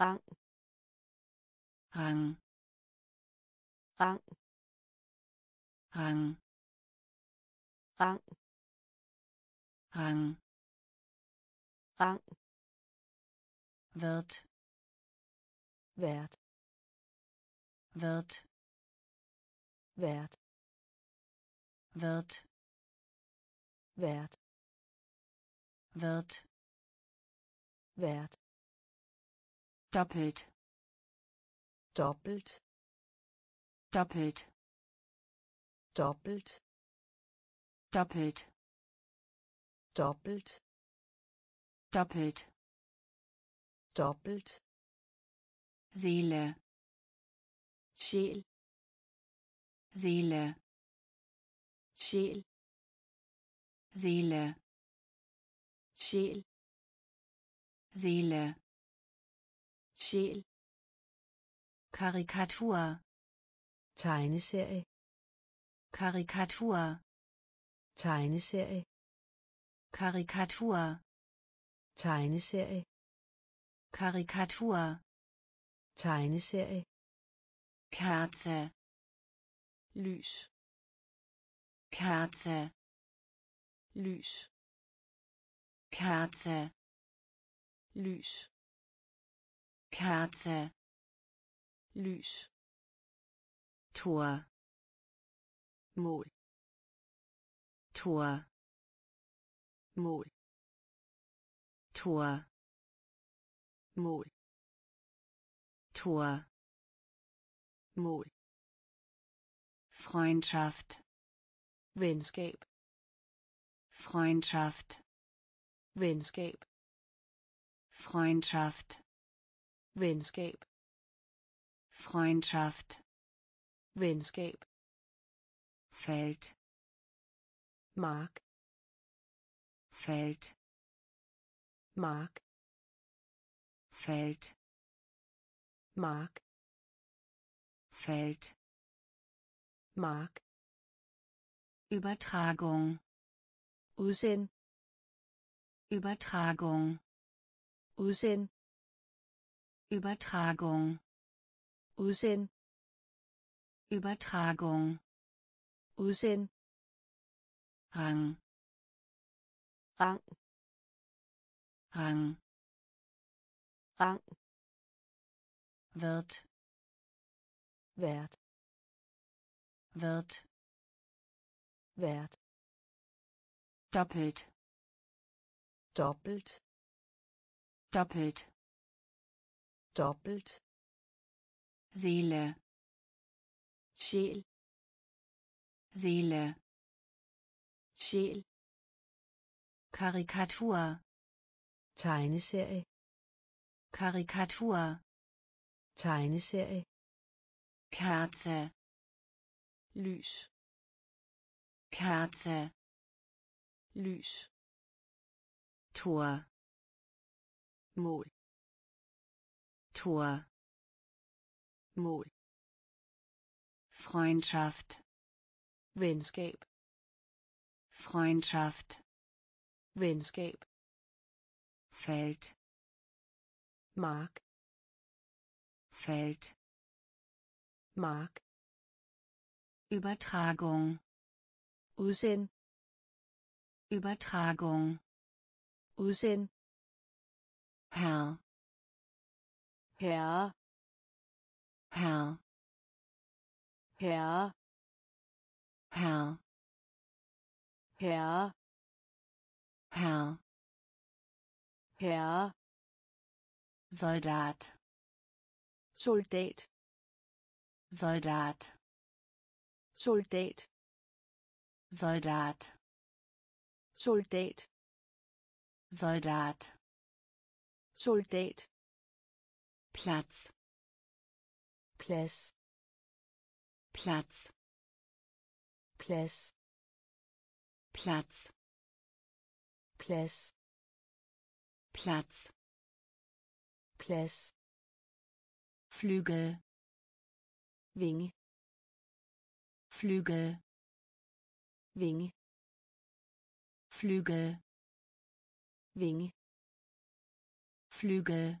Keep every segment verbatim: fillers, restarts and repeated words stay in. Rang. Rang. Rang. Rang. Rang. Rang. Rang. Wird. Wert. Wird. Wert. Wird. Wert. Wird. Wert. Doppelt. Doppelt. Doppelt. Doppelt. Doppelt. Doppelt. Doppelt. Doppelt. Seele. Schäl. Seele. Schäl. Seele. Schäl. Seele. Schäl. Karikatur. Tegneserie. Karikatur. Tegneserie. Karikatur. Tegneserie. Karikatur. Tegneserie. Kerze. Lys. Kerze. Lys. Kerze. Lys. Kerze. Lys. Tor. Mål. Tor. Mål. Tor. Mål. Tor. Mål. Freundschaft. Venskab. Freundschaft. Venskab. Freundschaft. Venskab. Freundschaft. Venskab. Feld. Mark. Feld. Mark. Feld. Mark. Feld. Mark. Übertragung. Usen. Übertragung. Usen. Übertragung. Usen. Übertragung. Usen. Rang. Rang. Rang. Rang. Wird. Wert. Wird. Wert. Doppelt. Doppelt. Doppelt. Doppelt. Seele. Schäl. Seele. Schäl. Karikatur. Tegneserie. Karikatur. Tegneserie. Kerze. Lys. Kerze. Lys. Tor. Mål. Tor. Mål. Freundschaft. Venskab. Freundschaft. Venskab. Feld. Mark. Feld. Mark. Übertragung. Usen. Übertragung. Usen. Herr. Herr. Herr. Herr. Herr. Herr. Herr. Herr. Soldat. Soldat. Soldat. Soldat. Soldat. Soldat. Soldat. Soldat. Platz. Platz. Platz. Platz. Platz. Platz. Platz. Platz. Flügel. Wing. Flügel. Wing. Flügel. Wing. Flügel.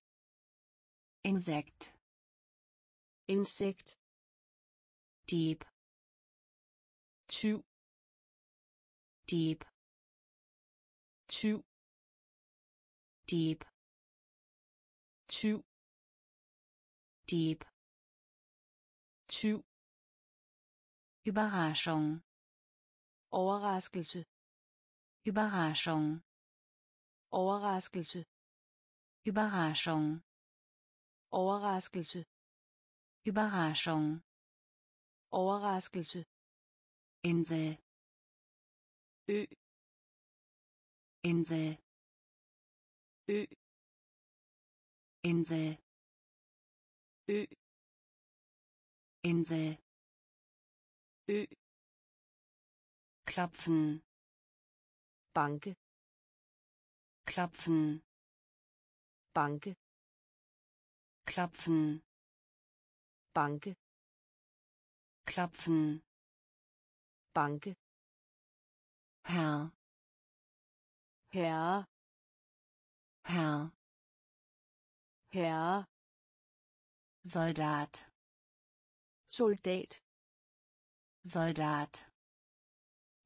Insekt. Insekt. Dieb. Tyv. Dieb. Tyv. Dieb. Tyv. Dieb. Tyv. Überraschung. Overraskelse. Überraschung. Overraskelse. Überraschung. Overraskelse. Überraschung. Overraskelse. Insel. Ö. Insel. Ö. Insel. Ö. Insel. Ö. Klopfen. Banke. Klopfen. Banke. Klopfen. Banke. Klopfen. Banke. Herr. Herr. Herr. Herr. Soldat. Soldat. Soldat.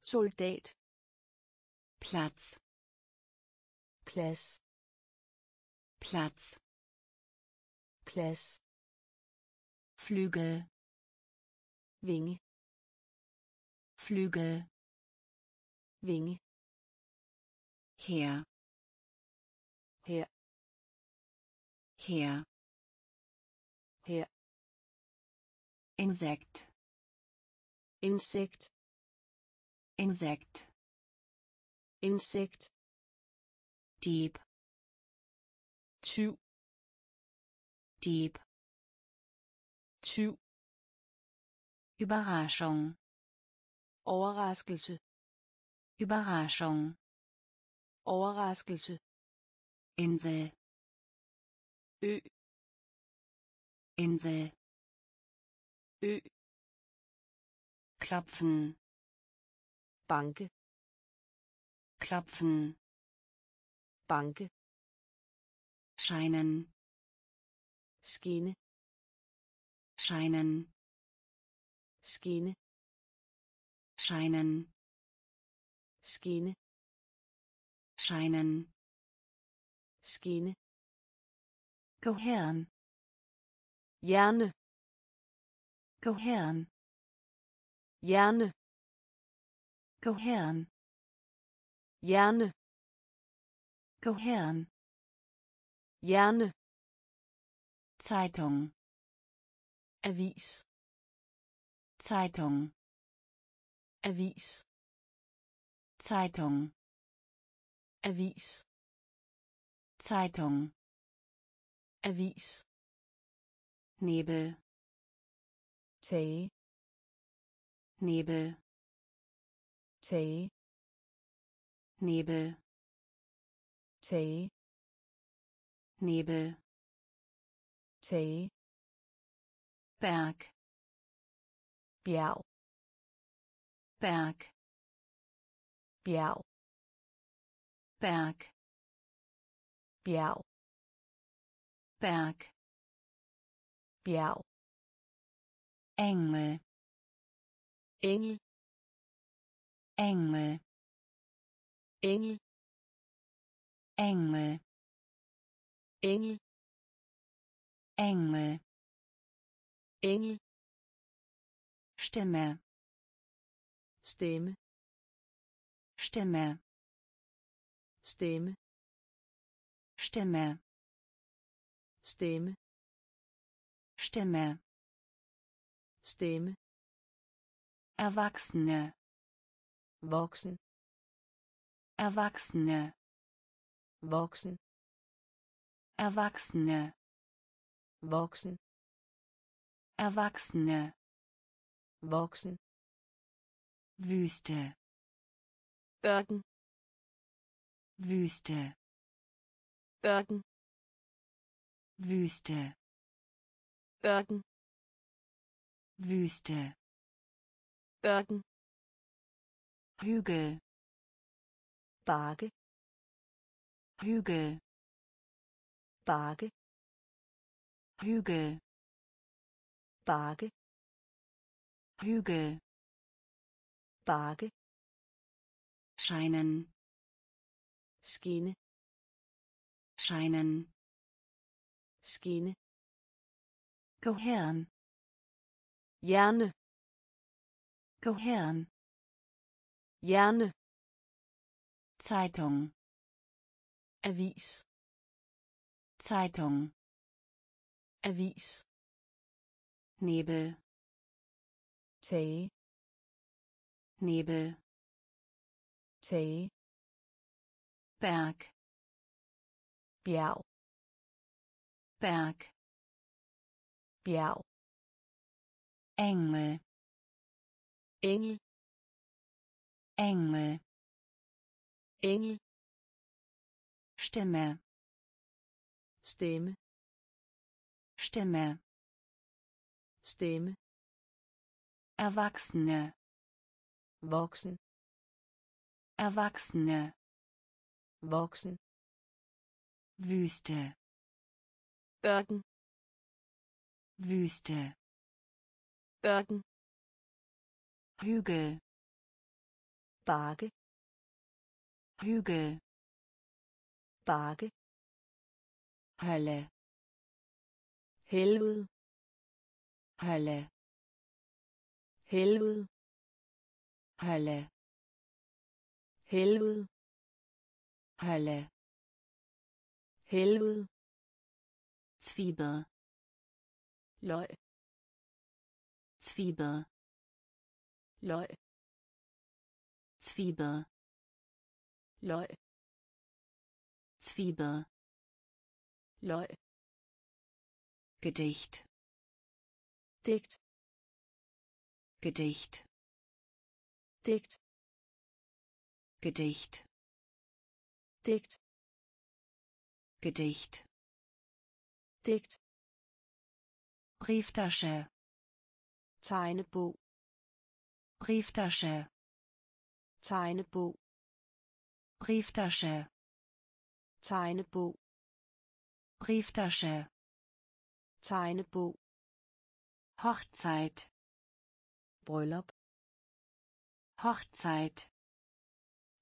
Soldat. Platz. Platz. Platz. Platz. Flügel. Winge. Flügel. Winge. Her. Her. Her. Her. Insekt. Insekt. Insekt. Insekt. Dieb. Tyv. Dieb. Tyv. Überraschung. Overraskelse. Überraschung. Overraskelse. Insel. Ö. Insel. Ö. Klopfen. Banke. Klopfen. Banke. Scheinen. Skine. Scheinen. Skine. Scheinen. Skine. Scheinen. Skine. Gehirn. Hjerne. Gehirn. Hjerne. Gehirn. Hjerne. Gehirn. Hjerne. Zeitung. Avis. Zeitung. Avis. Zeitung. Avis. Zeitung. Avis. Nebel. Tee. Nebel. Tee. Nebel. Tee. Nebel. Tee. Berg. Bjerg. Berg. Bjerg. Berg. Bjerg. Berg. Bjerg. Engel. Engel. Engel. Engel. Engel. Engel. Engel. Engel. Stimme. Stimme. Stimme. Stimme. Stimme. Stimme. Stimme. Stimme. Erwachsene. Wachsen. Erwachsene. Wachsen. Erwachsene. Wachsen. Erwachsene. Wachsen. Wüste. Örten. Wüste. Örten. Wüste. Örten. Wüste. Örten. Hügel. Berge. Hügel. Berge. Hügel. Berge. Hügel. Berge. Scheinen. Schiene. Scheinen. Schiene. Gehirn. Hjerne. Gehirn. Hjerne. Zeitung. Avis. Zeitung. Avis. Nebel. Tage. Nebel. Tage. Berg. Bjerg. Berg. Bjerg. Engel. Engel. Engel. Engel. Stimme. Stimme. Stimme. Stimme. Erwachsene. Wachsen. Erwachsene. Wachsen. Wüste. Örten. Wüste. Örten. Hügel. Berge. Hügel. Berge. Hölle. Helvede. Hölle. Helvede. Hölle. Helvede. Hölle. Helvede. Zwiebel. Løg. Zwiebel. Løg. Zwiebel. Lög. Zwiebel. Lög. Gedicht. Dikt. Gedicht. Dikt. Gedicht. Dikt. Gedicht. Dikt. Brieftasche. Tegnebog. Brieftasche. Tegnebog. Brieftasche. Tegnebog. Brieftasche. Tegnebog. Hochzeit. Bryllup. Hochzeit.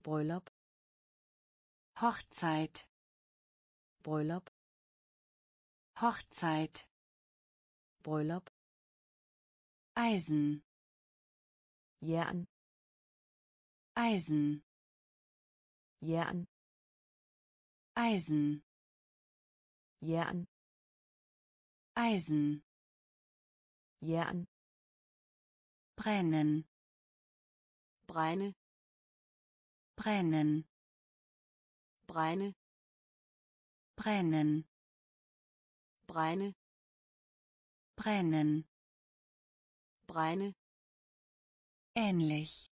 Bryllup. Hochzeit. Bryllup. Hochzeit. Bryllup. Eisen. Jern. Eisen. Jern. Eisen. Jern. Eisen. Jern. Brennen. Breine. Brennen. Breine. Brennen. Breine. Brennen. Breine. Ähnlich.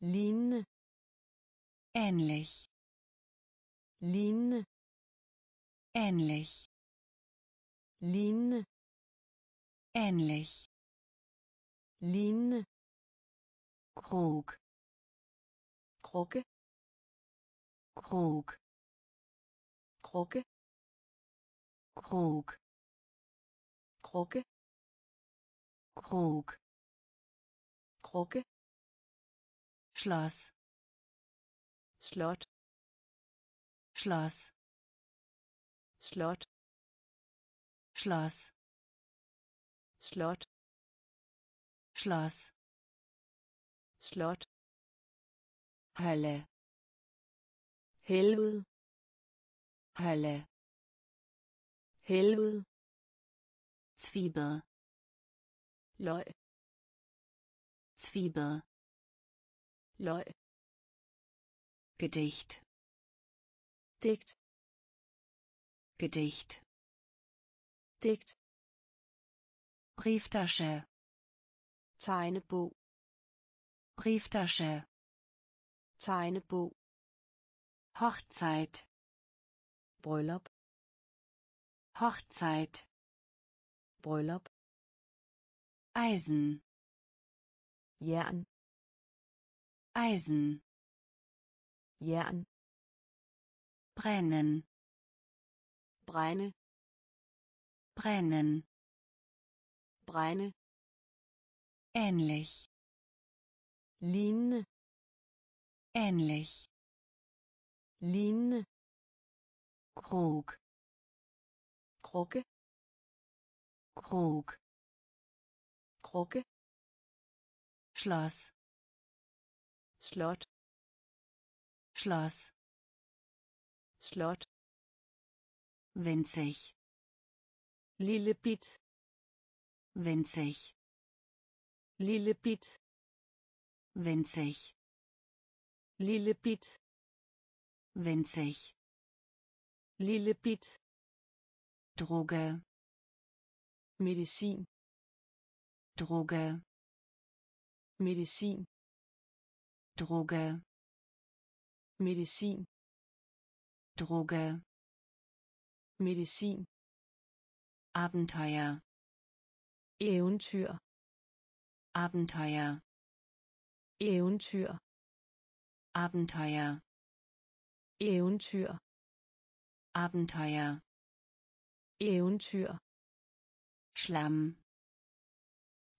Ligne. Ähnlich. Ligne. Ähnlich. Ligne. Ähnlich. Ligne. Krug. Krogge. Krug. Krogge. Krug. Krogge. Krug. Krogge. Schloss. Slot. Schloss. Slot. Schloss. Slot. Schloss. Slot. Hölle. Helvede. Hölle. Helvede. Zwiebel. Løg. Zwiebel. Lög. Gedicht. Dikt. Gedicht. Digt. Brieftasche. Tegnebog. Brieftasche. Tegnebog. Hochzeit. Bryllup. Hochzeit. Bryllup. Eisen. Jern. Eisen. Jern. Brennen. Breine. Brennen. Breine. Ähnlich. Ligne. Ähnlich. Ligne. Krug. Krogge. Krug. Krogge. Schloss. Slot. Schloss. Slot. Winzig. Lillepit. Winzig. Lillepit. Winzig. Lillepit. Winzig. Lillepit. Droge. Medizin. Droge. Medizin. Droge. Medizin. Droge. Medizin. Abenteuer. Eventyr. Abenteuer. Eventyr. Abenteuer. Eventyr. Abenteuer. Eventyr. Schlamm.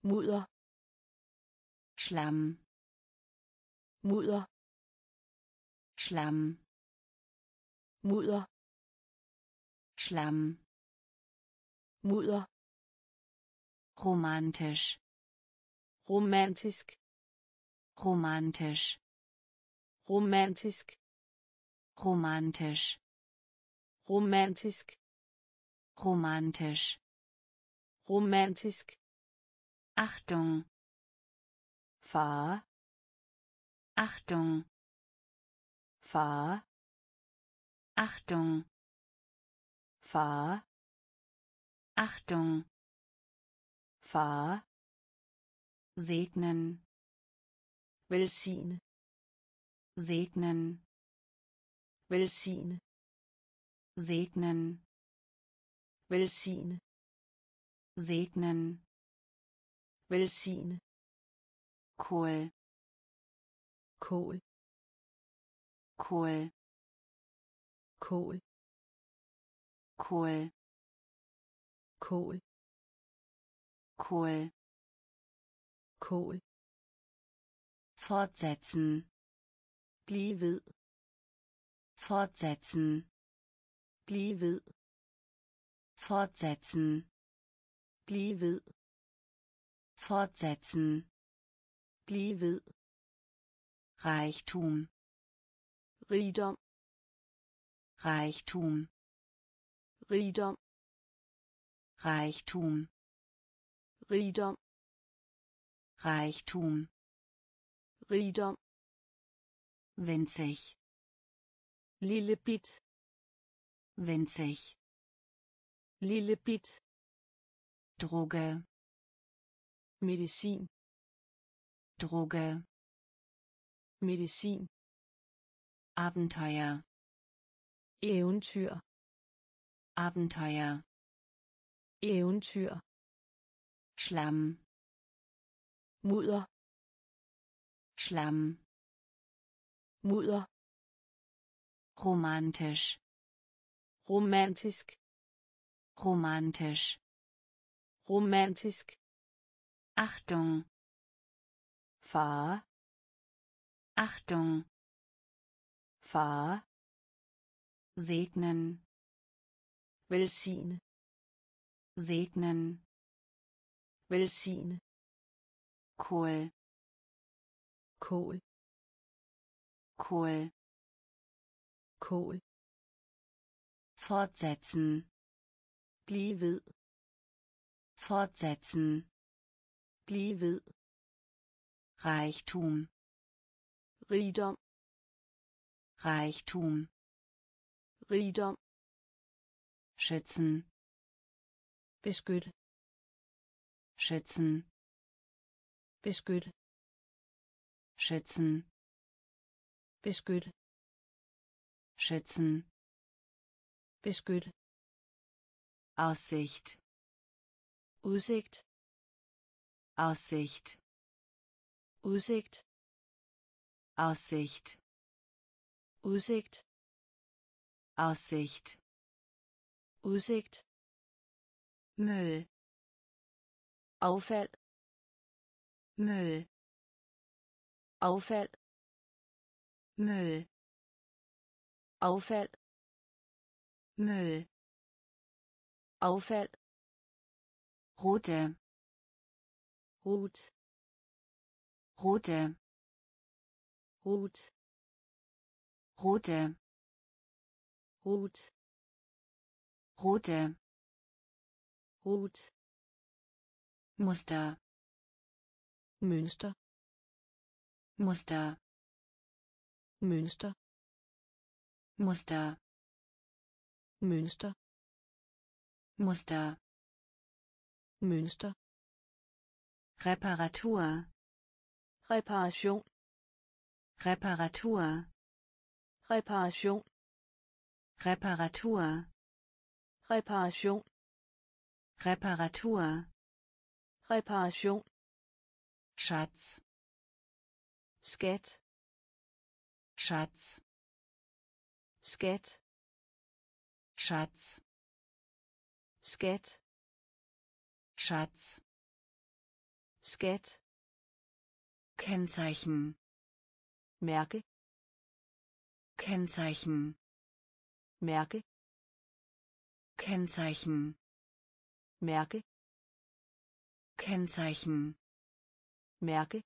Mudder. Schlamm. Mudder. Schlamm. Mudder. Schlamm. Mudder. Romantisch. Romantisk. Romantisch. Romantisk. Romantisch. Romantisk. Romantisch. Romantisk. Achtung. Fahr. Achtung. Fahr. Achtung. Fahr. Achtung. Fahr. Segnen. Velsigne. Segnen. Velsigne. Segnen. Velsigne. Segnen. Velsigne. Kohl. Kohl. Kohl. Kohl. Kohl. Kohl. Kohl. Kohl. Fortsetzen. Bliv ved. Fortsetzen. Bliv ved. Fortsetzen. Bliv ved. Fortsetzen. Bliv ved. Reichtum. Rigdom. Reichtum. Rigdom. Reichtum. Rigdom. Reichtum. Rigdom. Winzig. Lillepit. Winzig. Lillepit. Droge. Medizin. Droge. Medizin. Abenteuer. Eventyr. Abenteuer. Eventyr. Schlamm. Mudder. Schlamm. Mudder. Romantisch. Romantisk. Romantisch. Romantisk. Achtung. Fahr. Achtung. Fahr. Segnen. Velsigne. Segnen. Velsigne. Kohl. Kohl. Kohl. Kohl. Fortsetzen. Bliv ved. Fortsetzen. Bliv ved. Reichtum. Rigdom. Reichtum. Rigdom. Schützen. beskytte, schätzen, beskytte, schätzen, beskytte, schätzen, beskytte, Aussicht, Udsigt, Aussicht, Udsigt, Aussicht, Udsigt, Aussicht, Udsigt, Müll, Auffall, Müll, Auffall, Müll, Auffall, Müll, Auffall, Route, Rot, Route, Rot, Route, Rot, Rote, Rot, Muster, Münster, Muster, Münster, Muster, Münster, Muster, Münster, Reparatur, Reparation, Reparatur, Reparation, Reparatur, Reparation, Reparatur, Reparation, Schatz, Skat, Schatz, Skat, Schatz, Skat, Schatz, Skat, Kennzeichen, Merke, Kennzeichen, Merke, Kennzeichen, Merke, Kennzeichen, Merke,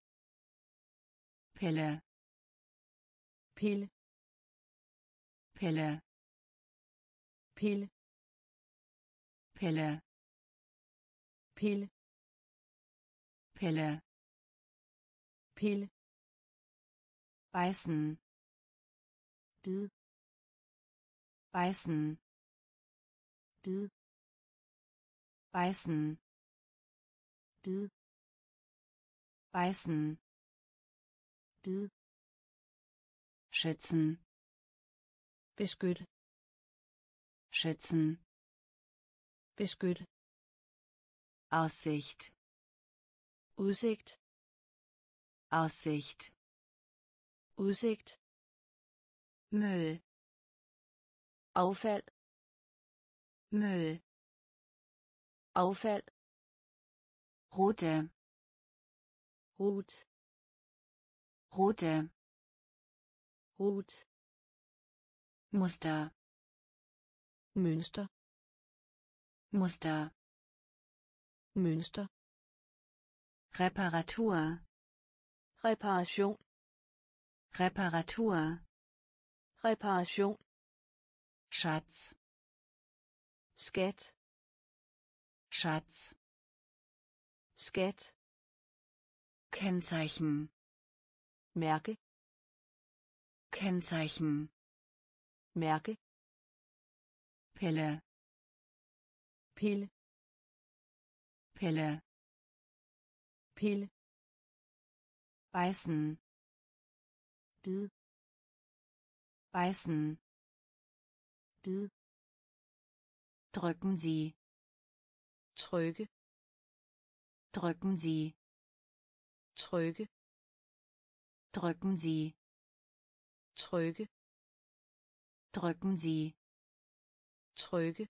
Pille, Pille, Pille, Pille, Pille, Pille, Pille, Pille, beißen, Bid, beißen, Bid, beißen, Bid, beißen, Bid, schützen, beskytte, schützen, beskytte, Aussicht, Udsigt, Aussicht, Udsigt, Müll, Auffall, Müll, Auffall, Route, Rot, Route, Rot, Muster, Münster, Muster, Münster, Reparatur, Reparation, Reparatur, Reparation, Schatz, Skat, Schatz, Skat, Kennzeichen, Merke, Kennzeichen, Merke, Pille, Pille, Pille, Pille, beißen, Bid, beißen, Bid, drücken Sie, Tröge, drücken Sie, Tröge, drücken Sie, Tröge, drücken Sie, Tröge,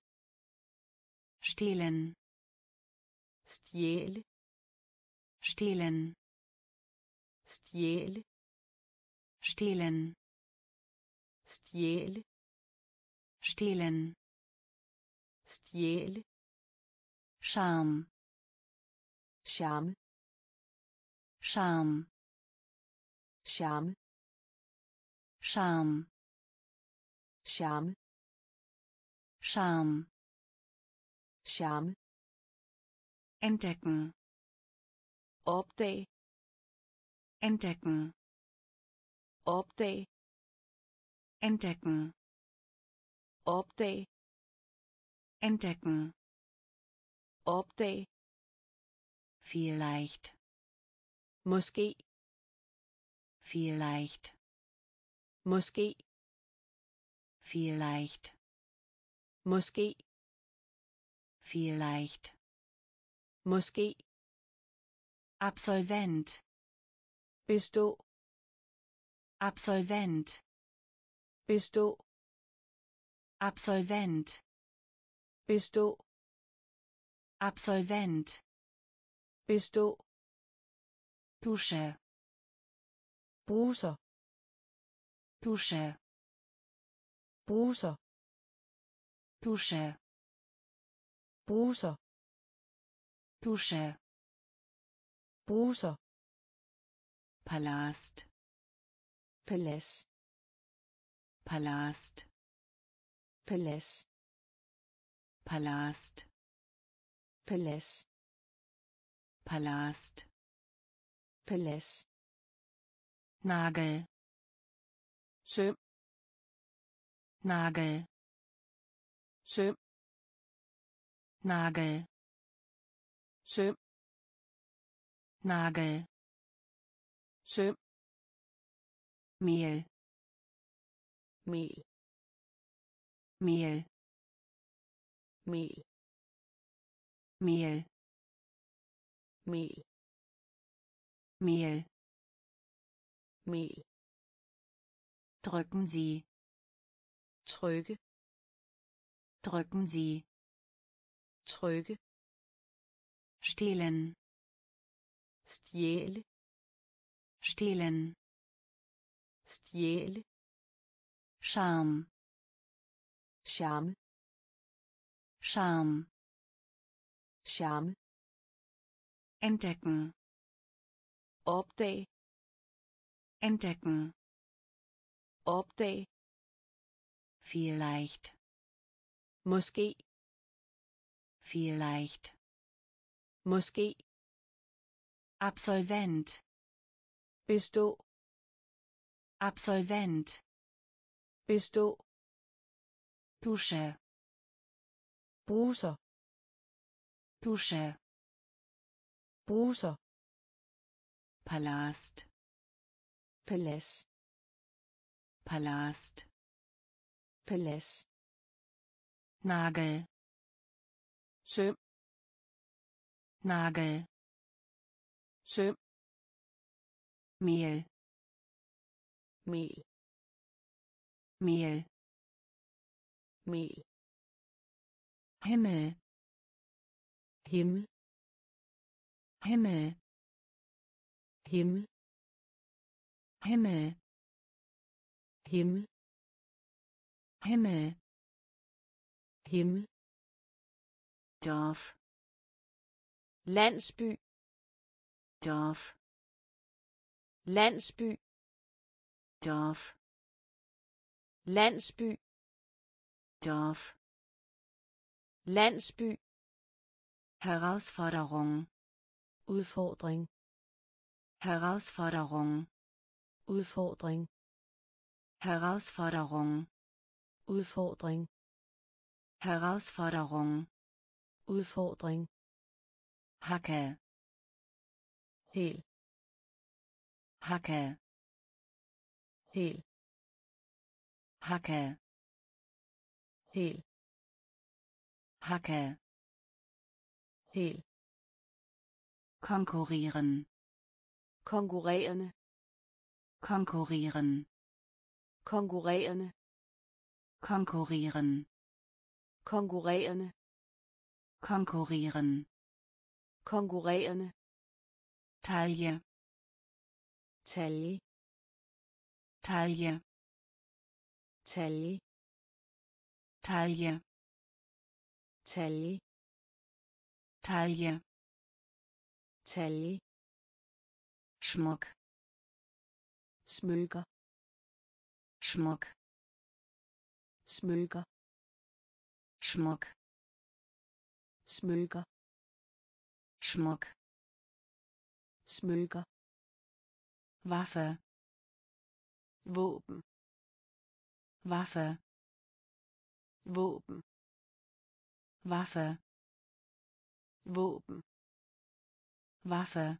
stehlen, stjæle, stehlen, stjæle, stehlen, stjæle, stehlen, stjæle, Charme, Charme, Charme, Charme, Charme, Charme, Charme, Charme, entdecken, opdag, entdecken, opdag, entdecken, opdag, entdecken, Opdag. Vielleicht. Måske. Vielleicht. Måske. Vielleicht. Måske. Vielleicht. Måske. Absolvent. Bestå. Absolvent. Bestå. Absolvent. Bestå. Absolvent. Bestå. Dusche. Bruser. Dusche. Bruser. Dusche. Bruser. Dusche. Bruser. Palast. Palast. Palast. Palast. Palast. Palast. Palast. Palast. Nagel. Søm. Nagel. Søm. Nagel. Søm. Nagel. Søm. Mehl. Mehl. Mehl. Mehl. Mehl. Mehl. Mehl. Mehl. Drücken Sie. Drücke. Drücken Sie. Drücke. Stehlen. Stjäle. Stehlen. Stjäle. Charme. Charme. Charme. Charme. Entdecken. Opdag. Entdecken. Opdag. Vielleicht. Måske. Vielleicht. Måske. Absolvent. Bestå. Absolvent. Bestå. Dusche. Bruser. Dusche. Bruser. Palast. Palast. Palast. Palast. Nagel. Søm. Nagel. Søm. Mehl. Mehl. Mehl. Mehl. Himmel. Himmel. Himmel. Himmel. Himmel. Himmel. Himmel. Himmel. Dorf. Landsby. Dorf. Landsby. Dorf. Landsby. Dorf. Landsby. Herausforderung. Udfordring. Herausforderung. Udfordring. Herausforderung. Udfordring. Herausforderung. Udfordring. Hacke. Hæl. Hacke. Hæl. Hacke. Hæl. Hacke. Hæl. Konkurrieren. Konkurrierende. Konkurrieren. Konkurrierende. Konkurrieren. Konkurrierende. Konkurrieren. Konkurrierende. Taille. Taille. Taille. Taille. Taille. Taille. Taille. Taille. Schmuck. Smykker. Schmuck. Smykker. Schmuck. Smykker. Schmuck. Smykker. Waffe. Våben. Waffe. Våben. Waffe. Wapen. Waffe.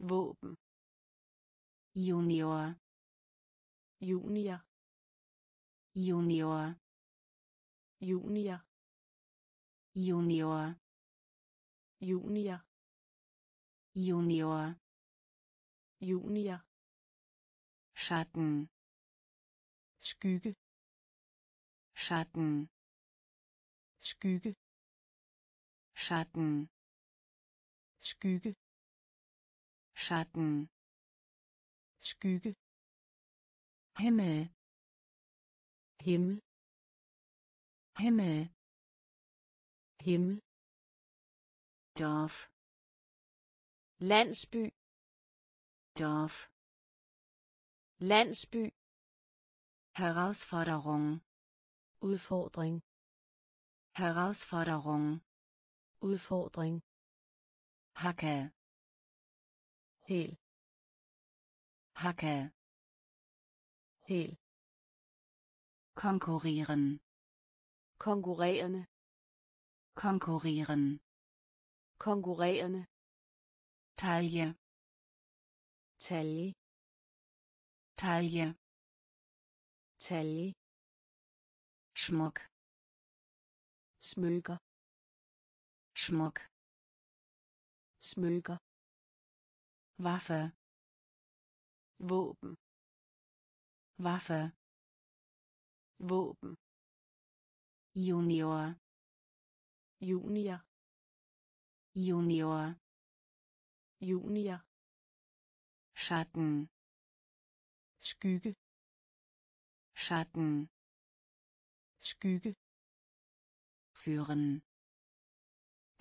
Wapen. Junior. Junior. Junior. Junior. Junior. Junior. Junior. Junior. Schatten. Skygge. Schatten. Skygge. Schatten. Skygge. Schatten. Skygge. Himmel. Himmel. Himmel. Himmel. Dorf. Landsby. Dorf. Landsby. Herausforderung. Udfordring. Herausforderung. Udfordring. Hacke. Hæl. Hacke. Hæl. Konkurrieren. Konkurrerende. Konkurrieren. Konkurrerende. Taille. Taille. Taille. Taille. Schmuck. Smykker. Schmuck. Smykker. Waffe. Våben. Waffe. Våben. Junior. Junior. Junior. Junior. Schatten. Skygge. Schatten. Skygge. Führen.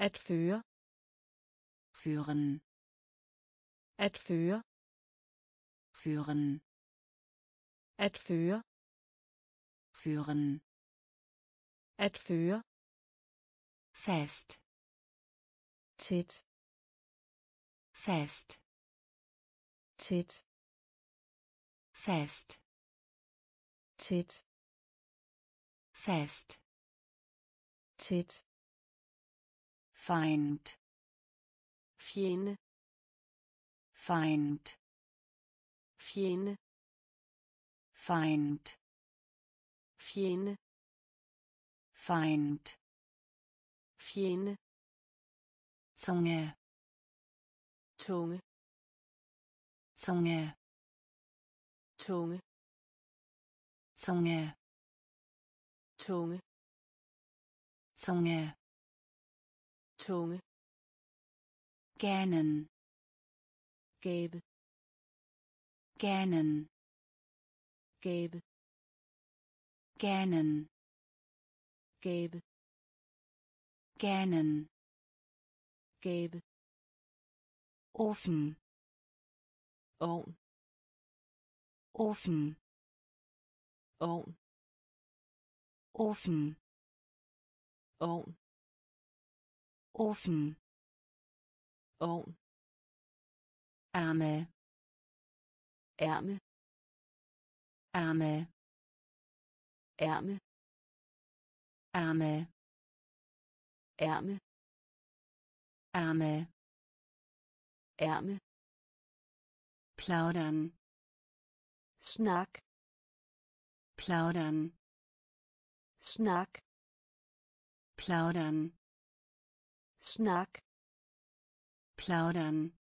At føre. Führen. At føre. Führen. At føre. Führen. At føre. Fest. Tæt. Fest. Tæt. Fest. Tæt. Fest. Tæt. Feind. Fjende. Feind. Fjende. Feind. Fjende. Feind. Fjende. Zunge. Tunge. Zunge. Tunge. Zunge. Tunge. Zunge. Tunge. Gähnen. Gäbe. Gähnen. Gäbe. Gähnen. Gäbe. Gähnen. Gäbe. Ofen. Ofen. Ofen. Ofen. Ofen. Ofen. Ofen. Ofen. Ärmel. Ärmel. Ärmel. Ärmel. Ärmel. Ärmel. Ärmel. Ärmel. Plaudern. Schnack. Plaudern. Schnack. Plaudern. Schnack. Plaudern.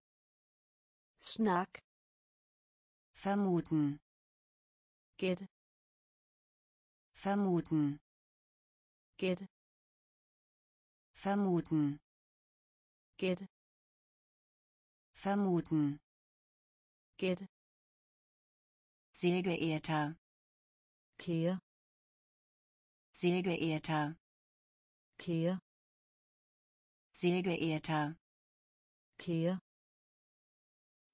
Schnack. Vermuten. Gid. Vermuten. Gid. Vermuten. Gid. Vermuten. Gid. Sehr geehrter. Kehr. Sehr geehrter. Kehr. Sehr geehrter. Kehr.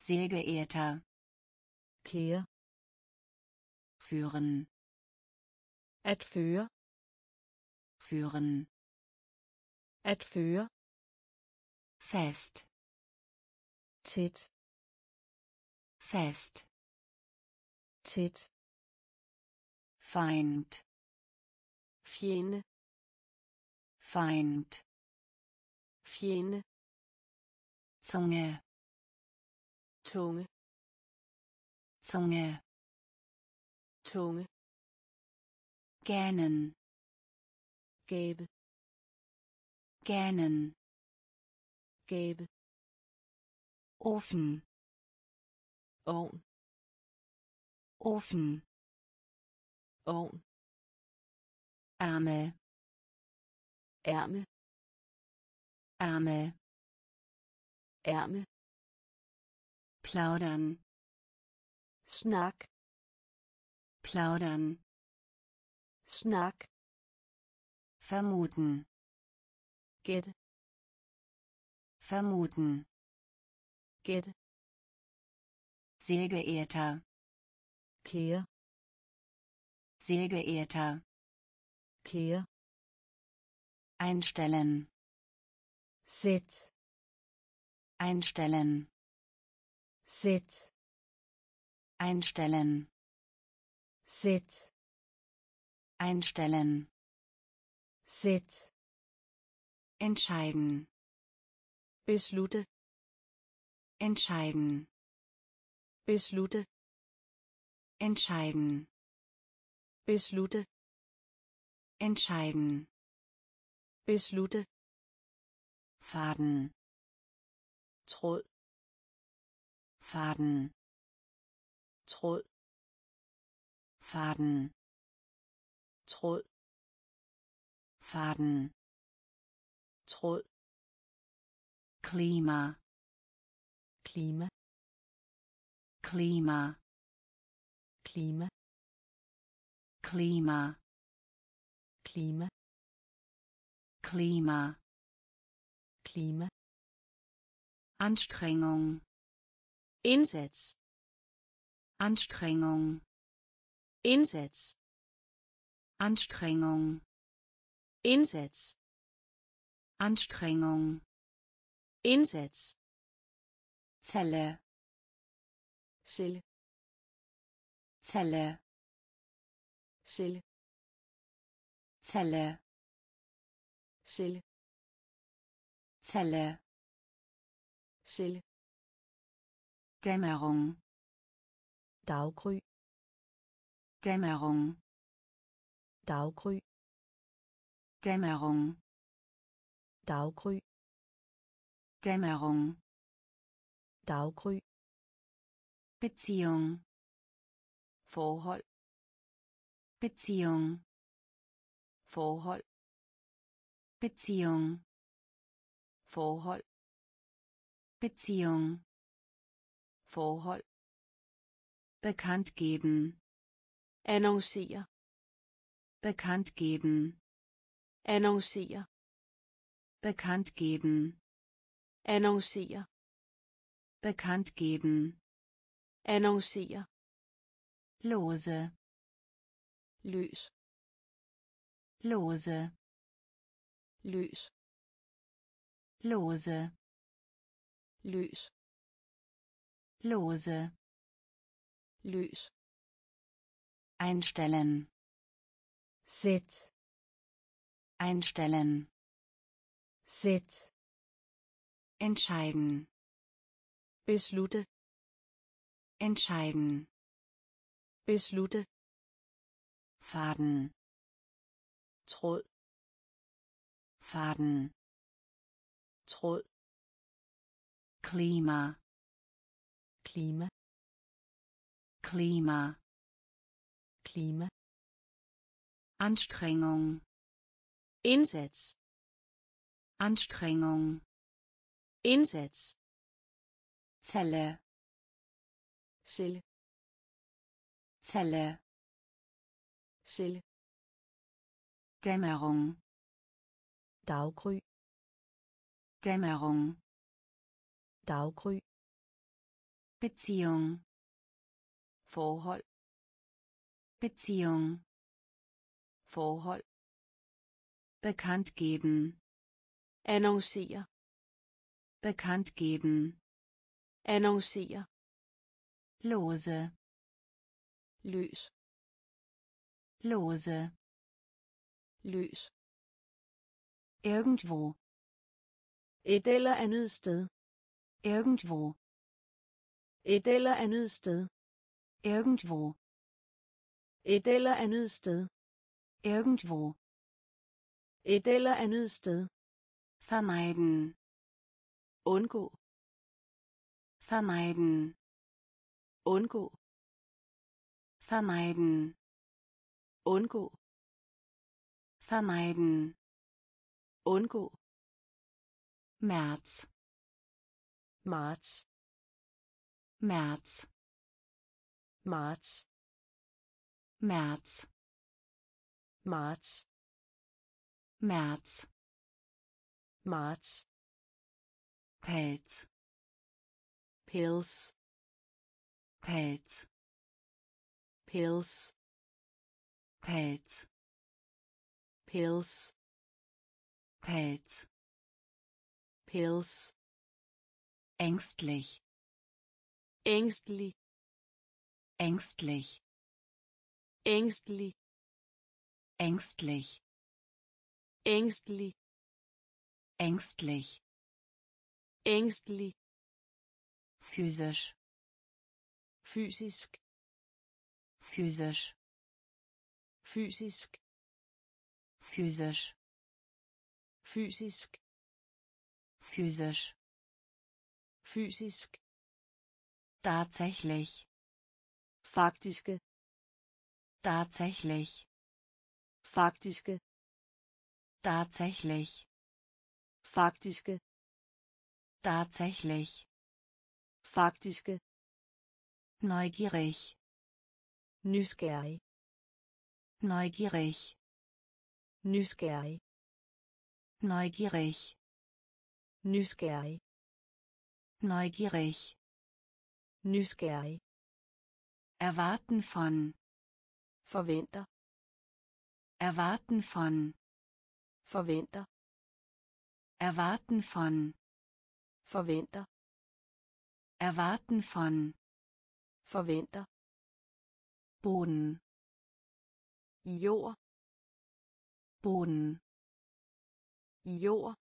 Sehr geehrter. Kehr. Führen. At føre. Führen. At føre. Fest. Tæt. Fest. Tæt. Feind. Fjende. Feind. Fiene. Zunge. Zunge. Zunge. Zunge. Gähnen. Gäbe. Gähnen. Gäbe. Ofen. Ofen. Ofen. Ofen. Ärmel. Ärmel. Ärmel. Ärmel. Plaudern. Schnack. Plaudern. Schnack. Vermuten. Geht. Vermuten. Geht. Sehr geehrter. Kehr. Sehr geehrter. Kehr. Einstellen. Sit. Einstellen. Sit. Einstellen. Sit. Einstellen. Sit. Entscheiden. Beslutte. Entscheiden. Beslutte. Entscheiden. Beslutte. Entscheiden. Beslutte. Faden. Tråd. Faden. Tråd. Faden. Tråd. Faden. Tråd. Klima. Klima. Klima. Klima. Klima. Klima. Klima. Klima. Anstrengung. Einsatz. Anstrengung. Einsatz. Anstrengung. Einsatz. Anstrengung. Einsatz. Zelle. Zelle. Zelle. Zelle. Zelle. Zelle. Zelle. Zelle. Dämmerung. Daggrü. Dämmerung. Daggrü. Dämmerung. Daggrü. Dämmerung. Daggrü. Beziehung. Forhold. Beziehung. Forhold. Beziehung. Forhold. Beziehung. Forhold. Bekannt geben. Annoncere. Bekannt geben. Annoncere. Bekannt geben. Annoncere. Bekannt geben. Annoncere. Lose. Løs. Lose. Løs. Lose. Løs. Lose. Lös. Einstellen. Sit. Einstellen. Sit. Entscheiden. Beslutte. Entscheiden. Beslutte. Faden. Tråd. Faden. Tråd. Klima. Klima. Klima. Klima. Anstrengung. Einsatz. Anstrengung. Einsatz. Zelle. Zelle. Zelle. Zelle. Dämmerung. Daggrü. Dämmerung. Daggrü. Beziehung. Forhold. Beziehung. Forhold. Bekannt geben. Annoncere. Bekannt geben. Annoncere. Lose. Løs. Lose. Løs. Irgendwo. Et eller andet sted. Irgendwo. Et eller andet sted. Irgendwo. Et eller andet sted. Irgendwo. Et eller andet sted. Vermeiden. Undgå. Vermeiden. Undgå. Vermeiden. Undgå. Vermeiden. Undgå. März. März. März. März. März. März. März. März. Pelz. Pilz. Pelz. Pilz. Pelz. Pilz. Pelz. Pilz. Ängstlich. Ängstlich. Ängstlich. Ängstlich. Ängstlich. Ängstlich. Ängstlich. Ängstlich. Physisch. Physisk. Physisch. Physisk. Physisch. Physisk. Physisch. Physisk. Tatsächlich. Faktische. Tatsächlich. Faktische. Tatsächlich. Faktische. Tatsächlich. Faktische. Neugierig. Nysgerrig. Neugierig. Nysgerrig. Neugierig. Nysgerrig. Neugierig. Nysgerrig. Erwarten von. Forventer. Erwarten von. Forventer. Erwarten von. Forventer. Erwarten von. Forventer. Boden. Jord. Boden. Jord.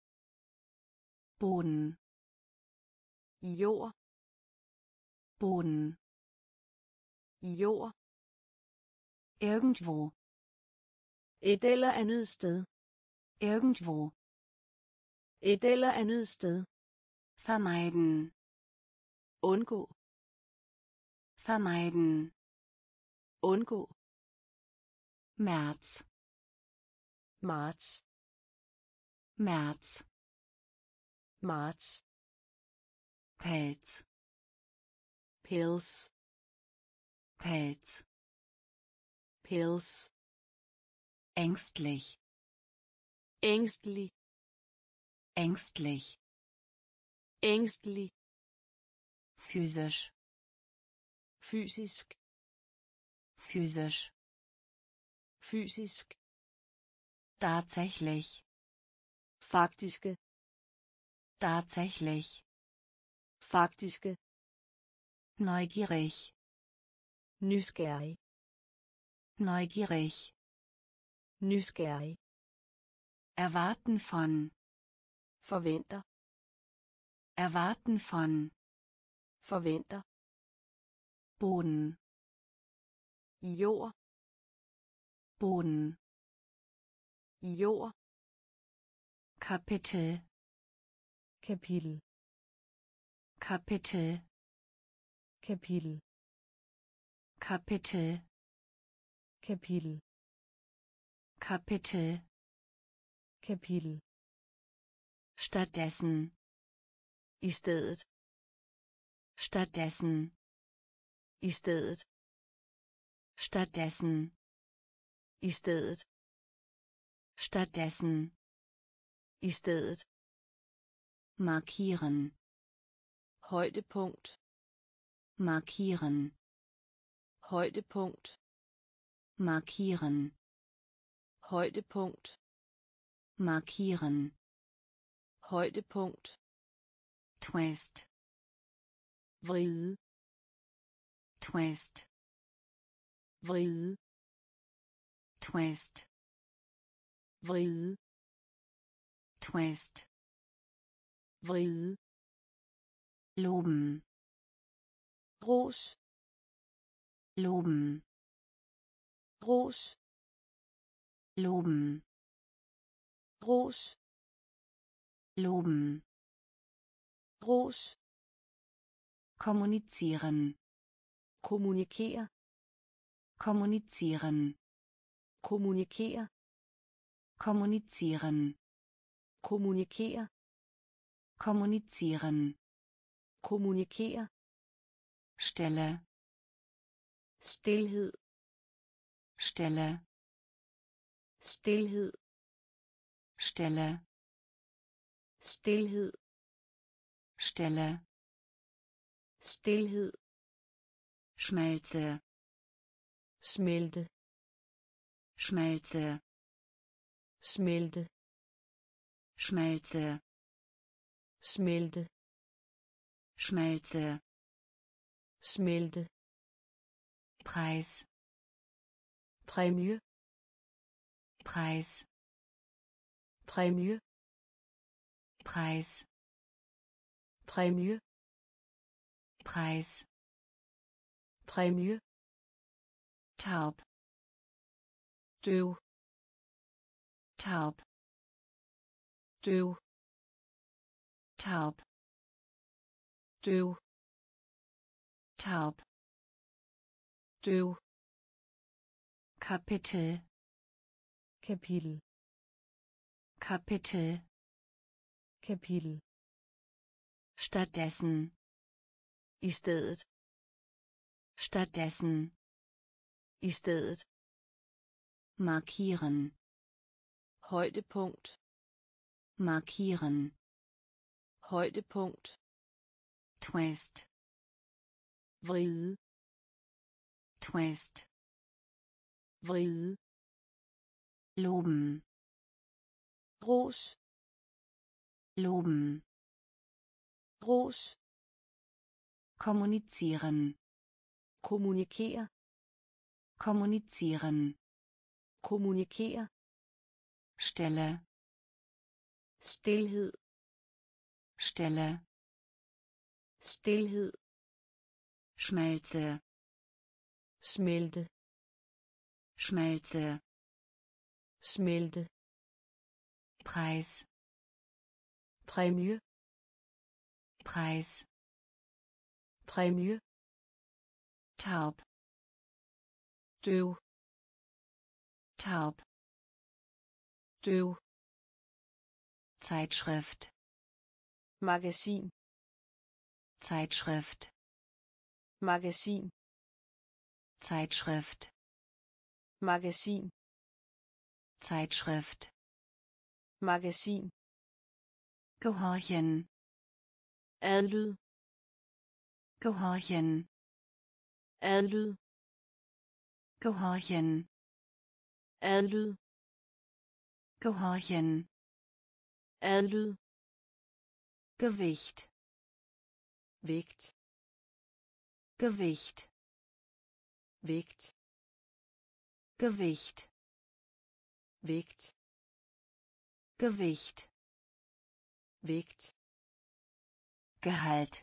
Boden. Jord. Boden. Jord. Irgendwo. Et eller andet sted. Irgendwo. Et eller andet sted. Vermeiden. Undgå. Vermeiden. Undgå. März. März. März. März. Pelz. Pilz. Pelz. Pilz. Ängstlich. Ängstlich. Ängstlich. Ängstlich. Physisch. Physisk. Physisch. Physisk. Tatsächlich. Faktische. Tatsächlich. Faktische. Neugierig. Nysgerrig. Neugierig. Nysgerrig. Erwarten von. Forventer. Erwarten von. Forventer. Boden. Jord. Boden. Jord. Kapitel. Kapitel. Kapitel. Kapitel. Kapitel. Kapitel. Kapitel. Kapitel. Stattdessen. I stedet. Stattdessen. I stedet. Stattdessen. I stedet. Stattdessen. I stedet. Markieren. Højdepunkt. Markieren. Højdepunkt. Markieren. Højdepunkt. Markieren. Højdepunkt. Twist. Vride. Twist. Vride. Twist. Vride. Twist. vride, loben, ros, loben, ros, loben, ros, loben, ros, kommunizieren, kommunizieren, kommunizieren, kommunizieren, kommunizieren, kommunizieren, kommunizieren, kommunizieren, Stille, Stillheit, Stille, Stillheit, Stille, Stillheit, Stille, Stillheit, Schmelze, Smelte, Schmelze, Smelte, Schmelze, Smelte, Schmelze, Smelte, Preis, Prämie, Preis, Prämie, Preis, Prämie, Preis, Prämie, taub, døv, taub, døv, taub, døv, taub, døv, kapitel, kapitel, kapitel, kapitel, stattdessen, i stedet, stattdessen, i stedet, markieren, højdepunkt, markieren, højdepunkt, twist, vride, twist, vride, loben, ros, loben, ros, kommunizieren, kommunikere, kommunizieren, kommunikere, Stille, Stillheit, Stille, Stillheit, Schmelze, Smelte, Schmelze, Smelte, Preis, Prämie, Preis, Prämie, taub, døv, taub, døv, Zeitschrift, Magasin, Zeitschrift, Magasin, Zeitschrift, Magasin, Zeitschrift, Magasin, gehorchen, adlyd, gehorchen, adlyd, gehorchen, adlyd, gehorchen, adlyd, Gewicht, Wiegt, Gewicht, Wiegt, Gewicht, Wiegt, Gewicht, Wiegt, Gehalt,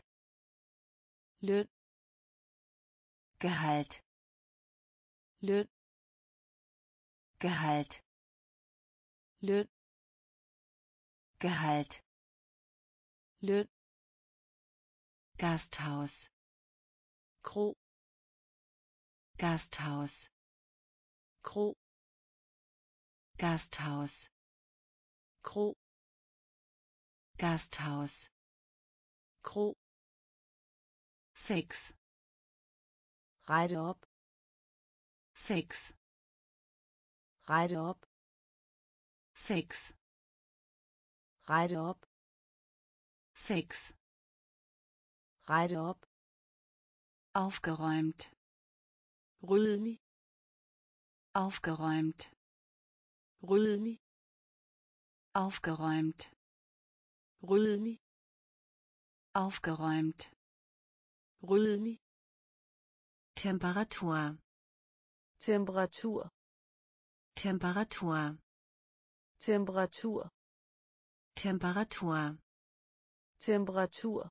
Löhn, Gehalt, Löhn, Gehalt, Löhn, Gehalt, Löhn, Gasthaus, Kro, Gasthaus, Kro, Gasthaus, Kro, Gasthaus, Kro, fix, Rette op, fix, Rette op, fix, Rette op, fix, Rette op, aufgeräumt, rydelig, aufgeräumt, rydelig, aufgeräumt, rydelig, aufgeräumt, rydelig, Temperatur, Temperatur, Temperatur, Temperatur, Temperatur, Temperatur.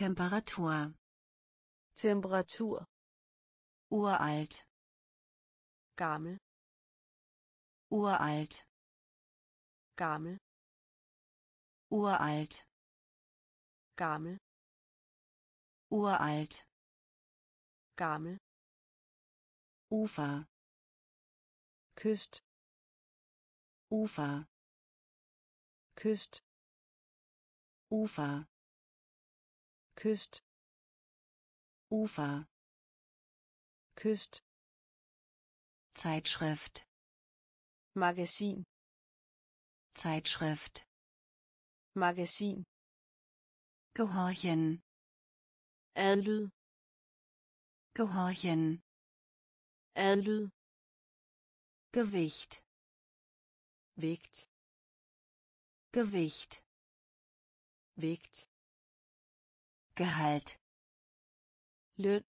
Temperatur. Temperatur. Uralt. Gammel. Uralt. Gammel. Uralt. Gammel. Uralt. Gammel. Ufer. Küst. Ufer. Küst. Ufer. Küst. Ufer. Küst. Zeitschrift. Magazin. Zeitschrift. Magazin. Gehorchen. Adlyd. Gehorchen. Adlyd. Gewicht. Wiegt. Gewicht. Wiegt. Gehalt. Löhn.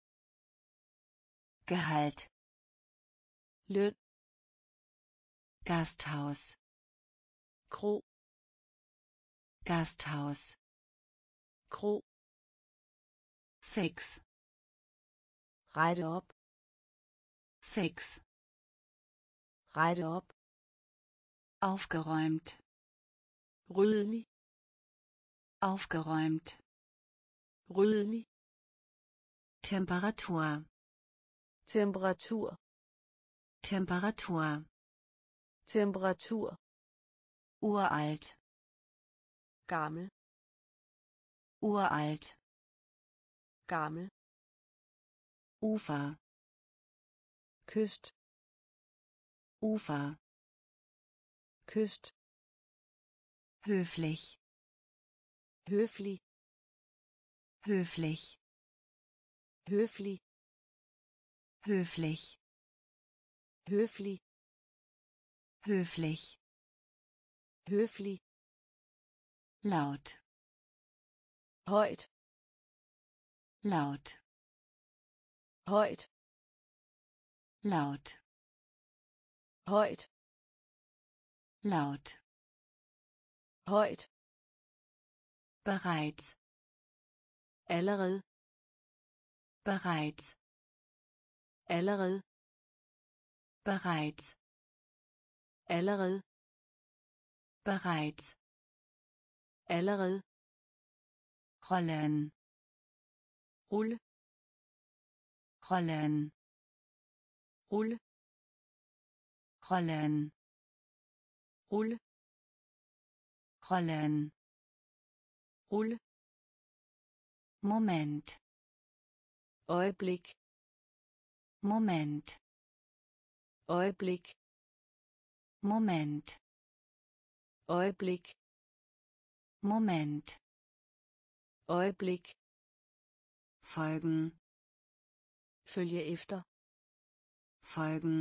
Gehalt. Löhn. Gasthaus. Kro. Gasthaus. Kro. Fix. Reite op. Fix. Reite op. Aufgeräumt. Rydelig. Aufgeräumt. Rydelig. Temperatur. Temperatur. Temperatur. Temperatur. Uralt. Gammel. Uralt. Gammel. Ufer. Küst. Ufer. Küst. Höflich. Höfli. Höflich. Höfli. Höflich. Höfli. Höflich. Höfli. Laut. Heut. Laut. Heut. Laut. Heut. Laut. Heut. Bereits. Allerede. Bereits. Allerede. Bereits. Allerede. Bereits. Allerede. Rollen. Rulle. Rollen. Rulle. Rollen. Rulle. Rollen. Rulle. Moment. Augenblick. Moment. Augenblick. Moment. Augenblick. Moment. Augenblick. Folgen. Følge efter. Folgen.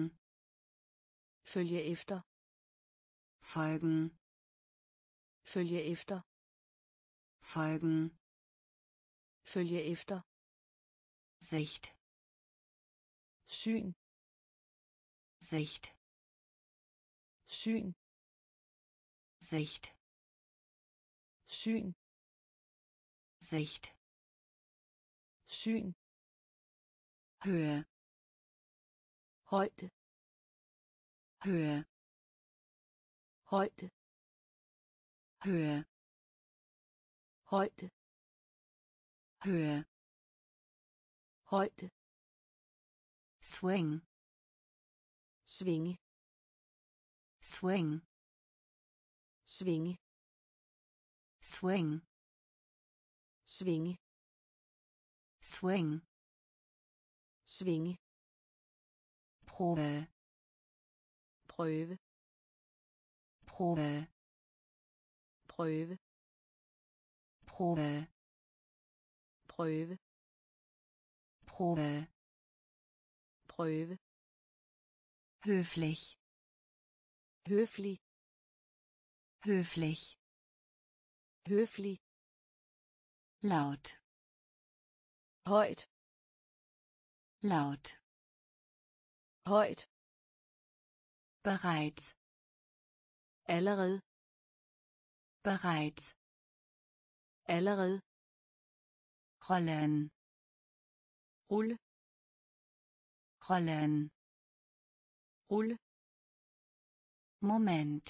Følge efter. Folgen. Følge efter. Folgen. Følge efter. Sicht. Syn. Sicht. Syn. Sicht. Syn. Sicht. Syn. Höhe. Heute. Höhe. Heute. Höhe. Heute. Höhe. Heute. Swing. Swing. Swing. Swing. Swing. Swing. Swing. Swing. Probe. Prøve. Probe. Prøve. Probe. Prøve. Probe. Prøve. Höflich. Höflich. Höflich. Höflich. Laut. Heut. Laut. Heut. Bereits. Allerede. Bereits. Allerede. Rollen. Rulle. Rollen. Rulle. Moment.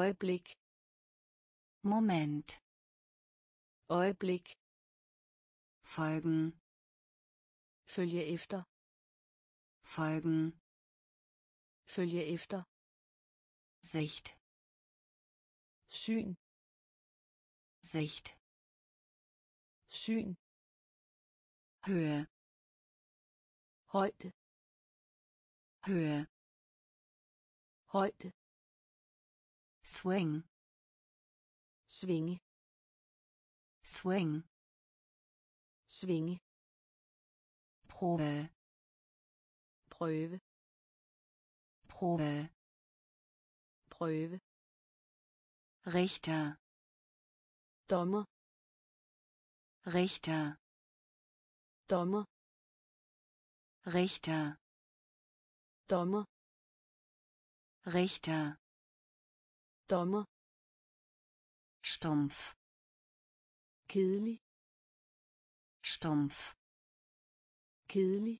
Øjeblik. Moment. Øjeblik. Folgen. Følge efter. Folgen. Følge efter. Sicht. Syn. Sicht. Syn. Höhe. Heute. Höhe. Heute. Swing. Swing. Swing. Swing. Probe. Prøve. Probe. Prøve. Richter. Dommer. Richter. Dommer. Richter. Dommer. Richter. Dommer. Stumpf. Kedelig. Stumpf. Kedelig.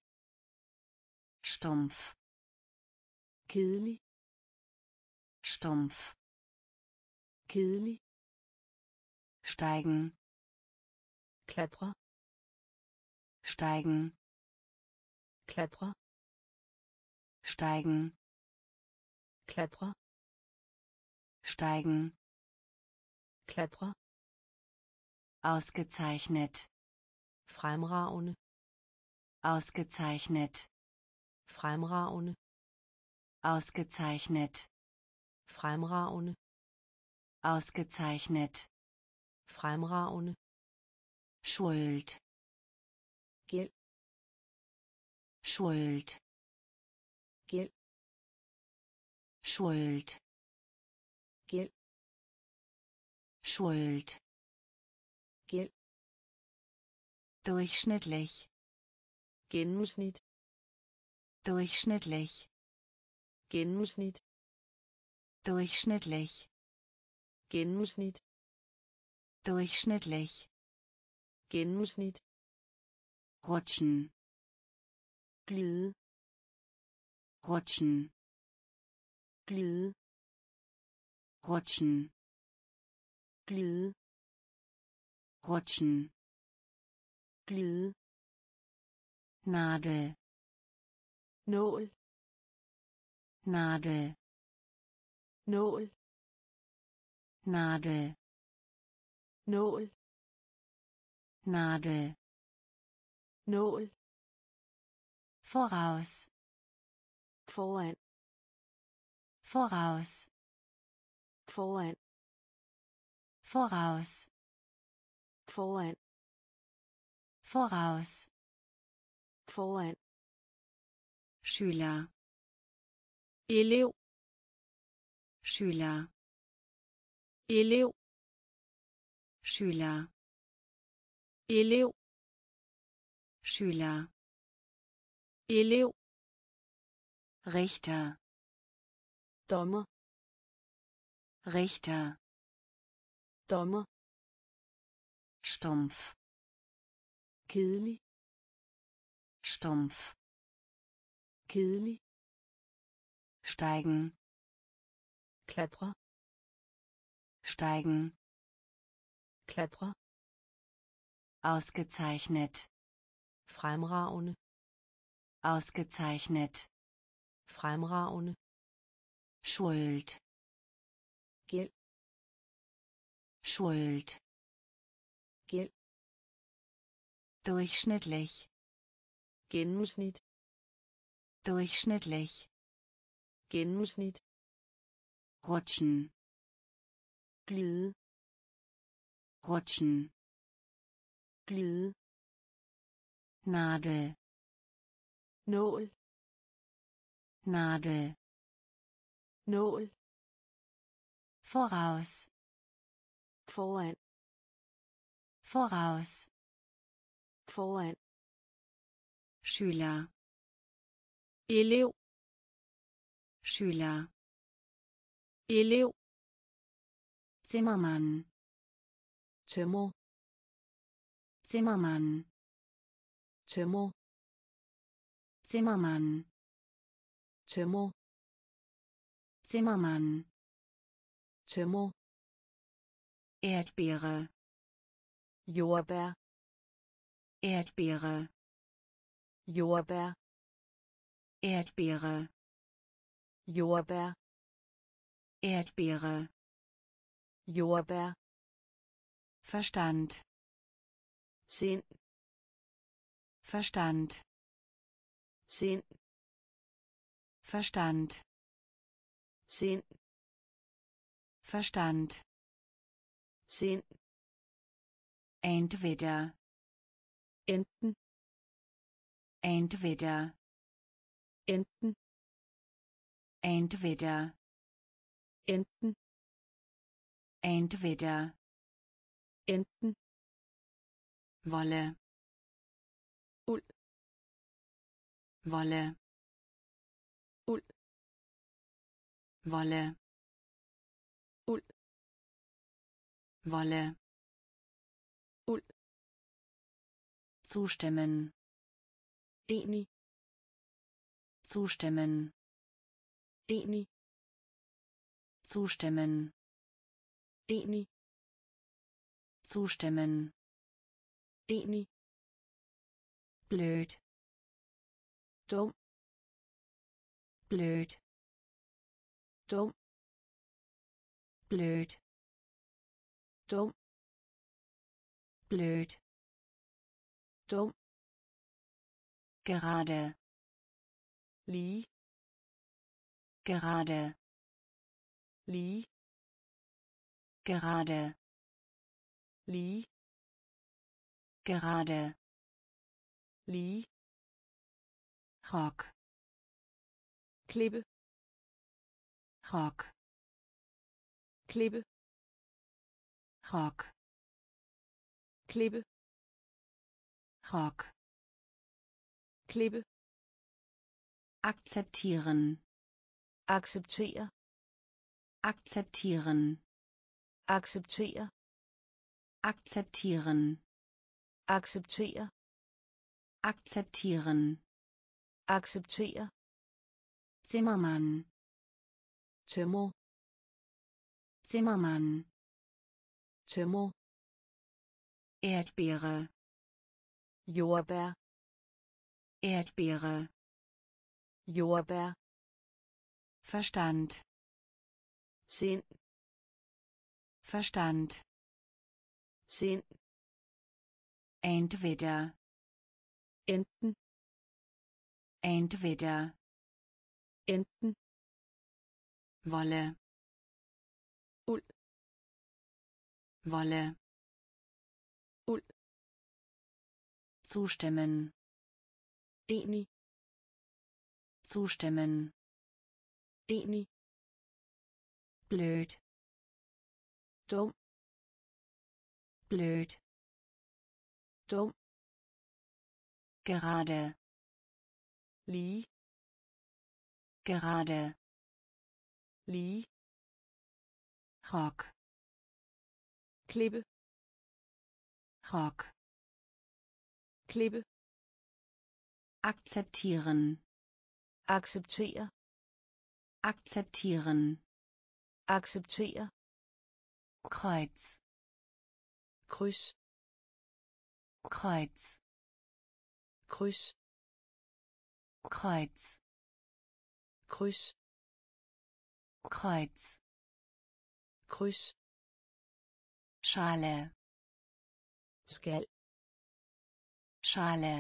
Stumpf. Kedelig. Stumpf. Kedelig. Steigen. Klatre. Steigen. Klatre. Steigen. Klatre. Steigen. Klatre. Ausgezeichnet. Fremragende. Ausgezeichnet. Fremragende. Ausgezeichnet. Fremragende. Ausgezeichnet. Fremragende. Schuld. Geld. Schuld. Geld. Schuld. Geld. Schuld. Geld. Durchschnittlich. Genusnit. Durchschnittlich. Genusnit. Durchschnittlich. Genusnit. Durchschnittlich. Genusnit. Rutschen. Glide. Rutschen. Glide. Rutschen. Glide. Rutschen. Glide. Nadel. Nål. Nadel. Nål. Nadel. Nål. Nadel. Nål. Voraus. Foran. Voraus. Foran. Voraus. Foran. Voraus. Foran. Schüler. Elev. Schüler. Elev. Schüler. Elev. Schüler. Elev. Richter. Dommer. Richter. Dommer. Stumpf. Kedelig. Stumpf. Kedelig. Steigen. Klatre. Steigen. Klatre. Ausgezeichnet. Fremragende. Ausgezeichnet. Fremragende. Schuld. Geld. Schuld. Geld. Durchschnittlich. Genusnit. Durchschnittlich. Genusnit. Rutschen. Glide. Rutschen. Glide. Nadel. Nål. Nadel. Nål. Voraus. Foran. Voraus. Foran. Schüler. Elev. Schüler. Elev. Zimmermann. Czemu? Zimmermann. Czemu? Zimmermann. Czemu? Zimmermann. Czemu? Erdbeere. Jordbær. Erdbeere. Jordbær. Erdbeere. Jordbær. Erdbeere. Jordbær. Verstand. Sinn. Verstand. Sinn. Verstand. Sinn. Verstand. Sinn. Entweder. Enten. Entweder. Enten. Entweder. Enten. Entweder. Enten. Wolle. Ul. Wolle. Ul. Wolle. Ul. Wolle. Ul. Zustimmen. Enig. Zustimmen. Enig. Zustimmen. Enig. Zustimmen. Enig. Blöd. Dumm. Blöd. Dumm. Blöd. Dumm. Blöd. Dumm. Gerade. Lie. Gerade. Lie. Gerade. Lie. Gerade. Lie. Rock. Klebe. Rock. Klebe. Rock. Klebe. Rock. Klebe. Akzeptieren. Akzeptiere. Akzeptieren. Akzeptiere. Akzeptieren. Akzeptiere. Akzeptieren. Akzeptiere. Zimmermann. Tømmer. Zimmermann. Tømmer. Erdbeere. Jordbær. Erdbeere. Jordbær. Verstand. Sinn. Verstand. Sinn. Entweder. Enten. Entweder. Enten. Wolle. Ul. Wolle. Ul. Zustimmen. Enig. Zustimmen. Enig. Blöd. Dumm. Blöd. Dumm. Gerade. Lie. Gerade. Lie. Rock. Klebe. Rock. Klebe. Akzeptieren. Akzeptiere. Akzeptieren. Akzeptiere. Kreuz. Kryss. Kreuz. Kryss. Kreuz. Kryss. Kreuz. Kryss. Schale. Skal. Schale.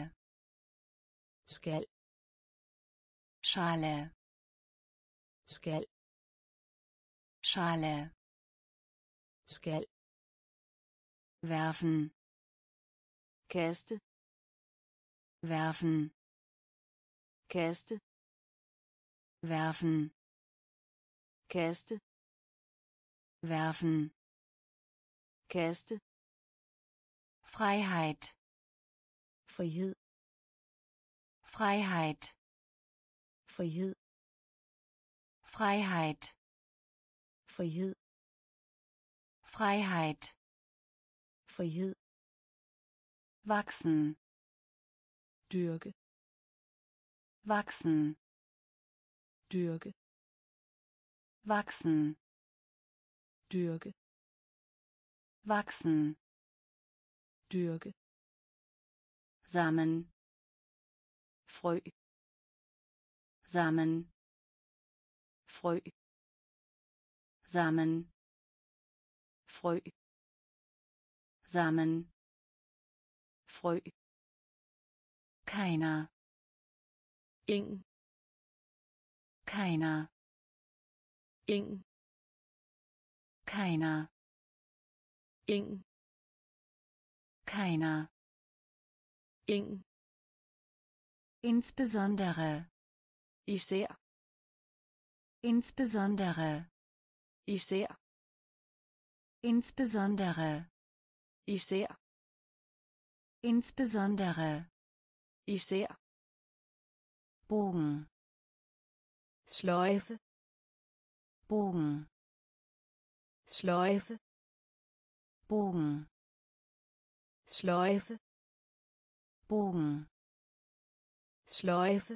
Skal. Schale. Skal. Schale. Skal. Werfen. Kiste. Werfen. Kiste. Werfen. Kiste. Werfen. Kiste. Freiheit. Frihed. Freiheit. Frihed. Freiheit. Frihed. Freiheit. frihed. Wachsen. Dyrke. Wachsen. Dyrke. Wachsen. Dyrke. Wachsen. Dyrke. Samen. Frø. Samen. Frø. Samen. Frø. Samen. Frø. Keiner. Ingen. Keiner. Ingen. Keiner. Ingen. Keiner. Ingen. Insbesondere. Ich sehe. Insbesondere. Ich sehe. Insbesondere. Ich sehe. Insbesondere. Ich sehe. Bogen. Schläufe. Bogen. Schläufe. Bogen. Schläufe. Bogen. Schläufe.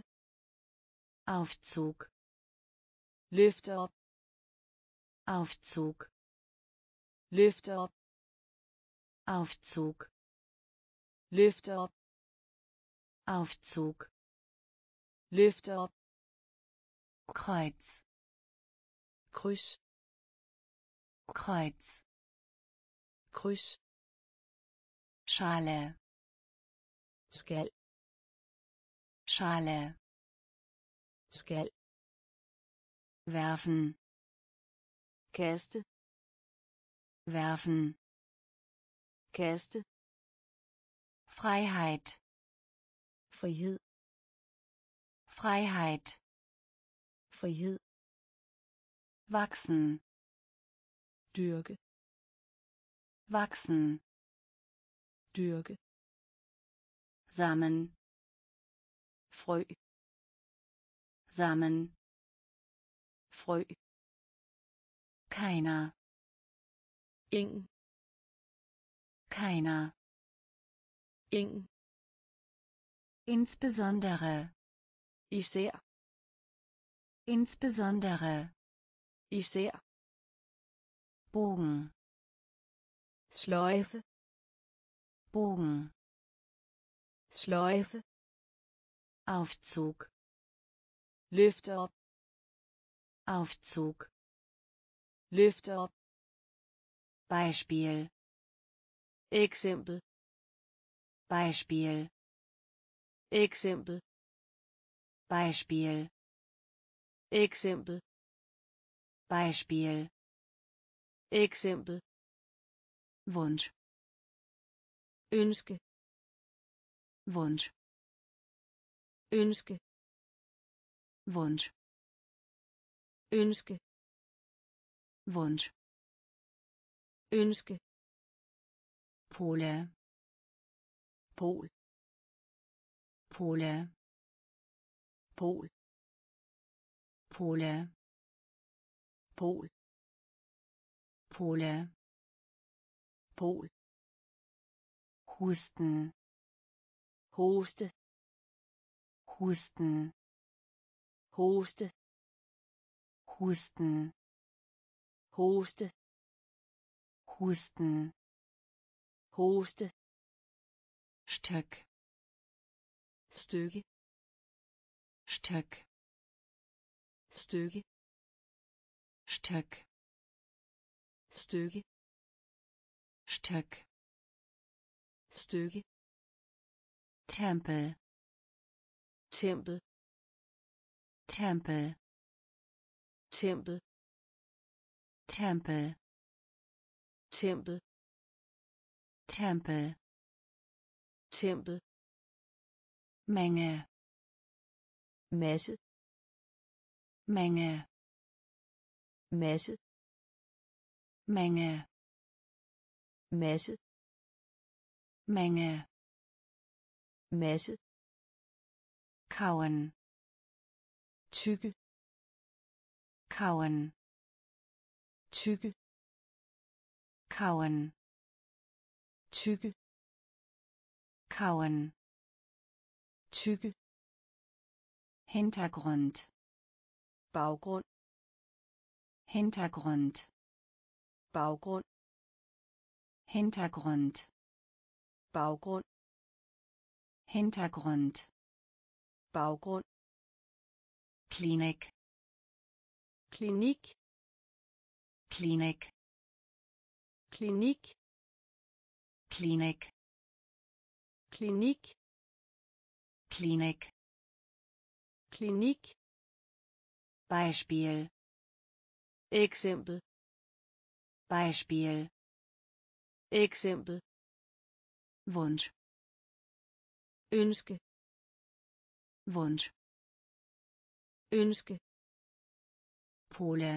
Aufzug. Lüfter. Aufzug. Lüfter. Aufzug. Lüfter. Aufzug. Lüfter. Kreuz. Krüsch. Kreuz. Krüsch. Schale. Skell. Schale. Skell. Werfen. Käste. Werfen. Käste. Freiheit. Frihed. Freiheit. Frihed. Wachsen. Dyrke. Wachsen. Dyrke. Samen. Frø. Samen. Frø. Keiner. Ingen. Keiner. Ingen. Insbesondere. Ich sehe. Insbesondere. Ich sehe. Bogen. Schläufe. Bogen. Schläufe. Aufzug. Lüfter. Aufzug. Lüfter. Beispiel. Exempel. Beispiel. Exempel. Beispiel. Exempel. Beispiel. Exempel. Wunsch. Ønske. Wunsch. Ønske. Wunsch. Ønske. Wunsch. Ønske. Pole. Pol. Pole. Pol. Pole. Pol. Pole. Pol. Husten. Hoste. Husten. Hoste. Husten. Hoste. Husten. Hoste. Stöck. Stöge. Stöck. Stöge. Stöck. Stöge. Stöck. Stöge. Tempel. Tempel. Tempel. Tempel. Tempel. Tempel. Tempel. Tempel. Menge. Masse. Menge. Masse. Menge. Masse. Menge. Masse. Kauen. Tygge. Kauen. Tygge. Kauen. tykke, kauen, tykke, Hintergrund, Baggrund, Hintergrund, Baggrund, Hintergrund, Baggrund, Hintergrund, Baggrund, Klinik, Klinik, Klinik, Klinik, Klinik, Klinik, Klinik, Klinik, Beispiel, Exempel, Beispiel, Exempel, Wunsch, Ønske, Wunsch, Ønske, Pole,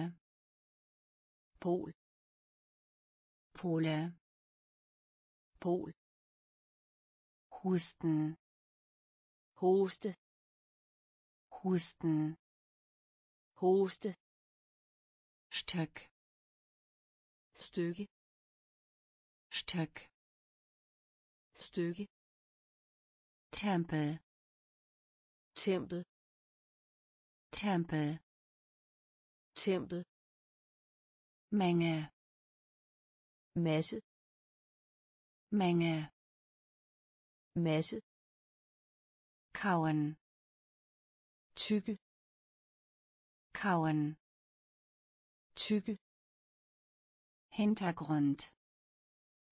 Pol, Pole, Pol, Husten, Hoste, Husten, Hoste, Stück, Stücke, Stück, Stücke, Tempel, Tempel, Tempel, Tempel, Menge, Masse, Menge, Masse, kauen, tykke, kauen, tykke, Hintergrund,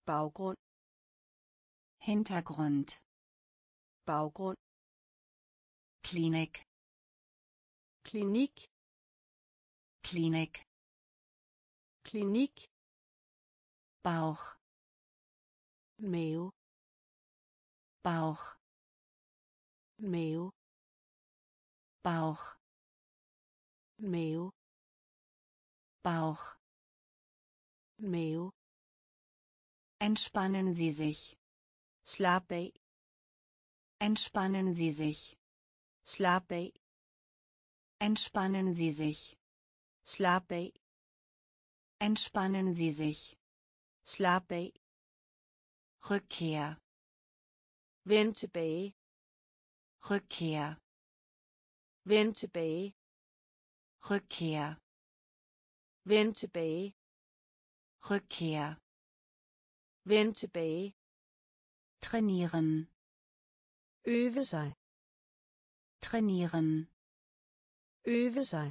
Baggrund, Hintergrund, Baggrund, Klinik, Klinik, Klinik, Klinik, Bauch, Meo, Bauch, Meo, Bauch, Meo, Bauch, Meo, entspannen Sie sich, slap af, entspannen Sie sich, slap af, entspannen Sie sich, slap af, entspannen Sie sich, slap af, Rückkehr, vend tilbage, Rückkehr, vend tilbage, Rückkehr, vend tilbage, Rückkehr, vend tilbage, trainieren, øve sig, trainieren, øve sig,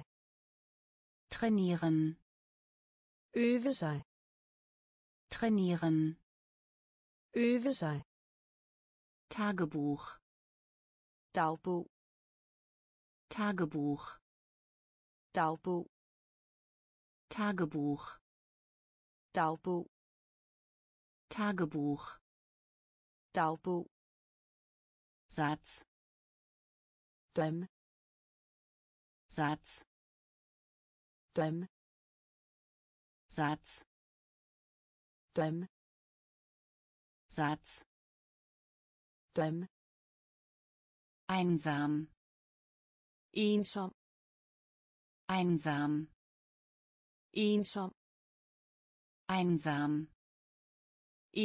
trainieren, øve sig, trainieren, øve sig, Tagebuch, Dagbog, Tagebuch, Dagbog, Tagebuch, Dagbog, Tagebuch, Dagbog, Satz, Døm, Satz, Døm, Satz, Døm, Satz, Døm, einsam, ensom, einsam, ensom, einsam,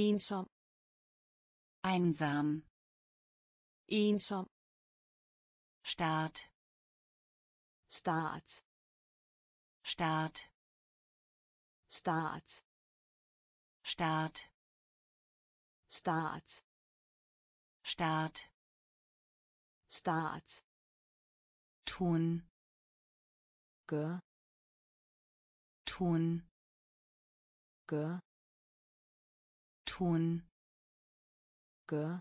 ensom, einsam, ensom, Start, Start, Start, Start, Start, Start, Start, Start, tun, gør, tun, gør, tun, gør,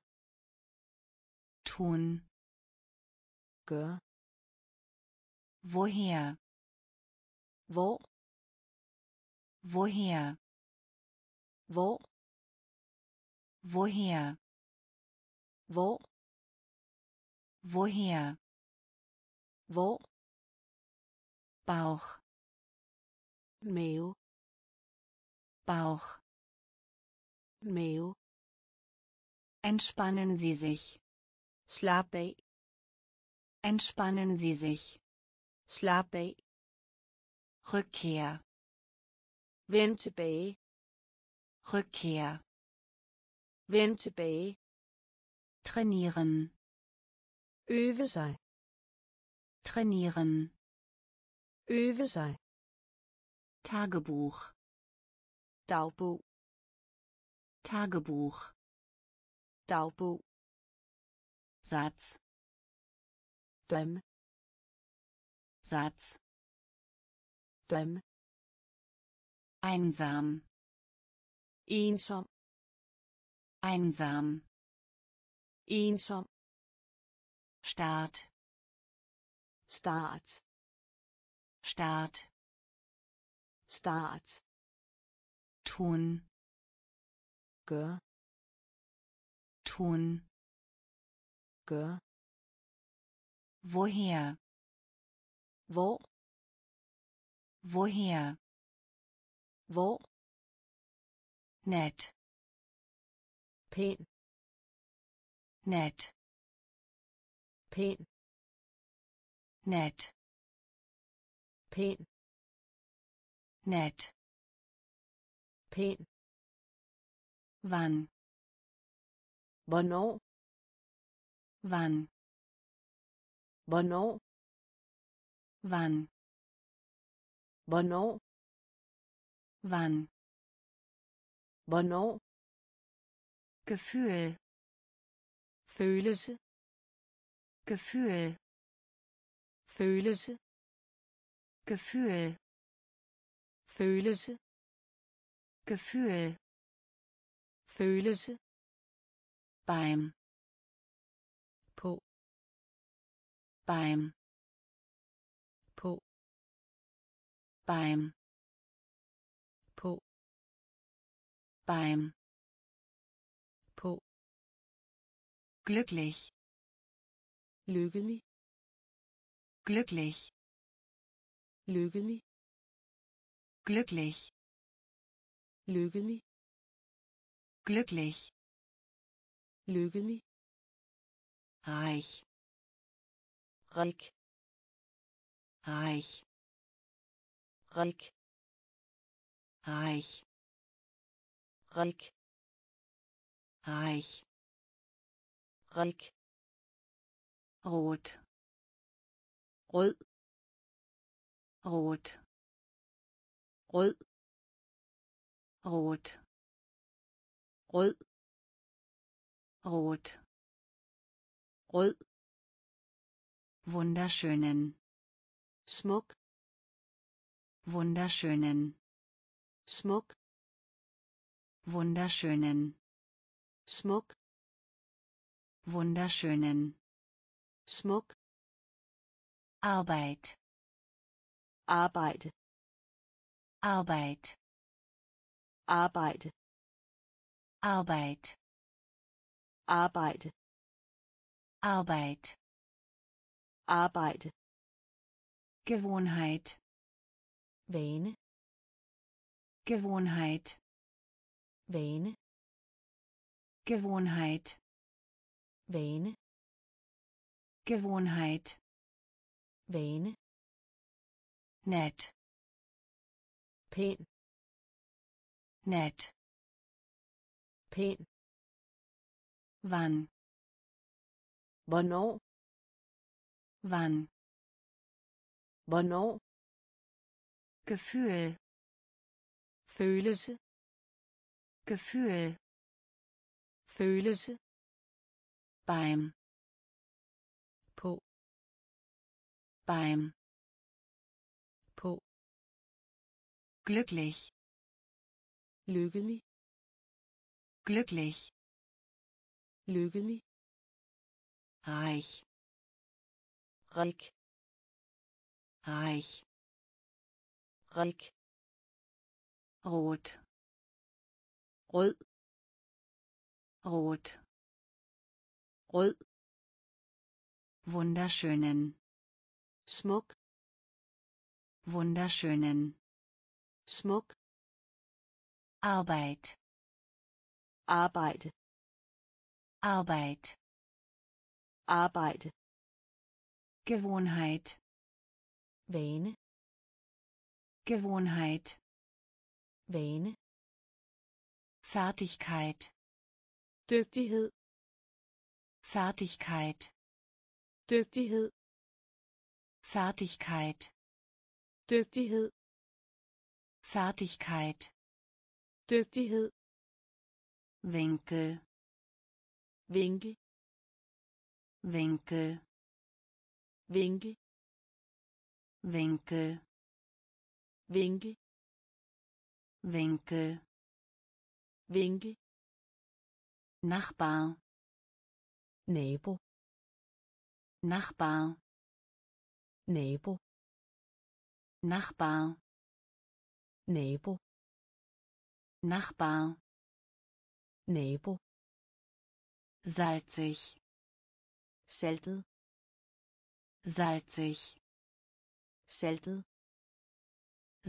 tun, gør, woher, hvor, woher, hvor, woher, hvor, woher, hvor, Bauch, Meo, Bauch, Meo, entspannen Sie sich, slap af, entspannen Sie sich, slap af, Rückkehr, vend tilbage, Rückkehr, Vend tilbage. Trainieren. Øve sig. Trainieren. Øve sig. Tagebuch. Dagbog. Tagebuch. Dagbog. Satz. Døm. Satz. Døm. Einsam. Ensom. Einsam. Ensom. Start. Start. Start. Start. Tun. Gør. Tun. Gør. Woher? Wo? Woher? Wo? Nett. Pen. Nett. Pen. Nett. Pen. Nett. Pen. Wann? Bono. Wann? Bono. Wann? Bono. Wann? Bono. Gefühl. Følelse. Gefühl. Følelse. Gefühl. Følelse. Gefühl. Følelse. Beim. På. Beim. På. Beim. På. Beim. På. Glücklich. Lykkelig. Glücklich. Lykkelig. Glücklich. Lykkelig. Glücklich. Lykkelig. Reich. Reich. Reich. Reich. Reich. Reich. Reich. Reich. Rot. Rød. Rot. Rød. Rot. Rød. Rot. Rød. Wunderschönen. Smuk. Wunderschönen. Smuk. Wunderschönen. Smuk. Wunderschönen. Smuk. Arbeit. Arbeit. Arbeit. Arbeit. Arbeit. Arbeit. Arbeit. Arbeit. Gewohnheit. Vane. Gewohnheit. Vane. Gewohnheit. Vane. Gewohnheit. Vane. Nett. Pen. Nett. Pen. Wann? Bono. Wann? Bono. Gefühl. Følelse. Gefühl. Følelse. Beim. På. Beim. På. Glücklich. Lykkelig. Glücklich. Lykkelig. Reich. Reich. Reich. Reich. Rot. Rød. Rot. Rød. Wunderschönen. Smuk. Wunderschönen. Smuk. Arbeit. Arbeit. Arbeit. Arbeit. Gewohnheit. Vane. Gewohnheit. Vane. Fertigkeit. Dygtighed. Fertigkeit. Dygtighed. Fertigkeit. Dygtighed. Fertigkeit. Dygtighed. Winkel. Winkel. Winkel. Winkel. Winkel. Winkel. Winkel. Winkel. Nachbar. Nabo. Nachbar. Nabo. Nachbar. Nabo. Nachbar. Nabo. Salzig. Saltet. Salzig. Saltet.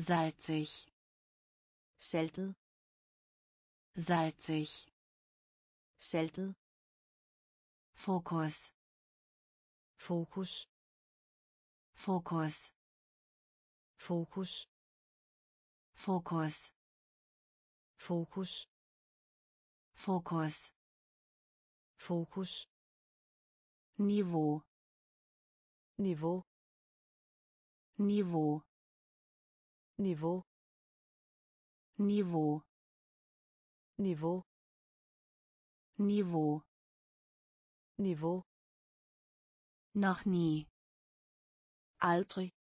Salzig. Saltet. Salzig. Saltet. Fokus. Fokus. Fokus. Fokus. Fokus. Fokus. Fokus. Fokus. Niveau. Niveau. Niveau. Niveau. Niveau. Niveau. Niveau. Niveau. Noch nie. Aldrig.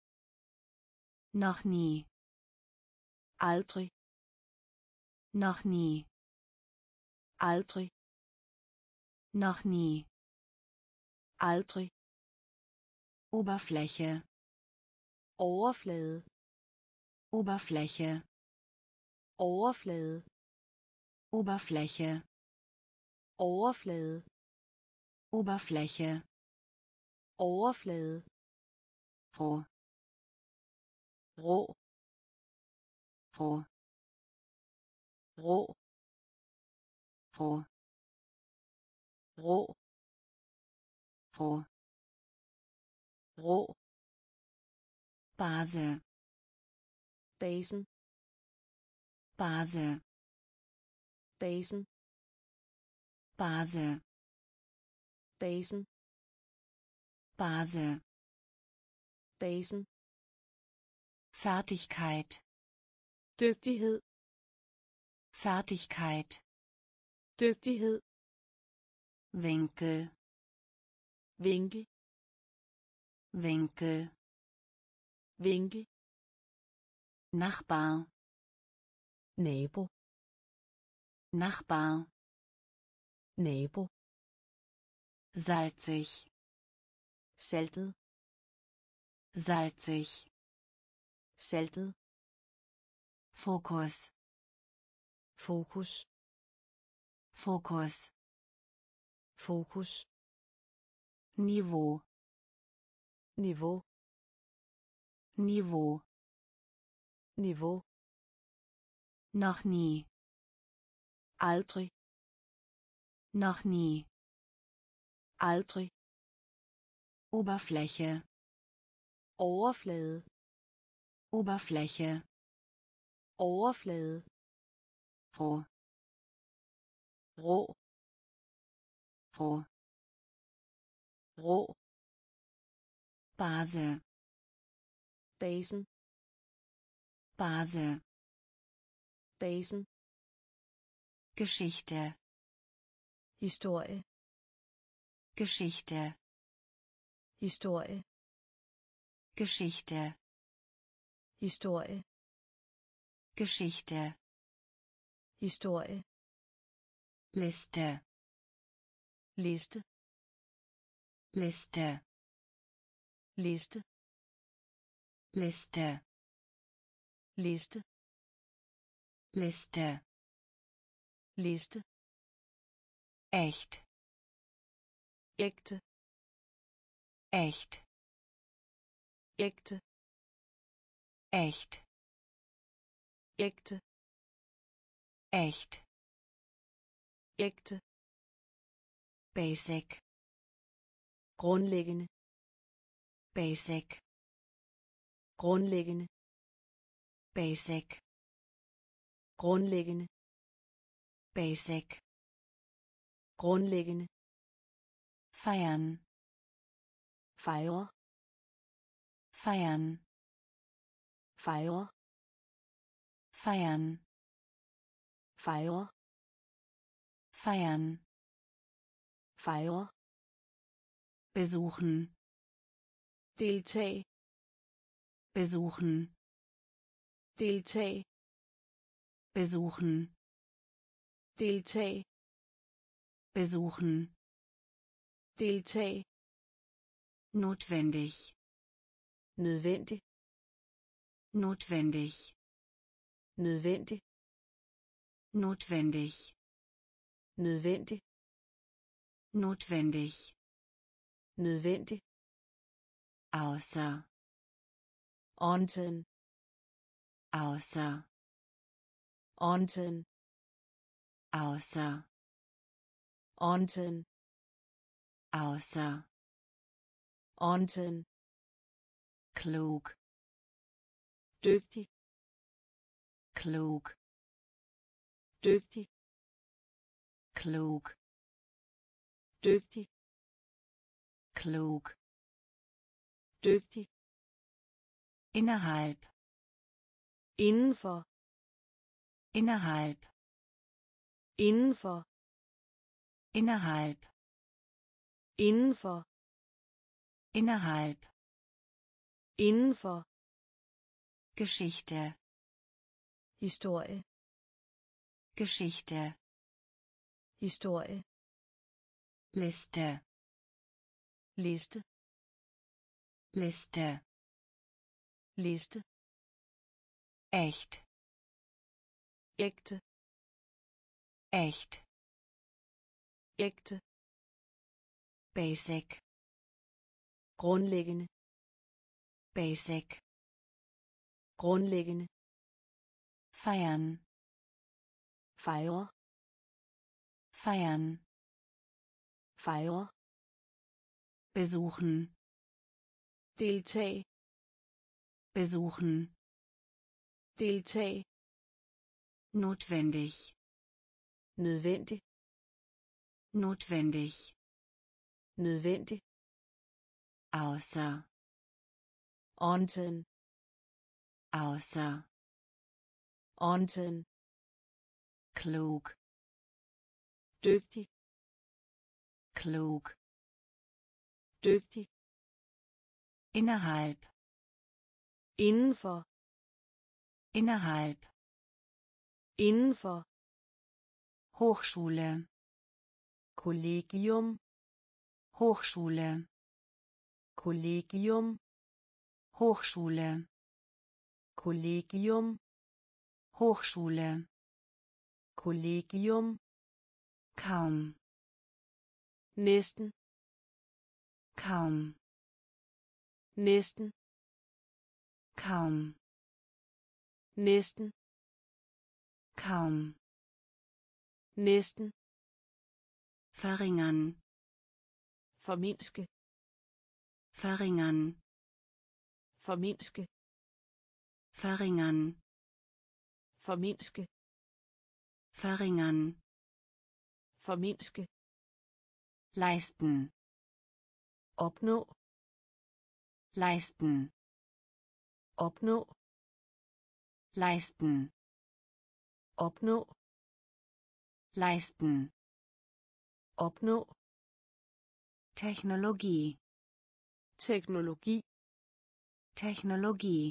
Noch nie. Aldrig. Noch nie. Aldrig. Noch nie. Aldrig. Oberfläche. Overflade. Oberfläche. Overflade. Oberfläche. Overflade. Oberfläche. Overflade. Rå. Rå. Rå. Rå. Rå. Rå. Rå. Rå. Base. Basen. Base. Basen. Base. Basen. Base. Basen. Fertigkeit. Dygtighed. Fertigkeit. Dygtighed. Winkel. Winkel. Winkel. Winkel. Nachbar. Nabo. Nachbar. Nabo. Salzig. Saltet. Salzig. Saltet. Fokus. Fokus. Fokus. Fokus. Niveau. Niveau. Niveau. Niveau. Noch nie. Aldrig. Noch nie. Aldrig. Oberfläche. Overflade. Oberfläche. Overflade. Rå. Rå. Rå. Rå. Base. Basen. Base. Basen. Geschichte. Historie. Geschichte. Historie. Geschichte. Historie. Geschichte. Historie. Liste. Liste. Liste. Liste. Liste. Liste. Liste. Liste. Echt. Ekte. Echt. Ekte. Echt. Ekte. Echt. Ekte. Basic. Grundlegende. Basic. Grundlegende. Basic. Grundlegende. Basic. grundlegende feiern feier feiern feier feiern feier feiern feier besuchen deltag besuchen deltag besuchen deltag besuchen deltag notwendig nødvendig notwendig nødvendig notwendig nødvendig notwendig nødvendig außer unten außer unten außer unten außer unten klug dygtig klug dygtig klug dygtig klug dygtig innerhalb innenfor innerhalb innenfor innerhalb innenfor innerhalb innenfor Geschichte Historie Geschichte Historie Liste Liste Liste Liste echt Ekte echt Ekte basic grundlegende basic grundlegende feiern feier feiern feier besuchen deltag besuchen deltag notwendig nødvendig notwendig nødvendig außer unten außer unten klug dygtig klug dygtig innerhalb innenfor innerhalb innenfor Hochschule Kollegium Hochschule Kollegium Hochschule Kollegium Hochschule Kollegium kaum nächsten kaum nächsten kaum nächsten kaum nächsten verringern forminske verringern forminske verringern forminske verringern forminske leisten opnå leisten opnå leisten opnå leisten opnå Technologie Technologie Technologie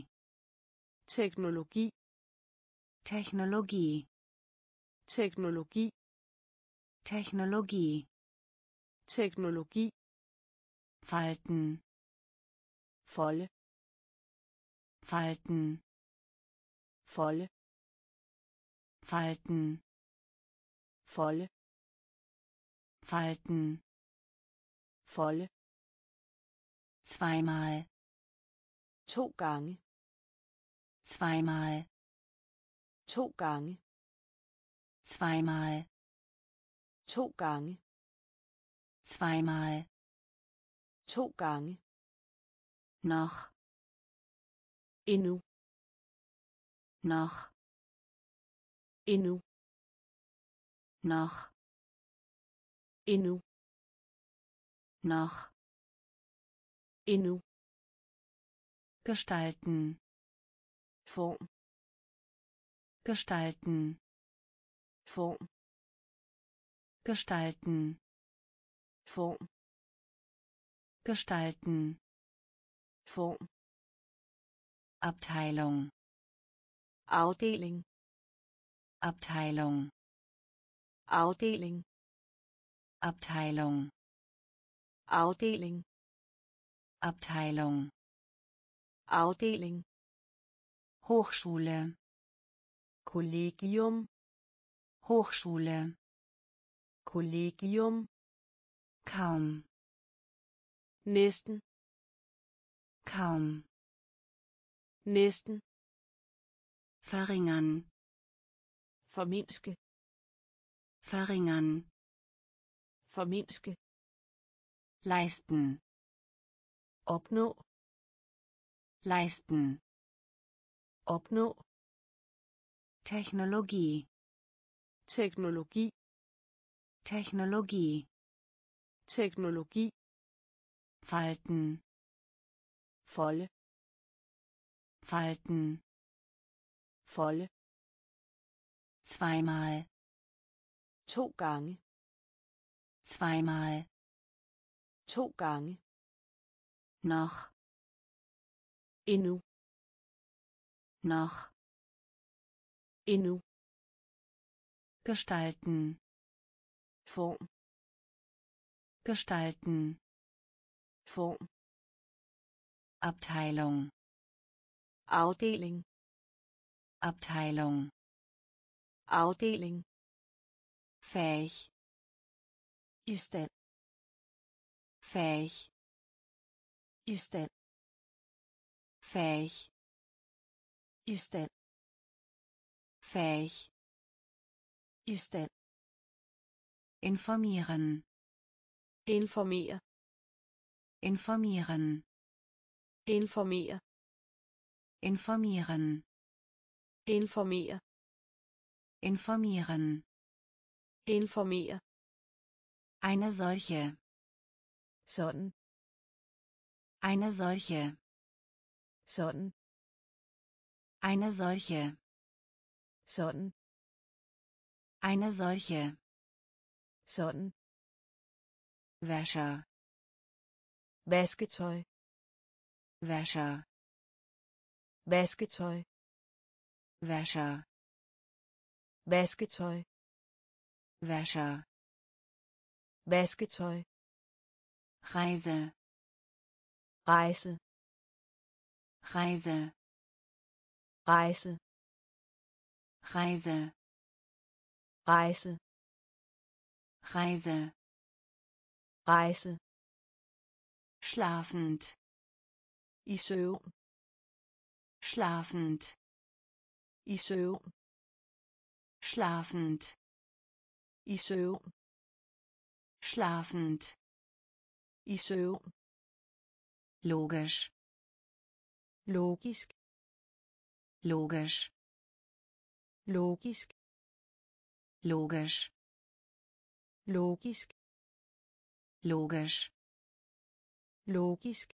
Technologie Technologie Technologie Technologie Technologie Falten volle Falten volle Falten volle Falten volle zweimal to gange zweimal to gange zweimal to gange zweimal to gange noch endnu noch endnu noch Endnu. Noch. Endnu. Gestalten. Form. Gestalten. Form. Gestalten. Form. Gestalten. Form. Abteilung. Afdeling. Abteilung. Afdeling. Abteilung. Afdeling. Abteilung. Afdeling. Hochschule. Kollegium. Hochschule. Kollegium. Kaum. Nächsten. Kaum. Nächsten. Verringern. Verminske. Verringern. Verminske. Leisten. Opnå. Leisten. Opnå. Technologie. Technologie. Technologie. Technologie. Falten. Volle. Falten. Volle. Zweimal. To gange. Zweimal. To gange. Noch. Endnu. Noch. Endnu. Gestalten. Form. Gestalten. Form. Abteilung. Afdeling. Abteilung. Afdeling. Fähig. I stand. Fähig. I stand. Fähig. I stand. Fähig. I stand. Informieren. Informier. Informieren. Informier. Informieren. Informier. Informieren. Informier. Eine solche. Sådan. Eine solche. Sådan. Eine solche. Sådan. Eine solche. Sådan. Wäscher. Vasketøj. Wäscher. Vasketøj. Wäscher. Vasketøj. Wäscher. Vasketøj. Reise. Reise. Reise. Reise. Reise. Reise. Reise. Reise. Schlafend. I søvn. Schlafend. I søvn. Schlafend. I søvn. Schlafend. I søvn. Logisch. Logisk. Logisch. Logisk. Logisch. Logisk. Logisch. Logisk.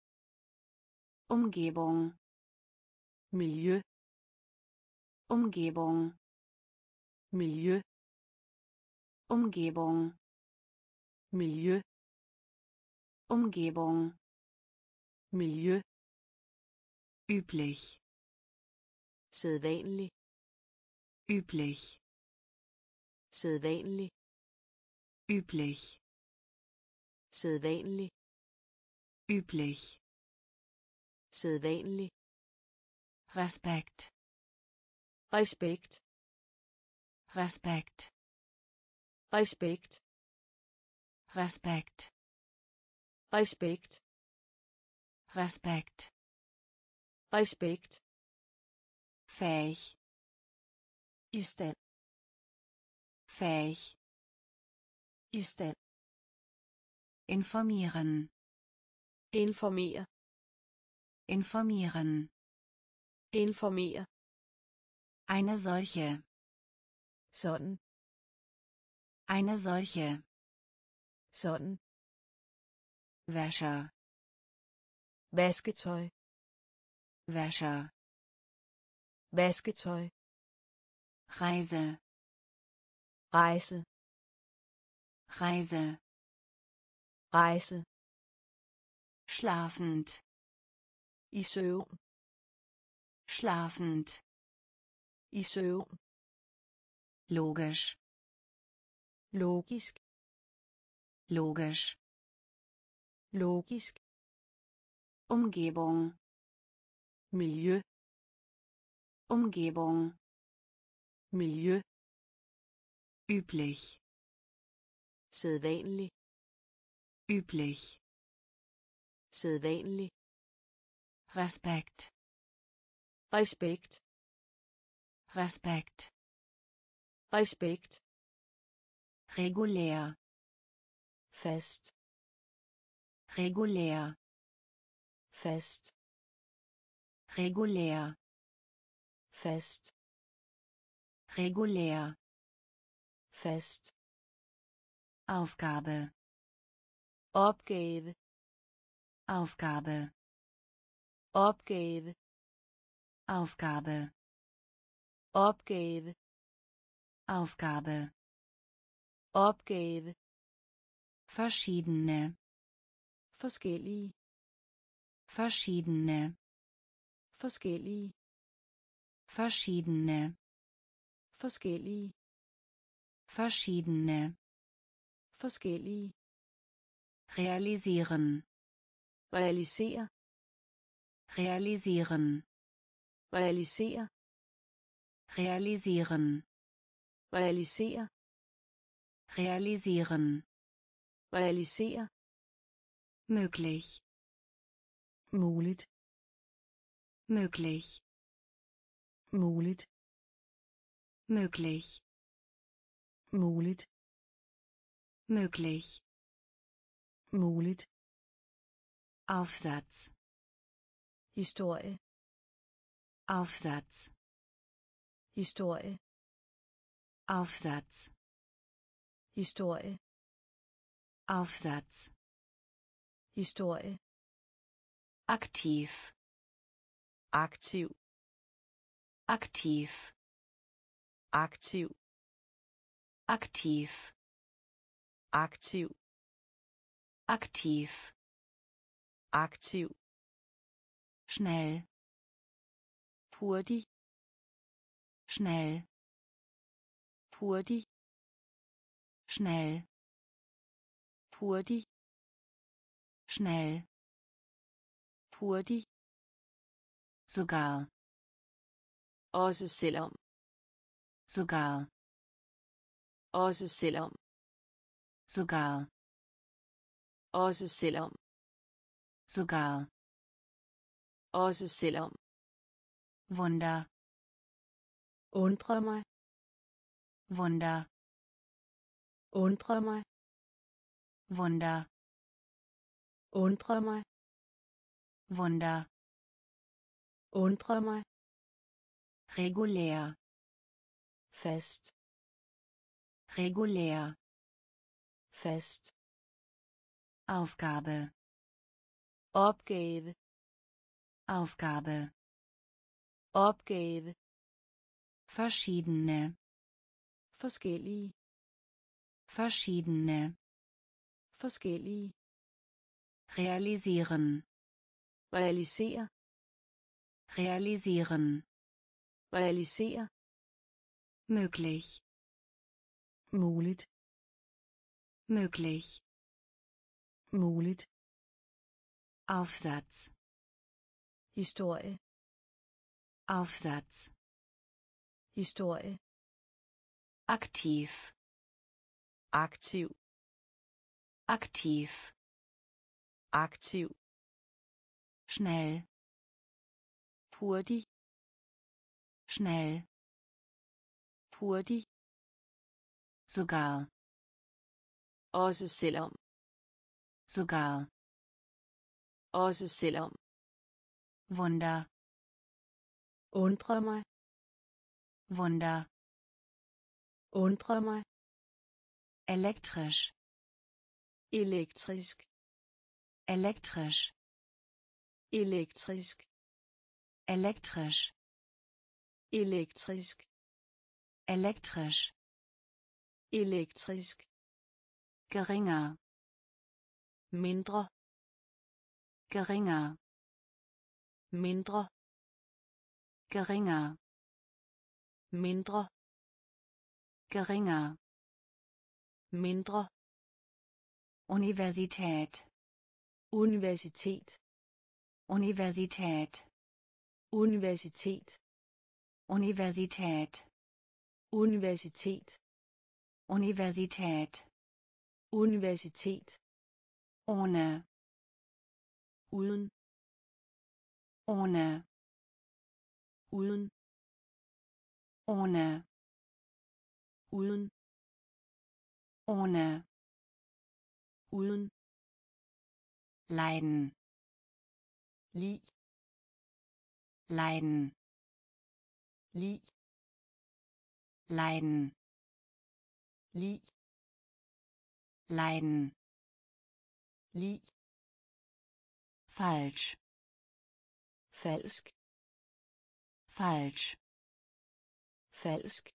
Umgebung. Milieu. Umgebung. Milieu. Umgebung. Milieu. Umgebung. Milieu. Üblich. Sædvanlig. Üblich. Sædvanlig. Üblich. Sædvanlig. Üblich. Sædvanlig. Respekt. Respekt. Respekt. Respekt. Respekt. Respekt. Respekt. Respekt. Fähig. I stand. Fähig. I stand. Informieren. Informier. Informieren. Informier. Eine solche. Sådan. Eine solche. sådan, Wäscher, Vasketøj, Wäscher, Vasketøj, Reise, Reise, Reise, Reise, schlafend, i søvn, schlafend, i søvn, logisch, logisk, logisch, logisk, Umgebung, Milieu, Umgebung, Milieu, üblich, sædvanlig, üblich, sædvanlig, Respekt, Respekt, Respekt, Respekt, regulär, fest, regulär, fest, regulär, fest, regulär, fest, Aufgabe, Opgave, Aufgabe, Opgave, Aufgabe, Opgave, Aufgabe, Opgave, verschiedene, forskellige, verschiedene, forskellige, verschiedene, forskellige, verschiedene, forskellige, realisieren, realisere, realisieren, realisere, realisieren, realisere, realisieren, realisere, möglich, muligt, möglich, muligt, möglich, muligt, möglich, muligt, Aufsatz, Historie, Aufsatz, Historie, Aufsatz, Historie, Aufsatz, Historie, aktiv, aktiv, aktiv, aktiv, aktiv, aktiv, aktiv, aktiv, schnell, hurtig, schnell, hurtig, schnell, hurtig, schnell, hurtig, sogar, også selvom, sogar, også selvom, sogar, også selvom, sogar, også selvom, Wunder, undre mig, Wunder, undre mig, Wunder, undre mig, Wunder, undre mig, regulær, fast, regulær, fast, Aufgabe, Opgave, Aufgabe, Opgave, verschiedene, forskellige, verschiedene, forskellige, realisieren, realisere, realisieren, realisere, möglich, muligt, möglich, muligt, Aufsatz, Historie, Aufsatz, Historie, aktiv, aktiv, aktiv, aktiv, schnell, hurtig, schnell, hurtig, sogar, også selvom, sogar, også selvom, Wunder, undre mig, Wunder, undre mig, elektrisch, elektrisk, elektrisch, elektrisk, elektrisch, elektrisk, elektrisch, elektrisk, geringer, mindre, geringer, mindre, geringer, mindre, geringer, mindre, Universität, Universität, Universität, Universität, Universität, Universität, Universität, Universität, ohne, uden, ohne, uden, ohne, uden, ohne, uden, leiden, lig, leiden, lig, leiden, lig, leiden, lig, falsch, falsk, falsch, falsk,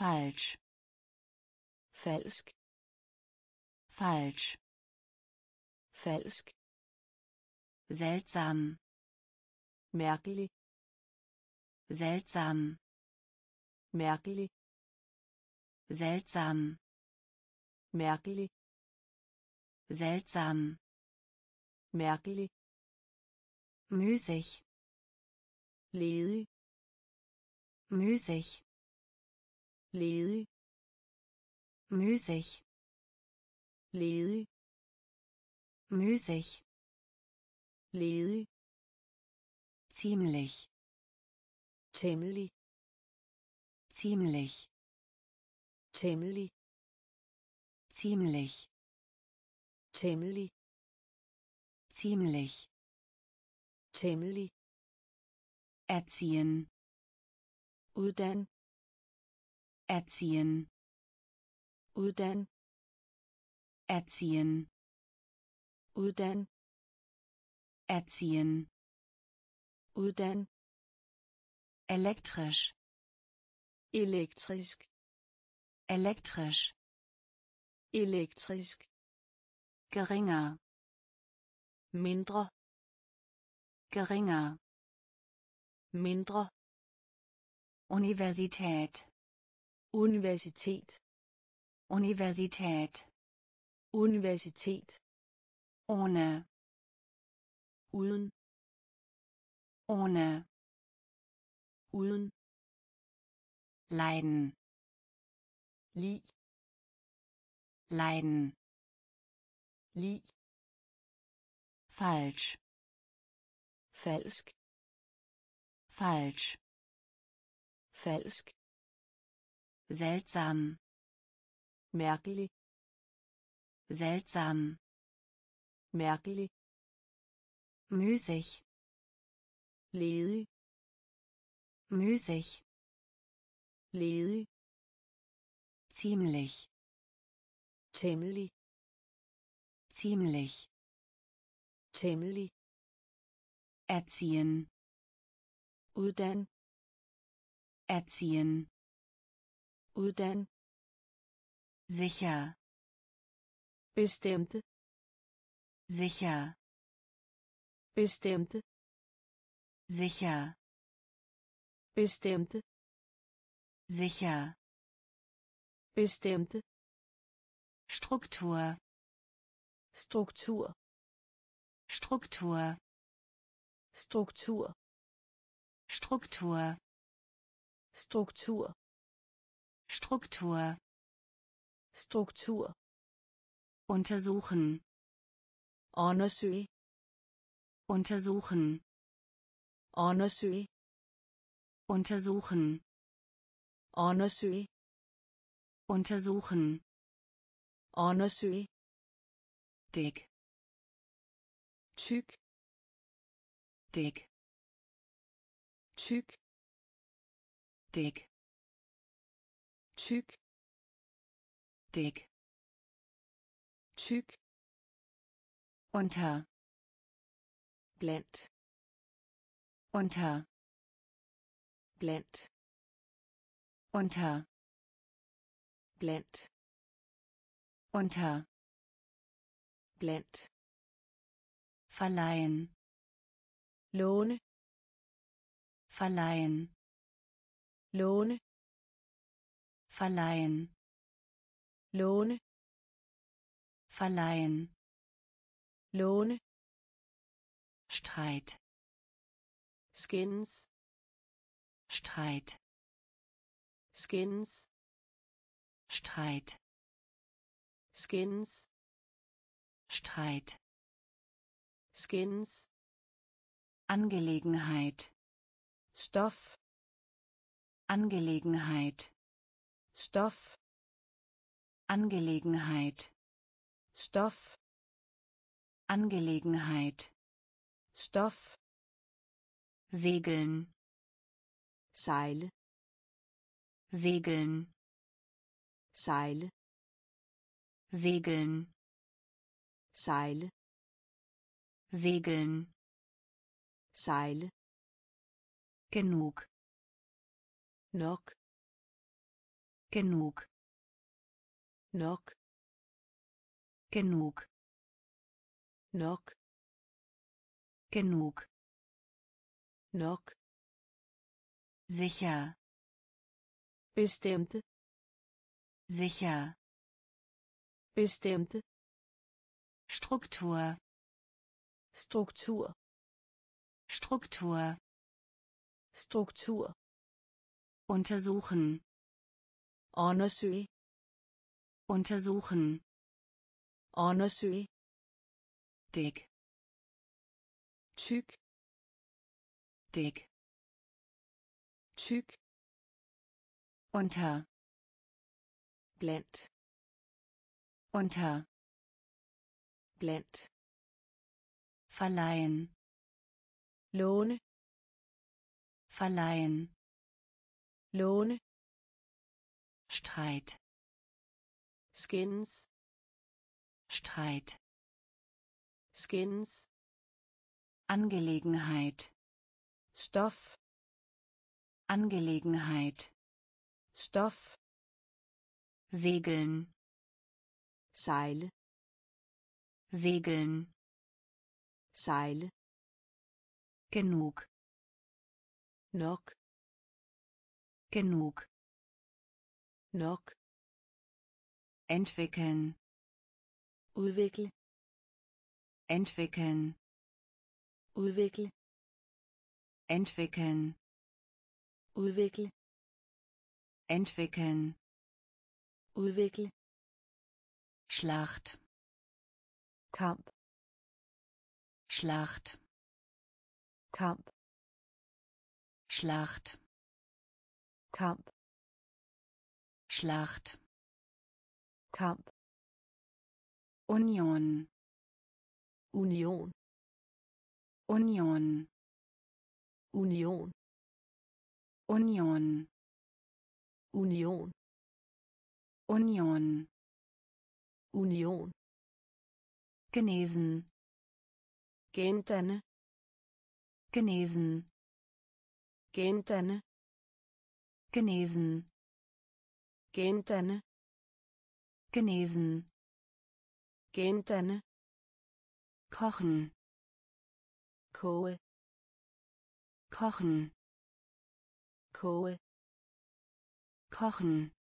falsch, falsk, falsch, falsk, seltsam, merkelig, seltsam, merkelig, seltsam, merkelig, seltsam, merkelig, müßig, ledig, müßig, ledig, müßig, ledig, müßig, ledig, ziemlich, ziemlich, ziemlich, ziemlich, ziemlich, ziemlich, ziemlich, ziemlich, erziehen, uddan, erziehen, uddan, erziehen, uddan, erziehen, uddan, elektrisch, elektrisk, elektrisch, elektrisk, geringer, mindre, geringer, mindre, Universität, Universität, Universität, Universität, ohne, uden, ohne, uden, leiden, lig, leiden, lig, falsch, falsk, falsch, falsk, seltsam, merkelig, seltsam, merkelig, müßig, ledig, müßig, ledig, ziemlich, ziemlich, ziemlich, ziemlich, erziehen, uddan, erziehen, uddan, sicher, bestimmt, sicher, bestimmt, sicher, bestimmt, sicher, bestimmt, Struktur, Struktur, Struktur, Struktur, Struktur, Struktur, Struktur, Struktur, untersuchen, undersøge, untersuchen, undersøge, untersuchen, undersøge, untersuchen, undersøge, dick, tyk, dick, tyk, dick, tyk, dick, tyk, unter, blend, unter, blend, unter, blend, unter, blend, verleihen, låne, verleihen, låne, verleihen, låne, verleihen, låne, Streit, skins, Streit, skins, Streit, skins, Streit, skins, Angelegenheit, Stoff, Angelegenheit, Stoff, Angelegenheit, Stoff, Angelegenheit, Stoff, segeln, Seil, segeln, Seil, segeln, Seil, segeln, Seil, genug, nok, genug, nok, genug, nok, genug, nok, sicher, bestimmt, sicher, bestimmt, Struktur, Struktur, Struktur, Struktur, untersuchen, undersøge, untersuchen, undersøge, dick, tyk, dick, tyk, unter, blend, unter, blend, verleihen, låne, verleihen, låne, Streit, skins, Streit, skins, Angelegenheit, Stoff, Angelegenheit, Stoff, segeln, Seil, segeln, Seil, genug, nok, genug, nok, entwickeln, udvikle, entwickeln, udvikle, entwickeln, udvikle, entwickeln, udvikle, Schlacht, Kampf, Schlacht, Kampf, Schlacht, Kampf, Schlacht, Kampf, Union, Union, Union, Union, Union, Union, Union, Union, genesen, Gentane, genesen, Gentane, genesen, Gentane, genesen, Gentane, kochen, Kohe, kochen, Kohe, kochen,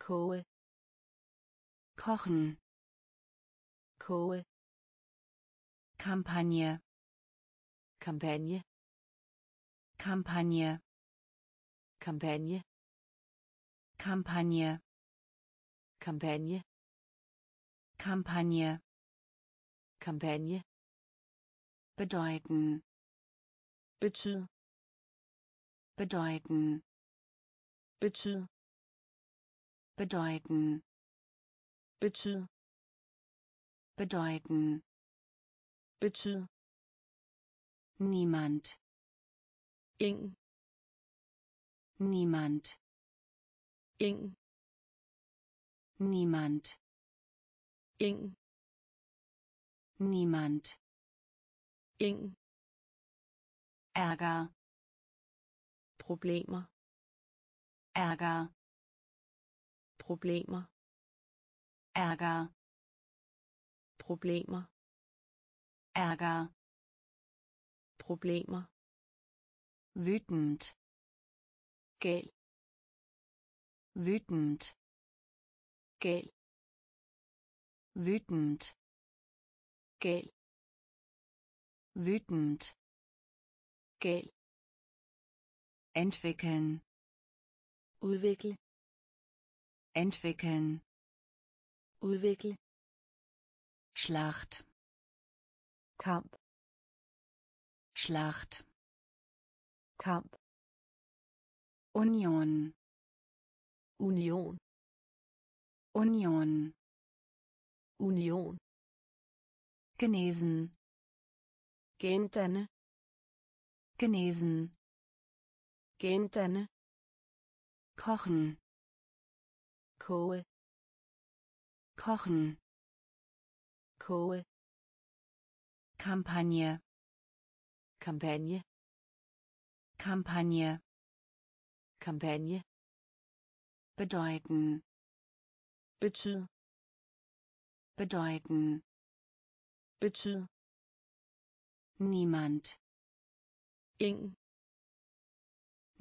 Kohe, kochen, Kohe, Kampagne, Kampagne, Kampagne, Kampagne, Kampagne, Kampagne, Kampagne, Kampagne, bedeuten, betyd, bedeuten, betyd, bedeuten, betyd, bedeuten, betyd, niemand, ingen, niemand, ingen, niemand, Ingen. Niemand. Ingen. Ärger. Problemer. Ärger. Problemer. Ärger. Problemer. Ärger. Problemer. Wütend. Gel. Wütend. Gel. Wütend. Gel. Wütend. Gel. Entwickeln. Udvikle. Entwickeln. Udvikle. Schlacht. Kampf. Schlacht. Kampf. Union. Union. Union. Union. Genesen. Gentane. Genesen. Gentane. Kochen. Kohe. Kochen. Kohe. Kampagne. Kampagne. Kampagne. Kampagne. Bedeuten. Betyd. Bedeuten. Betyd. Niemand. Ingen.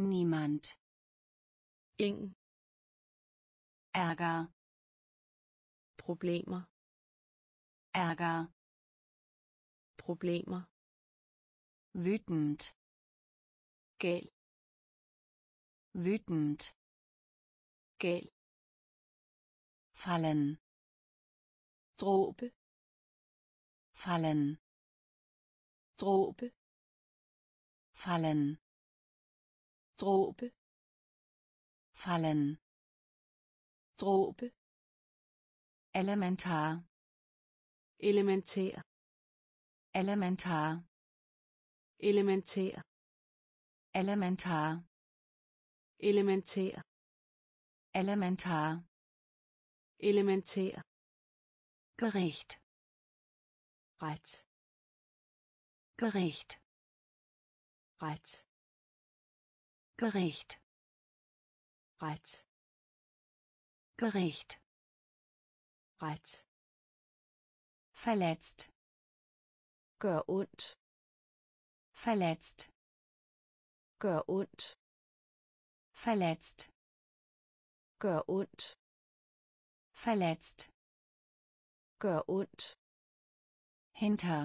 Niemand. Ingen. Ärger. Problemer. Ärger. Problemer. Wütend. Gel. Wütend. Gel. Fallen. Drobe. Fallen. Drobe. Fallen. Drobe. Fallen. Drobe. Elementar. Elementär. Elementar. Elementär. Elementar. Elementär. Elementar. Elementär. Gericht. Reiz. Gericht. Reiz. Gericht. Reiz. Gericht. Reiz. Verletzt. Gør ondt. Verletzt. Gør ondt. Verletzt. Gør ondt. Verletzt. Gør ondt. Hinter.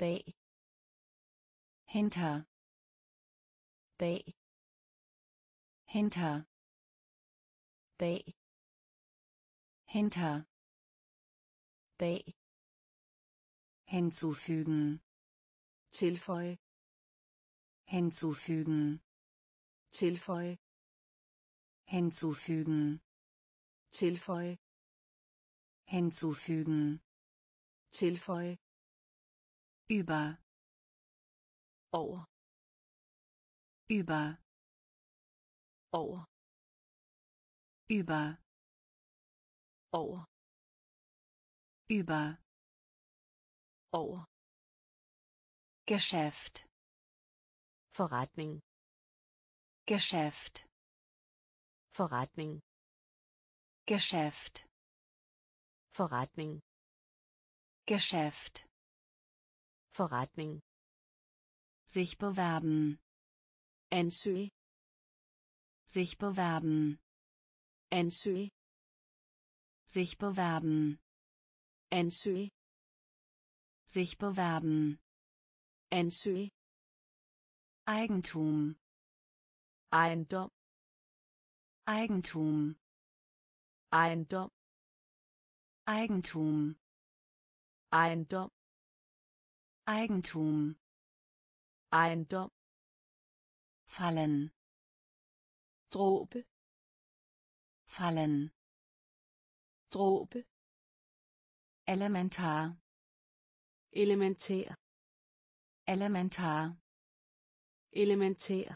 Bag. Hinter. Bag. Hinter. Bag. Hinter. Bag. Hinzufügen. Tilføj. Hinzufügen. Tilføj. Hinzufügen. Tilføj. Hinzufügen. Tilføj. Über. Over. Über. Over. Über. Over. Über. Over. Geschäft. Forretning. Geschäft. Forretning. Geschäft. Forretning. Geschäft. Forretning. Sich bewerben. Ansøge. Sich bewerben. Ansøge. Sich bewerben. Ansøge. Sich bewerben. Ansøge. Eigentum. Ejendom. Eigentum. Ejendom. Eigentum. Ejendom. Eigentum. Ejendom. Fallen. Drobe. Fallen. Drobe. Elementar. Elementär. Elementar. Elementär.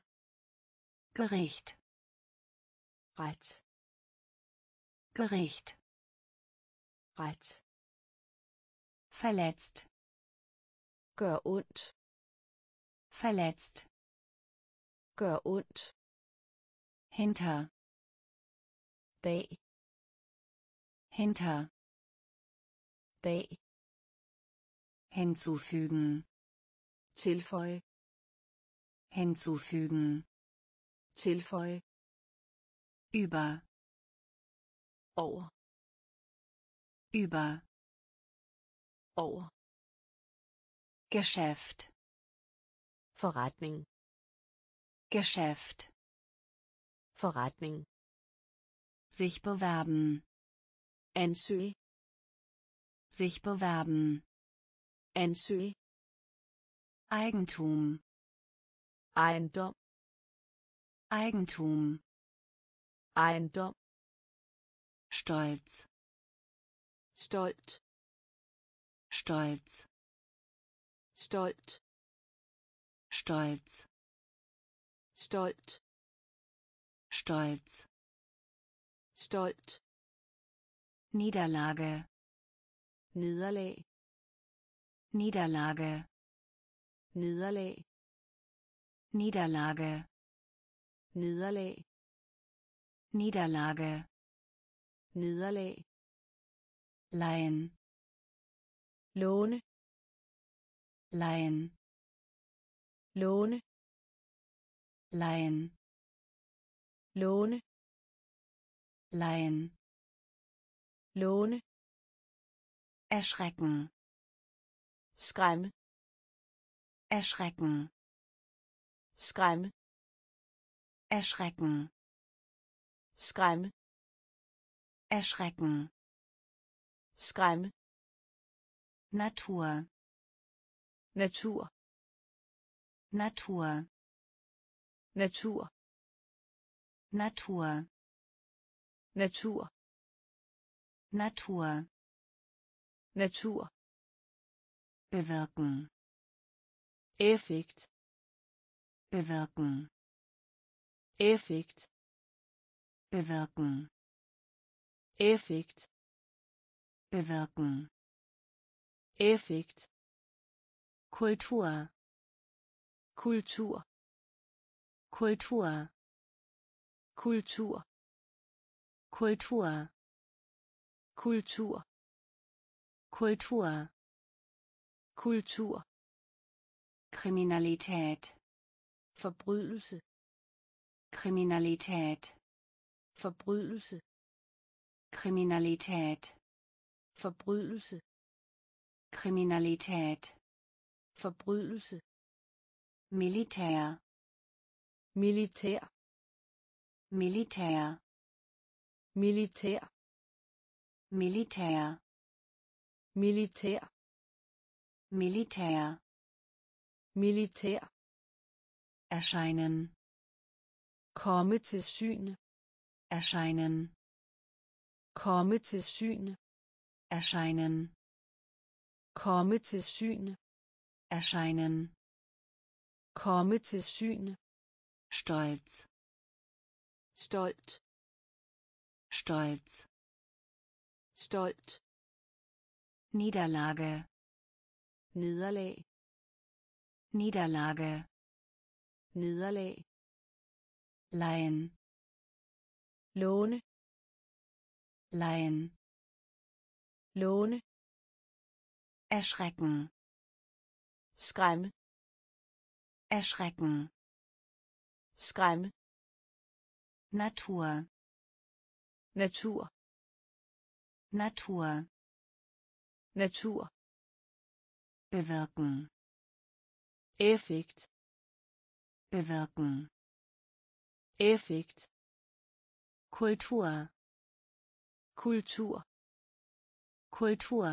Gericht. Reiz. Gericht. Reiz. Verletzt. Gør ondt. Verletzt. Gør ondt. Hinter. Bag. Hinter. Bag. Hinzufügen. Tilføj. Hinzufügen. Tilføj. Über. Over. Über. Over. Geschäft. Forretning. Geschäft. Forretning. Sich bewerben. Ansøge. Sich bewerben. Ansøge. Eigentum. Ejendom. Eigentum. Ejendom. Stolz. Stolz. Stolz. Stolz. Stolz. Stolz. Stolz. Stolz. Niederlage. Nederlag. Niederlage. Nederlag. Niederlage. Nederlag. Niederlage. Nederlag. Leihen. Låne. Leihen. Låne. Leihen. Låne. Leihen. Låne. Erschrecken. Skræmme. Erschrecken. Skræmme. Erschrecken. Skræmme. Erschrecken. Skræmme. Natur. Natur. Natur. Natur. Natur. Natur. Natur. Natur. Bewirken. Effekt. Bewirken. Effekt. Bewirken. Effekt. Bewirken. Effekt. Kultur. Kultur. Kultur. Kultur. Kultur. Kultur. Kultur. Kultur. Kriminalität. Verbrydelse. Kriminalität. Verbrydelse. Kriminalität. Verbrydelse. Kriminalität. Verbrydelse. Militär. Militär. Militär. Militär. Militär. Militär. Militär. Militär. Erscheinen. Komme til syne. Erscheinen. Komme til syne. Erscheinen. Komme til syne. Erscheinen. Komme til syne. Stolz. Stolz. Stolz. Stolz. Niederlage. Nederlag. Niederlage. Nederlag. Leihen. Låne. Leihen. Låne. Erschrecken. Skræmme. Erschrecken. Skræmme. Natur. Natur. Natur. Natur. Bewirken. Effekt. Bewirken. Effekt. Kultur. Kultur. Kultur.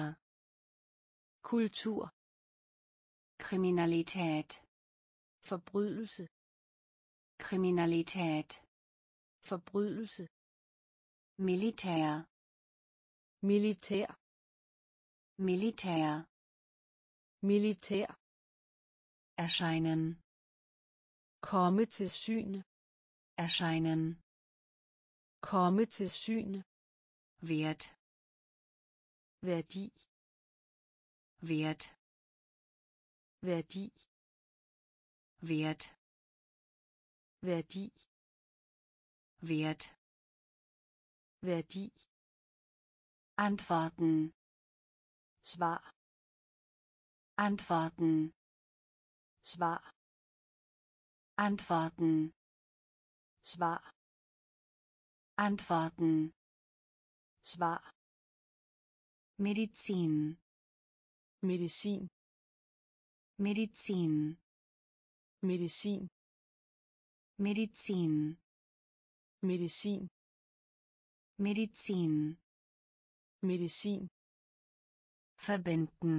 Kultur. Kriminalität. Verbrydelse. Kriminalität. Verbrydelse. Militär. Militär. Militär. Militär. Erscheinen. Komme til syne. Erscheinen. Komme til syne. Wert. Værdi. Wert. Værdi. Wert. Værdi. Wert. Værdi. Antworten. Svar. Antworten. Svar. Antworten. Svar. Antworten. Svar. Medizin. Medizin. Medizin. Medizin. Medizin. Medizin. Medizin. Medizin. Verbinden.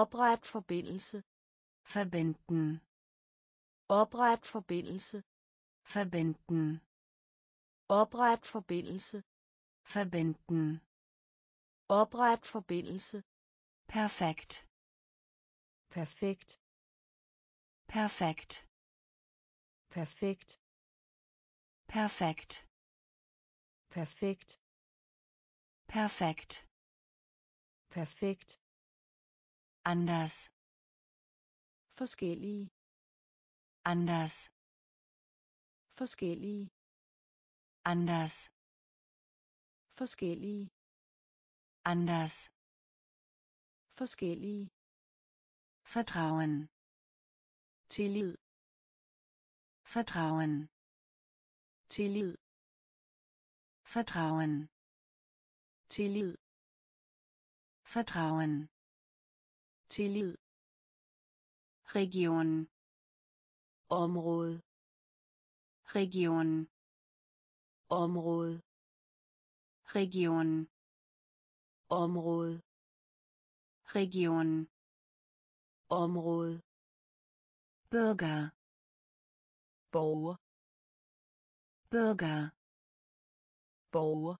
Opret forbindelse. Verbinden. Opret forbindelse. Verbinden. Opret forbindelse. Verbinden. Opret forbindelse. Perfekt. Perfekt. Perfekt. Perfekt. Perfekt. Perfekt. Perfekt. Perfekt. Anders. Forskellige. Anders. Forskellige. Anders. Forskellige. Anders. Forskellige. Vertrauen. Tillid. Vertrauen. Tillid. Vertrauen. Tillid. Vertrauen. Tillid. Region. Område. Region. Område. Region. Område. Region. Område. Bürger. Borger. Bürger. Borger.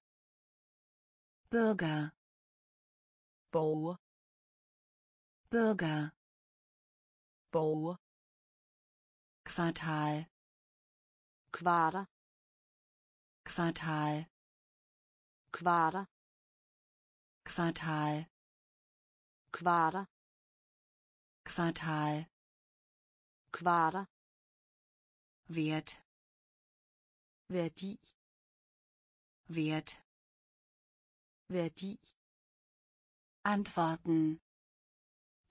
Bürger. Borger. Bürger. Borger. Quartal. Quarter. Quartal. Quarter. Quartal. Quarter. Quartal. Quarter. Wert. Værdi. Wert. Værdi. Antworten.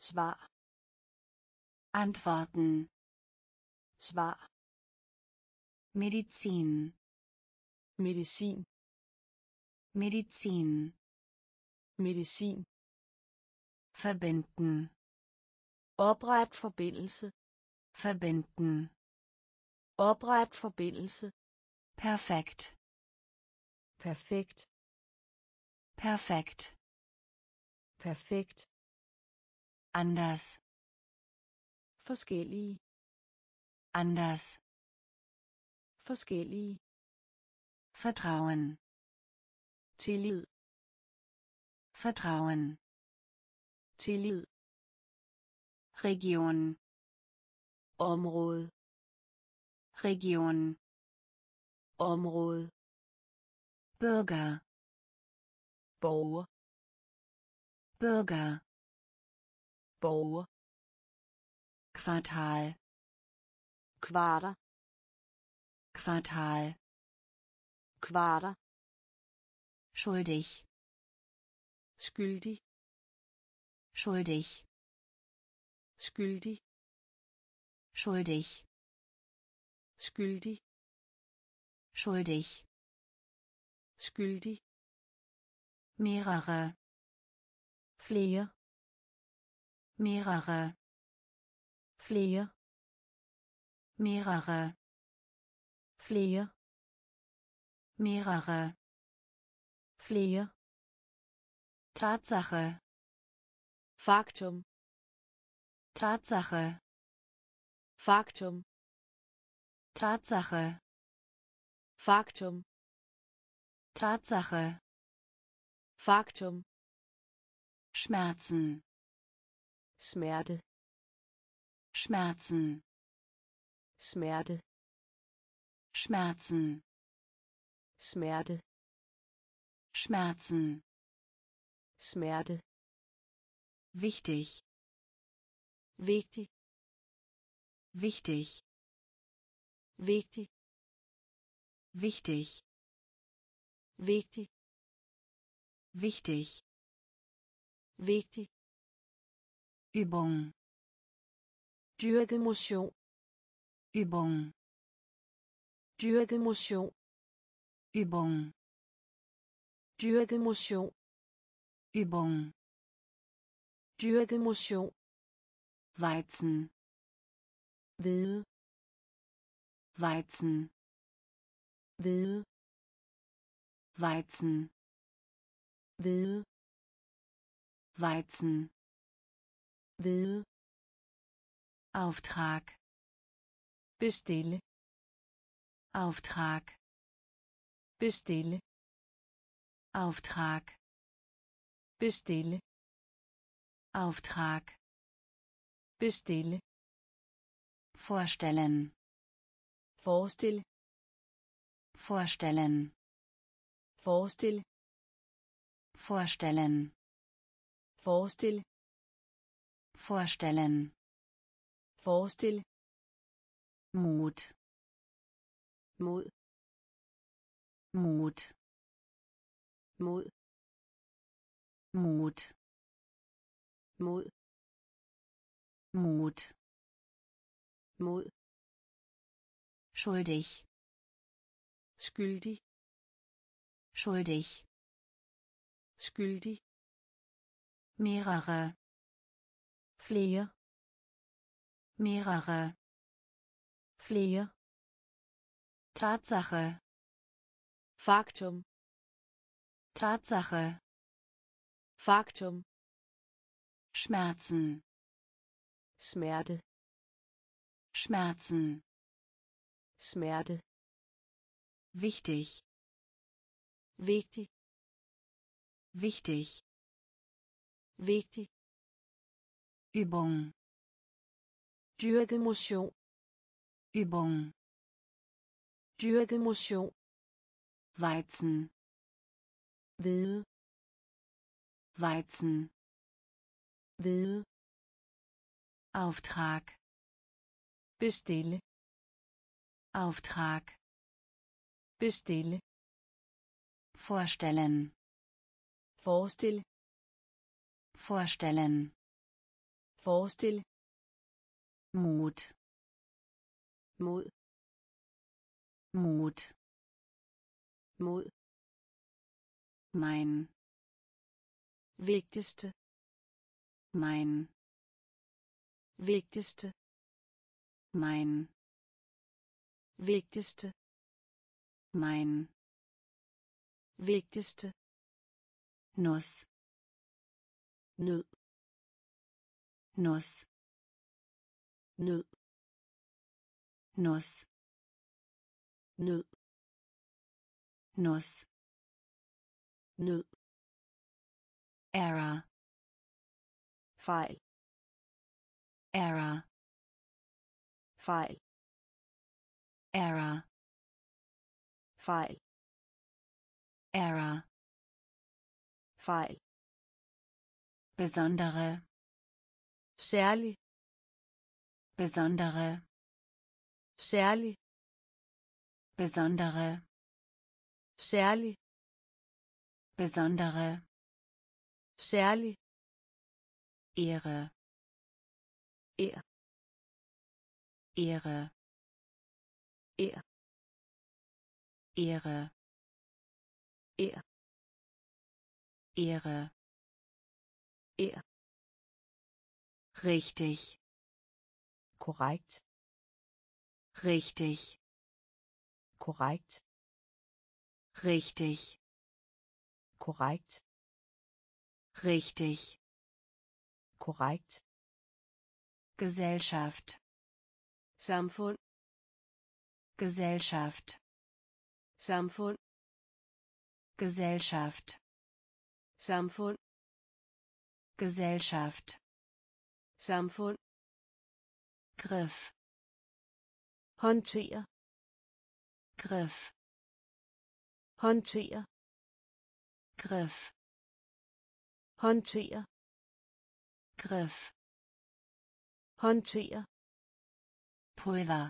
Svar. Antworten. Svar. Medizin. Medizin. Medizin. Medizin. Verbinden. Opret forbindelse. Verbinden. Opret forbindelse. Perfekt. Perfekt. Perfekt. Perfekt. Anders. Forskellige. Anders. Forskellige. Vertrauen. Tillid. Vertrauen. Tillid. Region. Område. Region. Område. Bürger. Borger. Bürger. Borger. Quartal. Quarter. Quartal. Quarter. Schuldig. Skyldig. Schuldig. Skyldig. Schuldig. Skyldig. Schuldig. Skyldig. Mehrere. Flere. Mehrere. Flere. Mehrere. Flere. Mehrere. Flere. Tatsache. Faktum. Tatsache. Faktum. Tatsache. Faktum. Tatsache. Faktum. Schmerzen. Smerte. Schmerzen. Smerte. Schmerzen. Smerte. Schmerzen. Smerte. Wichtig. Wichtig. Wichtig. Wichtig. Wichtig. Wichtig. Wichtig. Wichtig. Übung. Dyrkemotion. Übung. Dyrkemotion. Übung. Dyrkemotion. Übung. Dyrkemotion. Weizen. Will. Weizen. Will. Weizen. Will. Weizen. Will. Auftrag. Bestelle. Auftrag. Bestelle. Auftrag. Bestelle. Auftrag. Bestelle. Vorstellen. Vorstil. Vorstellen. Vorstil. Vorstellen. Vorstil. Vorstellen. Forestil. Mut. Mod. Mut. Mod. Mut. Mod. Mut. Mod. Schuldig. Skyldig. Schuldig. Skyldig. Mehrere. Flere. Mehrere. Flere. Tatsache. Faktum. Tatsache. Faktum. Schmerzen. Smerte. Schmerzen. Smerte. Wichtig. Wichtig. Wichtig. Wichtig. Übung. Dyrkemotion. Übung. Dyrkemotion. Weizen. Will. Weizen. Will. Auftrag. Bestelle. Auftrag. Bestelle. Vorstellen. Forestil. Vorstellen. Forestil. Mut. Mod. Mut. Mod. Mein. Wichtigste. Mein. Wichtigste. Mein. Wichtigste. Mein. Wichtigste. Nuss. Null. Nuss. Null. Nuss. Null. Nuss. Null. Error. File. Error. File. Error. File. Error. File. Besondere. Særlig. Besondere. Særlig. Besondere. Særlig. Besondere. Særlig. Ehre. Ehre. Ehre. Ehre. Ehre. Ehre. Ehre. Ehre. Richtig. Korrekt. Richtig. Korrekt. Richtig. Korrekt. Richtig. Korrekt. Gesellschaft. Samfund. Gesellschaft. Samfund. Gesellschaft. Samfund. Gesellschaft. Samfund. Griff. Håndtere. Griff. Håndtere. Griff. håndtere, griff, håndtere, pulver,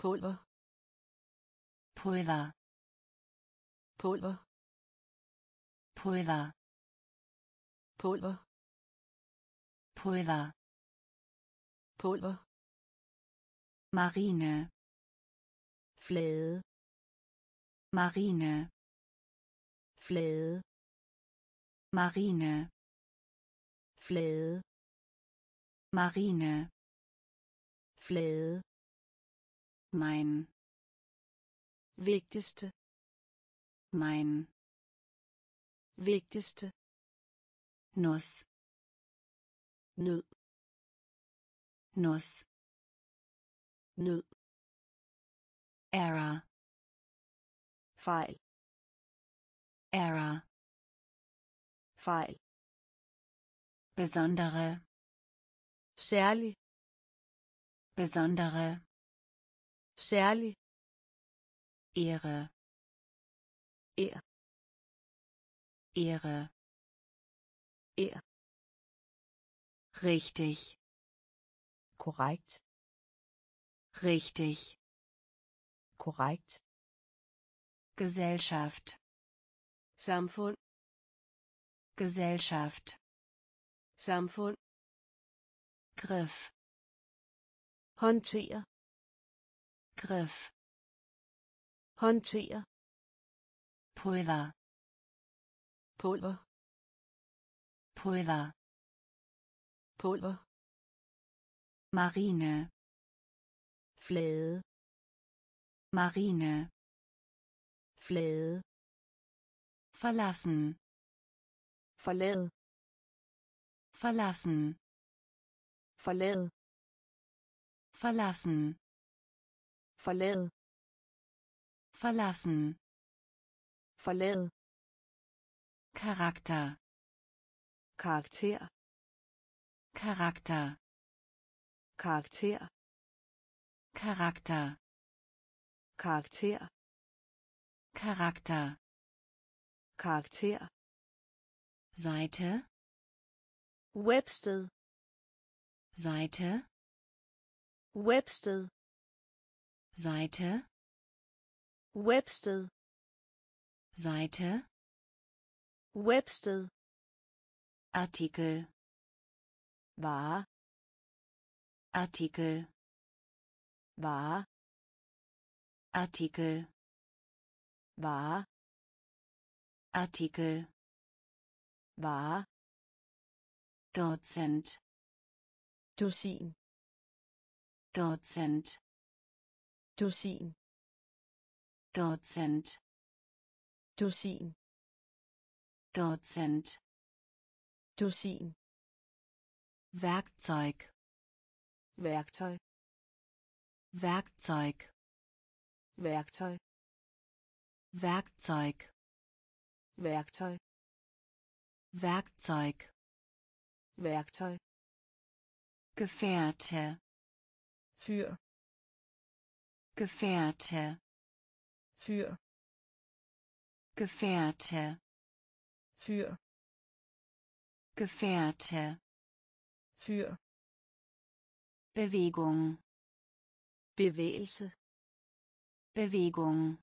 pulver, pulver, pulver, pulver, pulver, pulver, pulver, marine, flade, marine, flade, marine, flade, marine, flade, mein, vigtigste, mein, vigtigste, nuss, nød, nuss, nød, error, fejl, error, fejl, besondere, særlig, besondere, særlig, Ehre, Ehre, Ehre, Ehre, richtig, korrekt, richtig, korrekt, Gesellschaft, Samfund, Gesellschaft, Samfund, Griff, håndtere, griff, håndtere, pulver, pulver, pulver, pulver, marine, flade, marine, flade, verlassen, forlade, verlassen, forlade, verlassen, forlade, verlassen, forlade, Charakter, Charakter, Charakter, Charakter, Charakter, Charakter, Charakter, Charakter, Seite, Websted, Seite, Websted, Seite, Websted, Seite, Websted, Artikel, Ware, Artikel, Ware, Artikel, Ware, Artikel, Ware, Dutzend, Dusin, Dutzend, Dusin, Dutzend, Dusin, Dutzend, Dusin, Werkzeug, Werkzeug, Werkzeug, Werkzeug, Werkzeug, Werkzeug, Werkzeug, Werkzeug, Gefährte, für, Gefährte, für, Gefährte, für, Gefährte, für, Bewegung, Bewegung, Bewegung,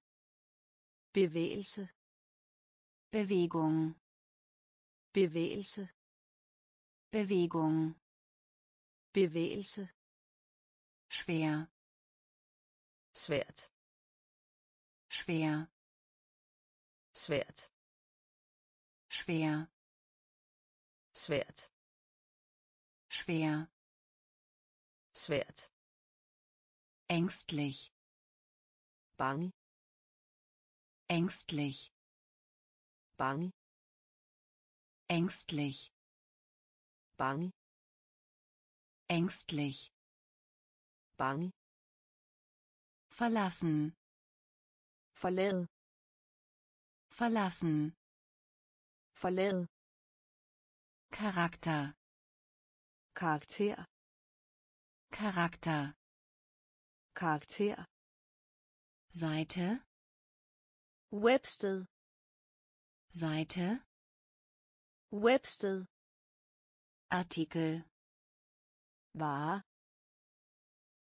Bewegung, Bewegung, Bewegung, Bewegung, Bewegung, schwer, Schwert, schwer, Schwert, schwer, Schwert, schwer, Schwert, ängstlich, bang, ängstlich, bang, ängstlich, bang, ängstlich, bang, verlassen, verlade, verlassen, forlade, Charakter, Charakter, Charakter, Charakter, Seite, Websted, Seite, Websted. Artikel. War.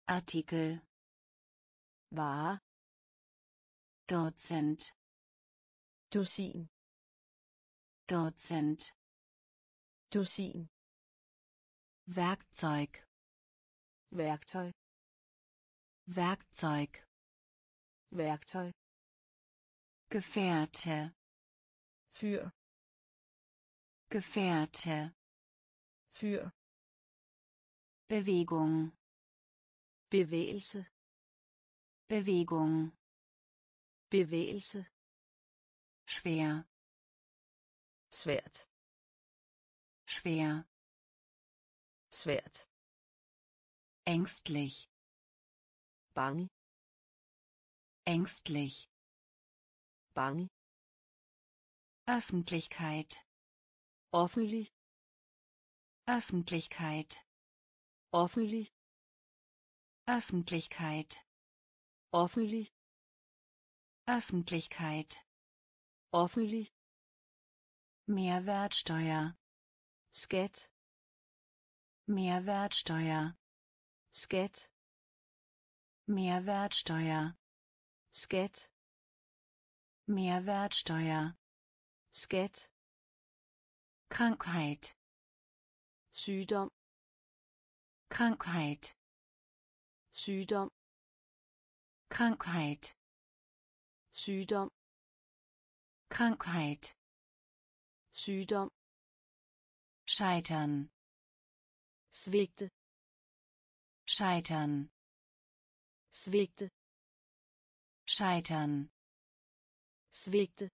Artikel. War. Dutzend. Dusin. Dutzend. Dusin. Werkzeug. Werkzeug. Werkzeug. Werkzeug. Gefährte. Für. Gefährte. Für. Bewegung. Bewegung. Bewegung. Bewegung. Schwer. Schwert. Schwer. Schwert. Ängstlich. Bang. Ängstlich. Bang. Öffentlichkeit. Offenlich. Öffentlichkeit. Offenlich. Öffentlichkeit. Offenlich. Öffentlichkeit. Offenlich. Mehrwertsteuer. Skat. Mehrwertsteuer. Skat. Mehrwertsteuer. Skat. Mehrwertsteuer. Skat. Krankheit. Sygdom. Krankheit. Sygdom. Krankheit. Sygdom. Krankheit. Sygdom. Scheitern. Svigte. Scheitern. Svigte. Scheitern. Svigte.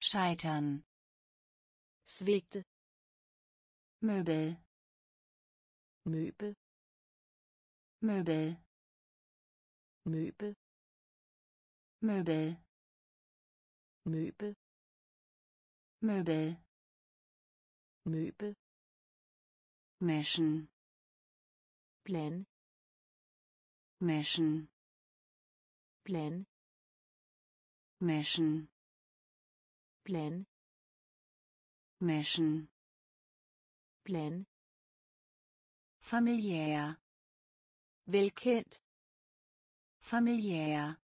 Scheitern. Svigte. Möbel. Möbel. Möbel. Möbel. Möbel. Möbel. Möbel. Möbel. Mischen. Plan. Mischen. Plan. Mischen. Plan. Mischen. Plan. Familiär. Velkendt. Familiär.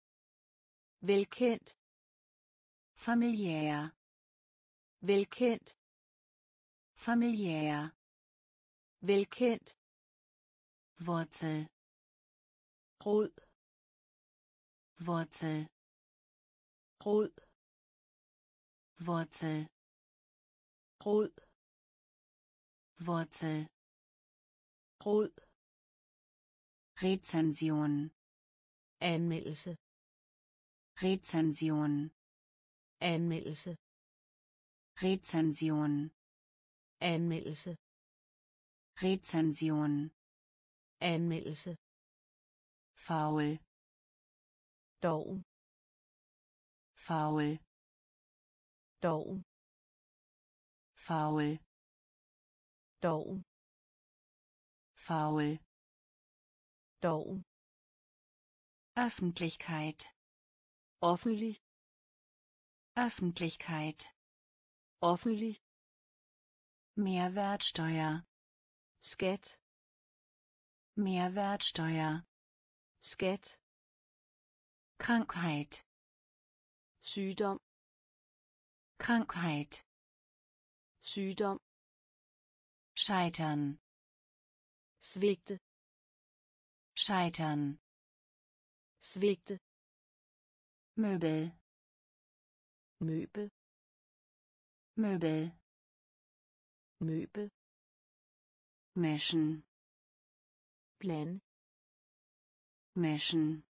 Velkendt. Familiär. Velkendt. Familiär. Velkendt. Wurzel. Rod. Wurzel. Rod. Wurzel. Rod. Wurzel. Rod. Rezension. Anmeldelse. Rezension. Anmeldelse. Rezension. Anmeldelse. Rezension. Anmeldelse. Faul. Doven. Faul. Doven. Faul. Doven. Faul. Doven. Öffentlichkeit. Offenlich. Öffentlichkeit. Offenlich. Mehrwertsteuer. Skat. Mehrwertsteuer. Skat. Krankheit. Sygdom. Krankheit. Sygdom. Scheitern. Svigte. Scheitern. Svigte. Möbel. Möbel. Möbel. Möbel. Mischen. Plan. Mischen.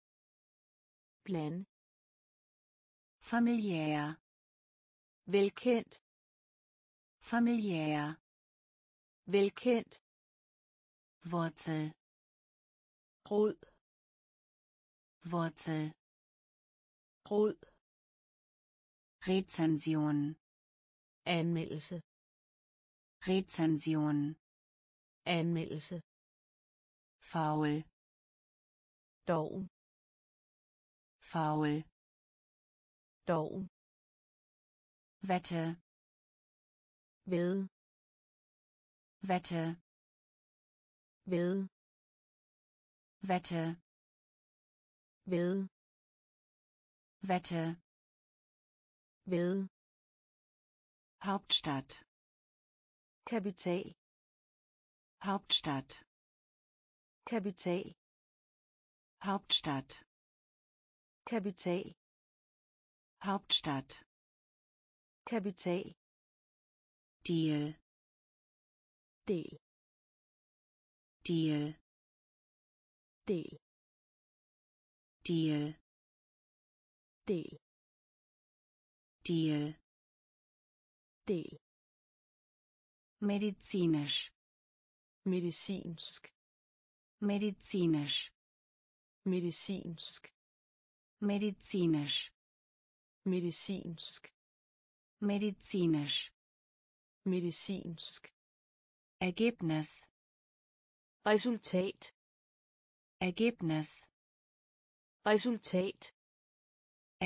Plan. Familiär. Velkendt. Familiär. Velkendt. Wurzel. Rod. Wurzel. Rod. Rezension. Anmeldelse. Rezension. Anmeldelse. Faul. Doven. Faul. Doven. Wette. ved wette ved wette ved wette ved Hauptstadt kapital Hauptstadt kapital Hauptstadt kapital Hauptstadt kapital Deal Deal Deal Deal Deal Deal Deal Deal medizinisch medizinsk medizinisch medizinsk medizinisch medizinsk medizinisch medizinsk Ergebnis Resultat Ergebnis Resultat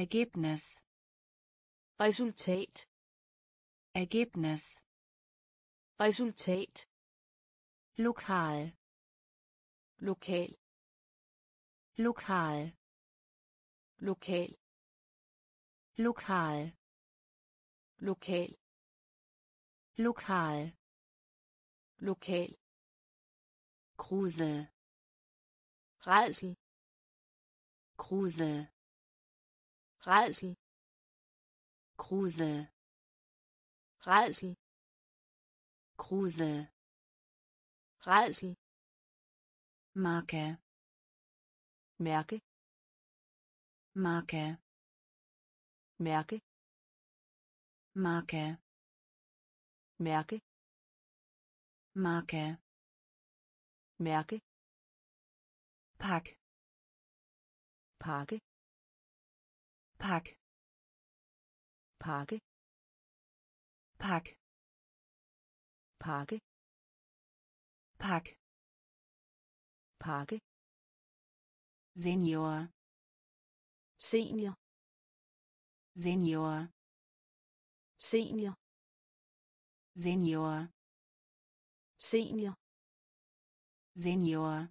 Ergebnis Resultat Ergebnis Resultat Lokal Lokal Lokal Lokal Lokal Lokal Lokal Lokal Kruse Rätsel Kruse Rätsel Kruse Rätsel Kruse Rätsel Marke Merke Marke Merke Marke Merke Marke Merke Pack Parke Pack Parke Pack Parke Pack Parke Senior Senior Senior Senior Senior Senior Senior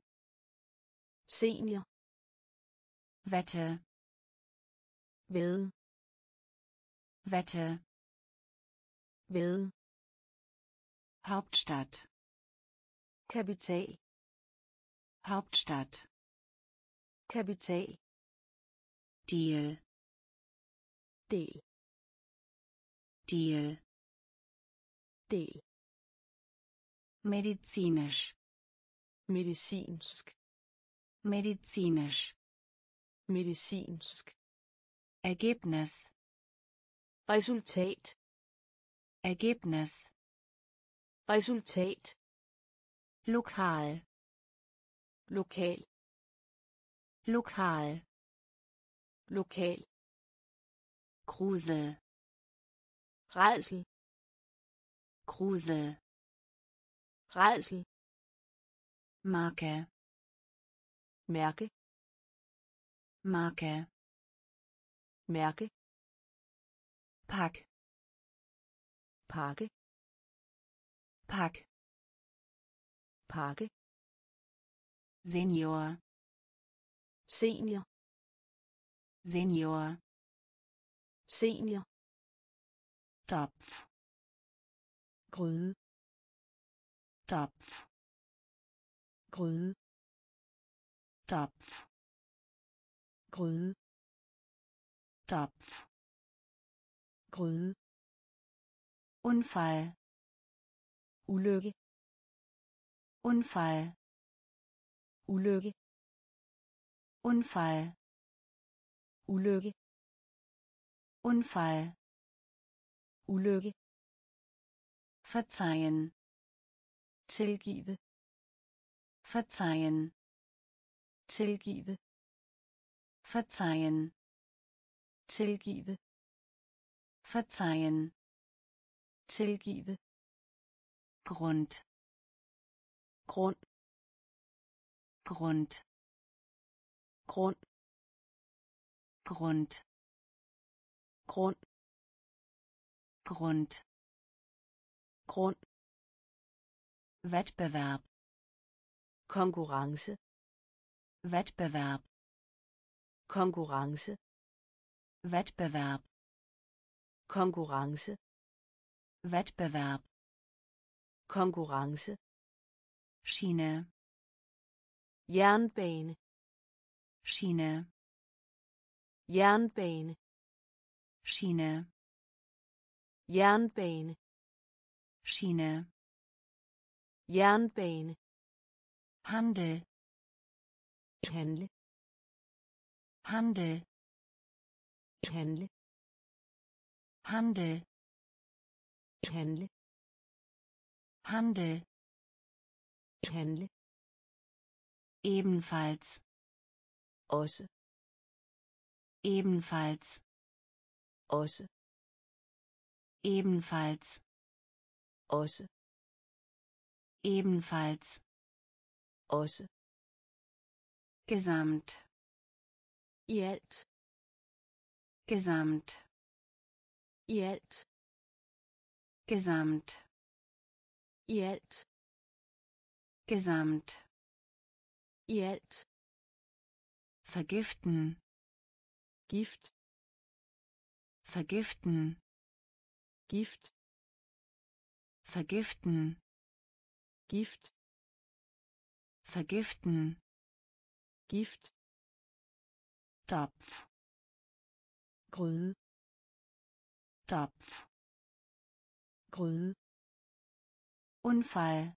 Senior Wette Ved Wette Ved Hauptstadt Kapital Hauptstadt Kapital Deal Deal Deal Deal medizinisch medizinsk medizinisch medizinsk Ergebnis Resultat Ergebnis Resultat Lokal Lokal Lokal Lokal Kruse Rätsel Kruse Rätsel Marke Merke Marke Merke Pack Parke Pack Parke Senior Senior Senior Senior Topf Gryde Topf Gryde Topf Gryde Topf Gryde Unfall Ulykke Unfall Ulykke Unfall Ulykke Unfall Ulykke verzeihen tilgive verzeihen tilgive verzeihen tilgive verzeihen tilgive Grund Grund Grund Grund Grund Grund Grund Grund. Wettbewerb. Konkurrence. Wettbewerb. Konkurrence. Wettbewerb. Konkurrence. Wettbewerb. Konkurrence. Schiene. Jernbane. Schiene. Jernbane. Schiene. Jernbane. Schiene. Jernbane. Handel. Handel. Handel. Handel. Handel. Handel. Handel. Handel. Ebenfalls. Aus. Ebenfalls. Aus. Ebenfalls. Aus. Ebenfalls. Aus. Gesamt. Yet. Gesamt. Yet. Gesamt. Yet. Gesamt. Yet. Vergiften. Gift. Vergiften. Gift. Vergiften. Gift. Vergiften. Gift. Topf. Gröd. Topf. Gröd. Unfall.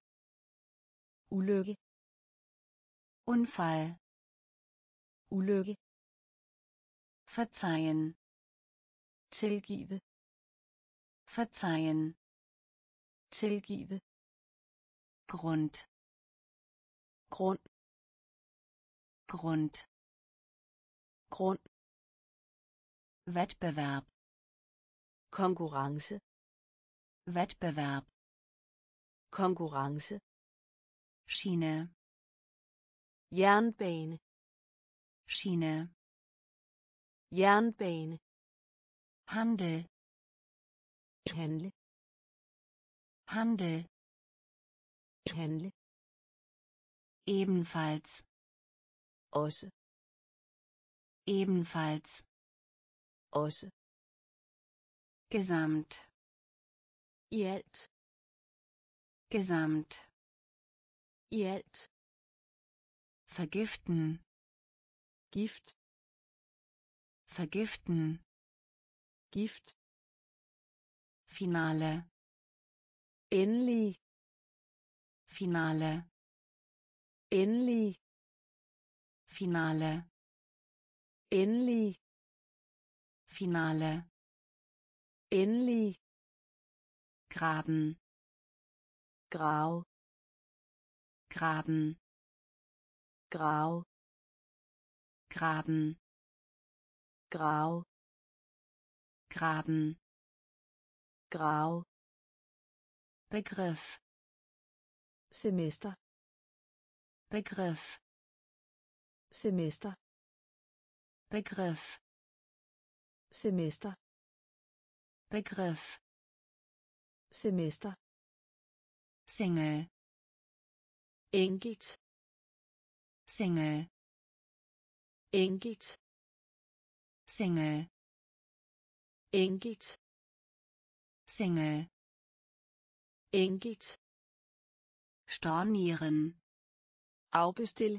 Ulykke. Unfall. Ulykke. Verzeihen. Tilgive. Verzeihen. Tilgive. Grund. Grund. Grund. Grund. Wettbewerb. Konkurrence. Wettbewerb. Konkurrence. Schiene. Jernbane. Schiene. Jernbane. Handel. Handel. Handel. Handel. Ebenfalls. Aus. Ebenfalls. Aus. Gesamt. Yet. Gesamt. Yet. Vergiften. Gift. Vergiften. Gift. Finale. Endelig. Finale. Endelig. Finale. Endelig. Finale. Endelig. Graben. Grau. Graben. Grau. Graben. Grau. Graben. Grau. Begriff. Semester. Begriff. Semester. Begriff. Semester. Begriff. Semester. Single. Enkelt. Single. Enkelt. Single. Enkelt. Single. Enkelt. Stornieren. Afbestil.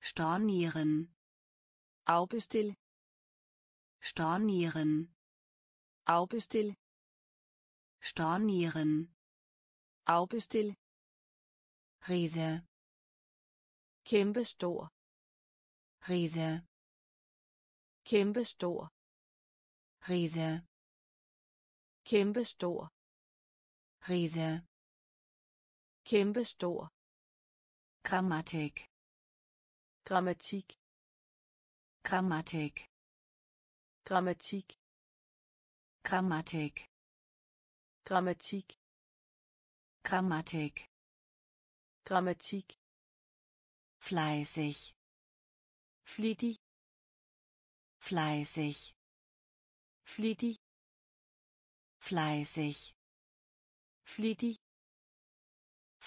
Stornieren. Afbestil. Stornieren. Afbestil. Stornieren. Afbestil. Riese. Kæmpestor. Riese. Kæmpestor. Riese. Kæmpestor. Riese. Kæmpestor. Grammatik. Grammatik. Grammatik. Grammatik. Grammatik. Grammatik. Grammatik. Grammatik. Fleißig. Flittig. Fleißig. Flittig. Fleißig. Flittig.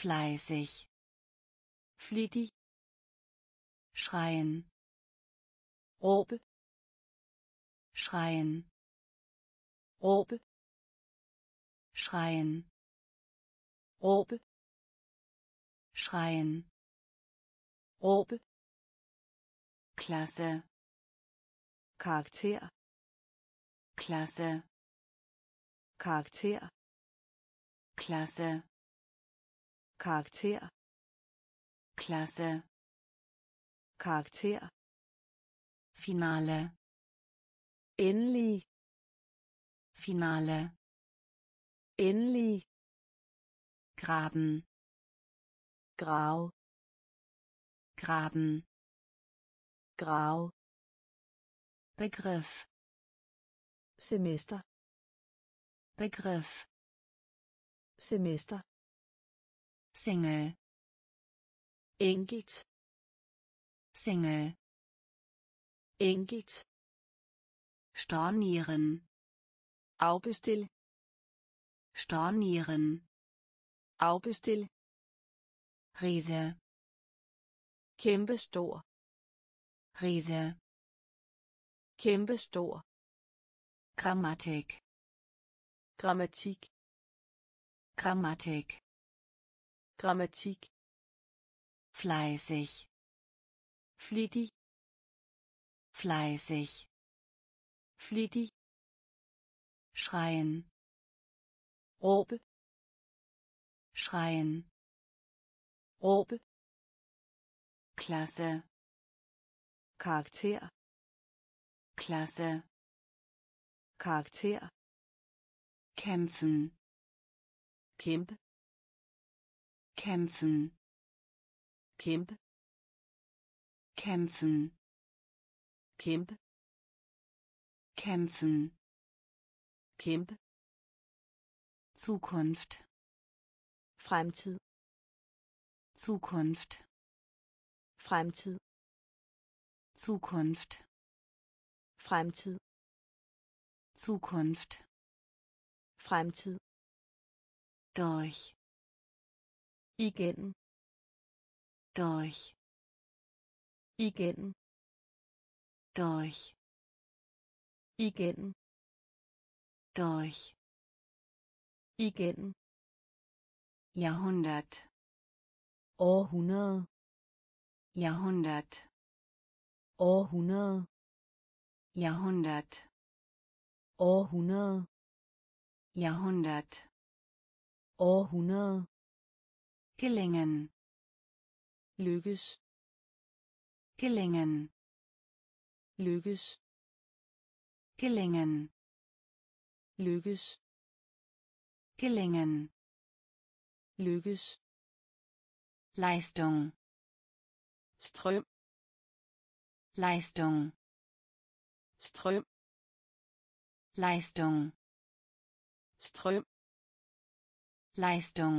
Fleißig. Flittig. Schreien. Robe. Schreien. Robe. Schreien. Robe. Schreien. Robe. Klasse. Charakter. Klasse. Charakter. Klasse. Charakter. Klasse. Charakter. Finale. Endelig. Finale. Endelig. Graben. Grau. Graben. Grau. Begriff. Semester. Begriff. Semester. Single. Enkelt. Single. Enkelt. Stornieren. Afbestil. Stornieren. Afbestil. Riese. Kæmpe stor. Riese. Kæmpe stor. Grammatik. Grammatik. Grammatik. Grammatik. Fleißig. Flittig. Fleißig. Flittig. Schreien. Råbe. Schreien. Råbe. Klasse. Charakter. Klasse. Charakter. Kämpfen. Kämp. Kämpfen. Kämp. Kämpfen. Kämp. Kämpfen. Kämp. Zukunft. Fremdtid. Zukunft. Fremdtid. Zukunft. Fremdtid. Zukunft. Fremdtid. Durch. Igen. Durch. Igen. Durch. Igen. Durch. Igen. Jahrhundert. Århundrede. Jahrhundert. Århundrede. Jahrhundert. Århundrede. Jahrhundert. Århundrede. Gelingen. Lykkes. Gelingen. Lykkes. Gelingen. Lykkes. Gelingen. Lykkes. Leistung. Ström. Leistung. Ström. Leistung. Ström. Leistung.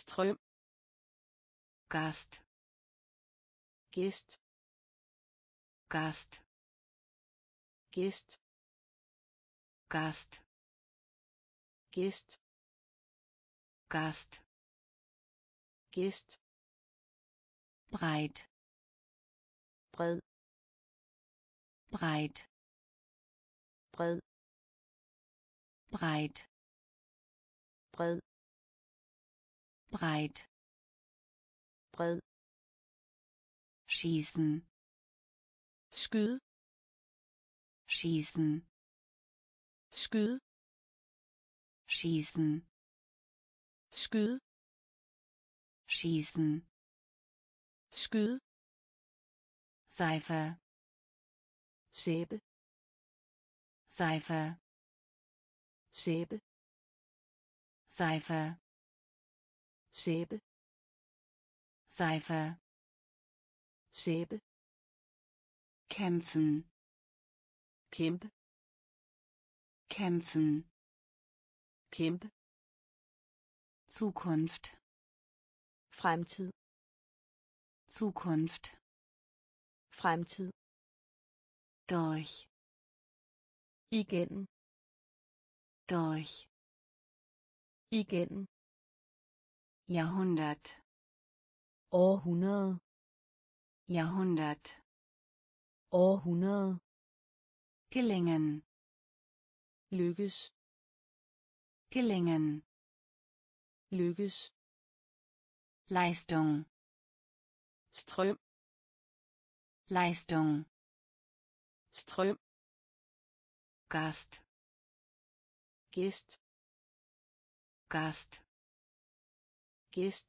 Ström. Gast. Gist. Gast. Gist. Gast. Gist. Gast. Gist. Breit. Bred. Breit. Bred. Breit. Bred. Breit. Bred. Schießen. Skyd. Schießen. Skyd. Schießen. Skyd. Schießen. Skyd. Seife. Sæbe. Seife. Sæbe. Seife. Sæbe. Seife. Sæbe. Kämpfen. Kæmp. Kämpfen. Kæmp. Zukunft. Fremdtid. Zukunft. Fremdtid. Durch. Igen. Durch. igen. Jahrhundert. Århundrede. Jahrhundert. Århundrede. Gelingen. Lykkes. Gelingen. Lykkes. Leistung. Ström. Leistung. Ström. Gast. Gist. Gast. Gist.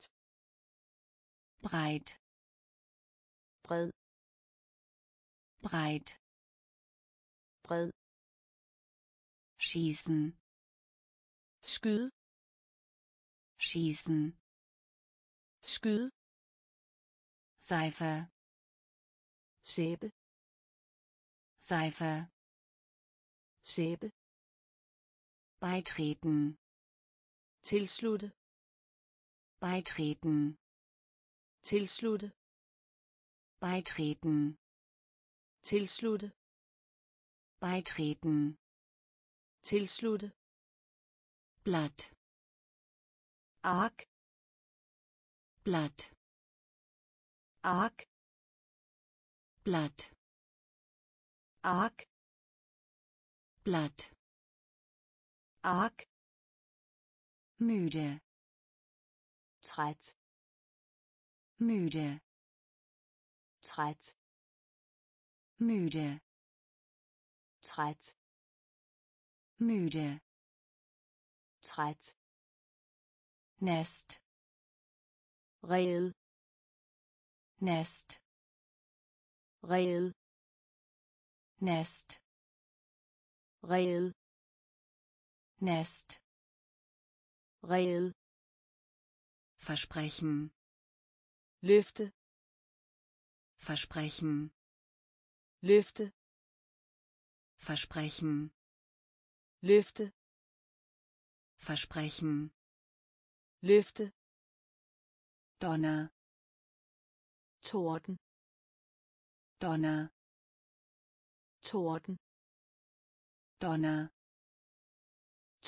Breit. Bred. Breit. Bred. Schießen. Skyd. Schießen. Skyd. Seife. Sæbe. Seife. Sæbe. Beitreten. Tilslutte. Beitreten. Tilslutte. Beitreten. Tilslutte. Beitreten. Tilslutte. Blatt. Ark. Blatt. Ark. Blatt. Ark. Blatt. Ark. Müde. Træt. Müde. Træt. Müde. Træt. Müde. Træt. Nest. Rede. Nest. Rede. Nest. Rede. Nest. Rede. Versprechen. Løfte. Versprechen. Løfte. Versprechen. Løfte. Versprechen. Løfte. Donner. Torden. Donner. Torden. Donner.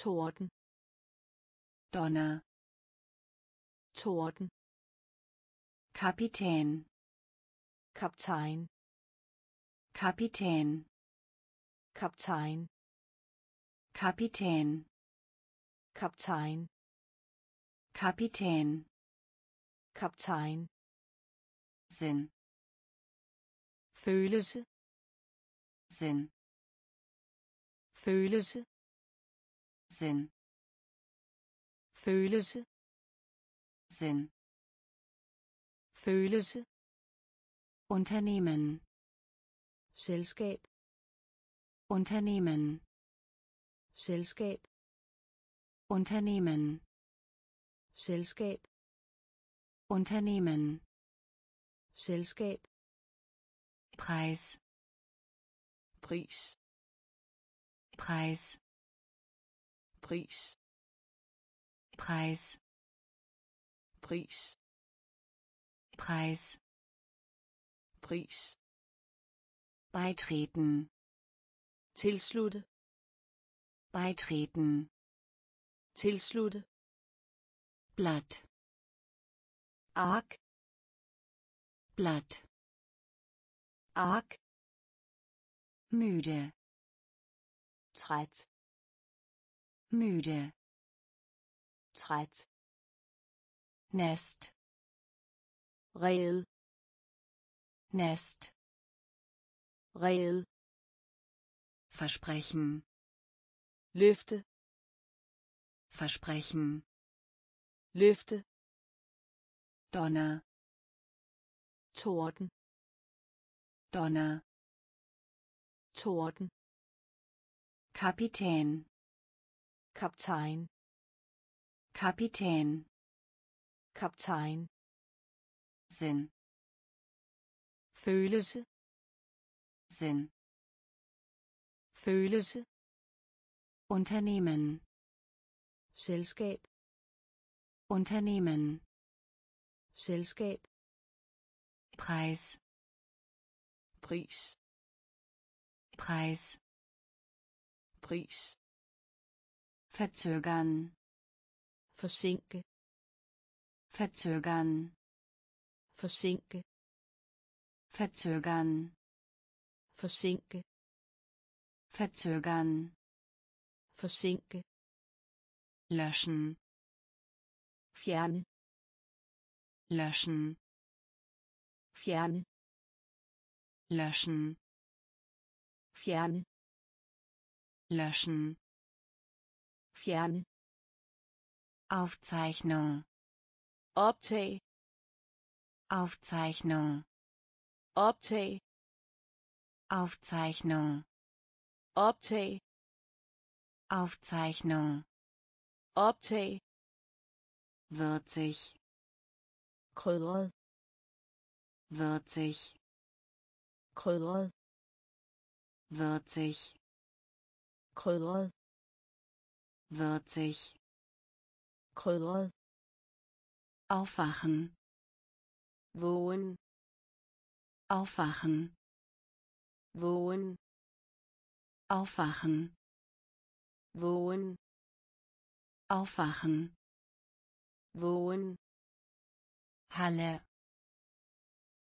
Torden. Donner. Torden. Kapitän. Kapitän. Kapitän. Kapitän. Kapitän. Kapitän. Kapitän. Kapitän. Sinn. Følelse. Sinn. Følelse. Sinn. Følelse. Sinn. Følelse. Unternehmen. Selskab. Unternehmen. Selskab. Unternehmen. Selskab. Unternehmen. Selskab. Preis. Pris. Preis. Pris. Preis. Pris. Preis. Pris. Beitreten. Tilslutte. Beitreten. Tilslutte. Blatt. Ark. Blatt. Ark. Müde. Træt. Müde. Træt. Nest. Rede. Nest. Rede. Versprechen. Løfte. Versprechen. Løfte. Donner. Torden. Donner. Torden. Kapitän. Kapitän. Kapitän. Kapitän. Sinn. Følelse. Sinn. Følelse. Unternehmen. Selskab. Unternehmen. Selskab. Preis. Pris. Preis. Pris. Verzögern. Forsinke. Verzögern. Forsinke. Verzögern. Forsinke. Verzögern. Forsinke. Löschen. Fjerne. Löschen. Fjerne. Löschen. Fjerne. Löschen. Fjerne. Aufzeichnung. Optag. Aufzeichnung. Optag. Aufzeichnung. Optag. Aufzeichnung. Optag. Würzig. Krydret. Würzig. Krydret. Würzig. Krydret. Würzig. Krydret. Aufwachen. Wohnen. Aufwachen. Wohnen. Aufwachen. Wohnen. Aufwachen. Wohnen. Halle.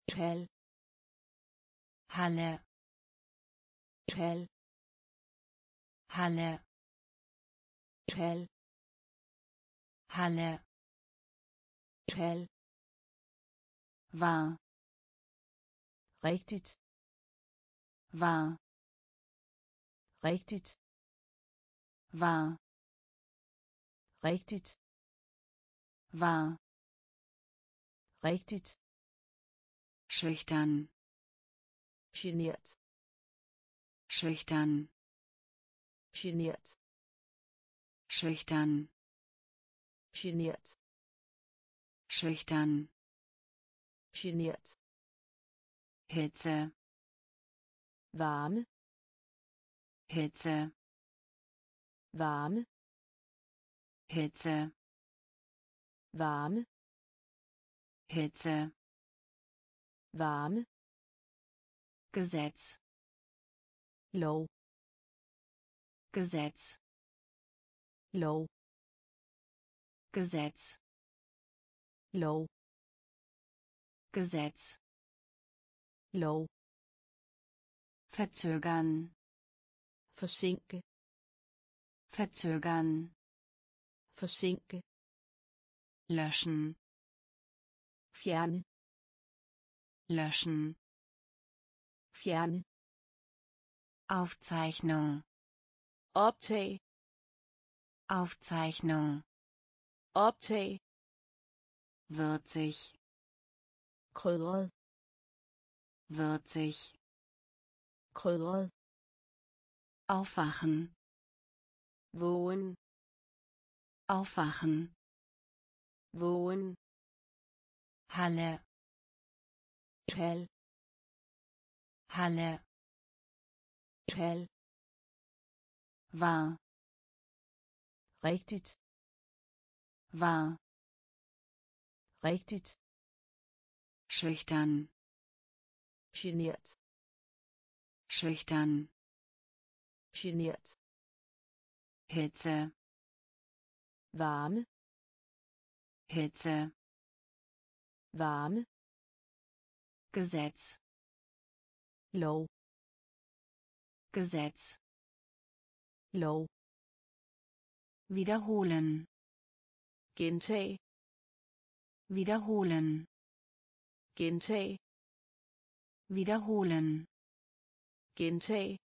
Hell. Halle. Hell. Halle. Hell. Halle. Hell. War. Rigtigt. War. Rigtigt. War. Rigtigt. War. Rigtigt. Schüchtern. Geniert. Schüchtern. Geniert. Schüchtern. Geniert. Schüchtern. Geniert. Hitze. Warm. Hitze. Warm. Hitze. Warm. Hitze. Warm. Gesetz. Low. Gesetz. Low. Gesetz. Low. Gesetz. Low. Verzögern. Forsinke. Verzögern. Forsinke. Löschen. Fjerne. Löschen. Fjerne. Aufzeichnung. Optag. Aufzeichnung. Optag. Würzig. Krydret. Würzig. Krydret. Aufwachen. Wohnen. Aufwachen. Wohnen. Halle. Hell. Halle. Hell. War. Rigtigt. War. Rigtigt. Schüchtern. Geniert. Schüchtern. Geniert. Hitze. Warm. Hitze. Warm. Gesetz. Low. Gesetz. Low. Wiederholen. Gentag. Wiederholen. Gentag. Wiederholen. Gentag.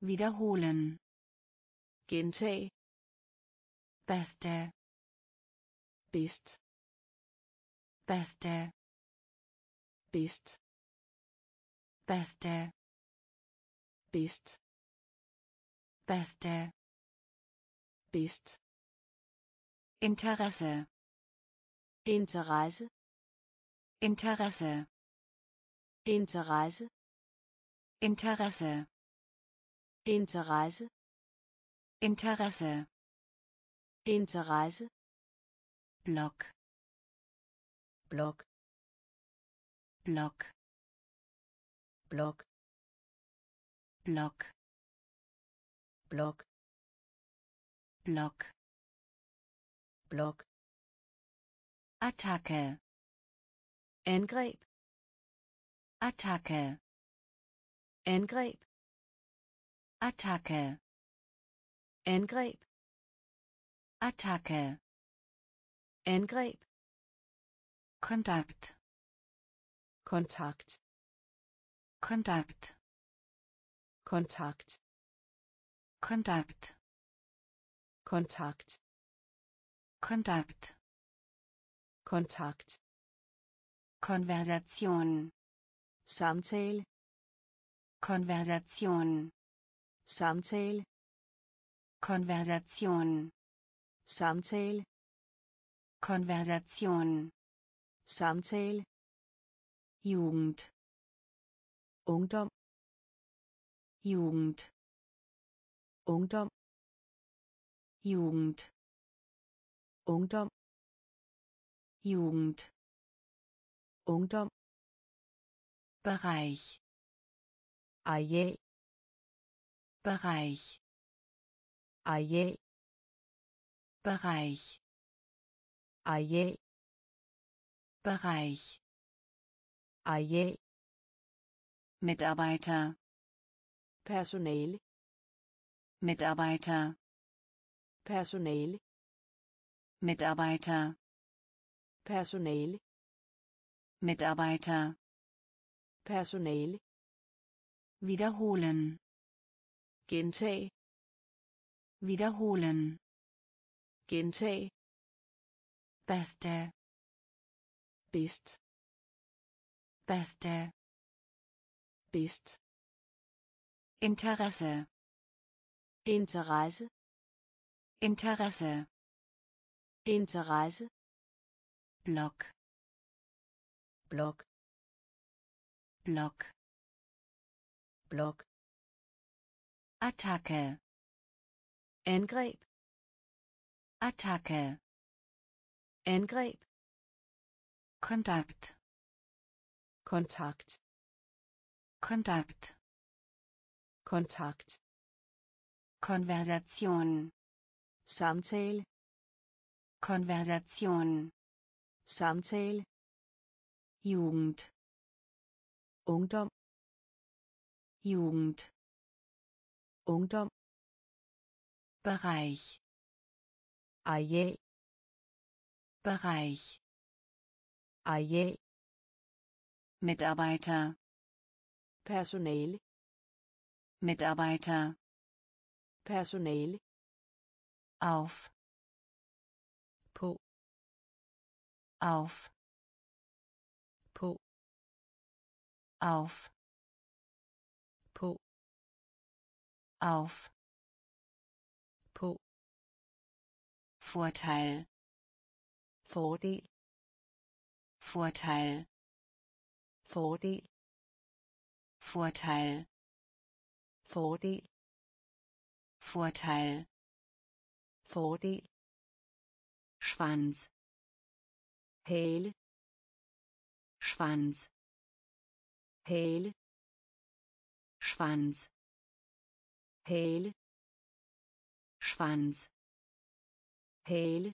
Wiederholen. Gentag. Beste. Bist. Beste. Bist. Beste. Bist. Beste. Bist. Interesse. Interesse. Interesse. Interesse. Interesse. Interesse. Interesse. Interesse. Block. Block. Block. Block. Block. Block. Block. Block. Attacke. Angreb. Attacke. Angreb. Attacke. Angreb. Attacke. Angreb. Kontakt. Kontakt. Kontakt. Kontakt. Kontakt. Kontakt. Kontakt. Kontakt. Konversation. Samtale. Konversation. Samtale. Konversation. Samtale. Konversation. Samtale. Jugend. Ungdom. Jugend. Ungdom. Jugend. Ungdom. Jugend. Ungdom. Bereich. Aye. Bereich. Aye. Bereich. Aye. Bereich. Aye. Mitarbeiter. Personal. Mitarbeiter. Personal. Mitarbeiter. Personal. Mitarbeiter. Personal. Wiederholen. Gentag. Wiederholen. Gentag. Beste. Bist. Beste. Bist. Interesse. Interesse. Interesse. Interesse. Block. Block. Block. Block. Attacke. Angreb. Attacke. Angreb. Kontakt. Kontakt. Kontakt. Kontakt. Konversation. Samtale. Konversation. Samtale. Jugend. Ungdom. Jugend. Ungdom. Bereich. Aye. Bereich. Aye. Mitarbeiter. Personal. Mitarbeiter. Personal. Auf. Po. Auf. Po. Auf. Po. Auf. Po. Vorteil. Vorteil. Vorteil. Vorteil. Vorteil. Vorteil. Vorteil. Vorteil. Schwanz. Häl. Schwanz. Häl. Schwanz. Häl. Schwanz. Häl.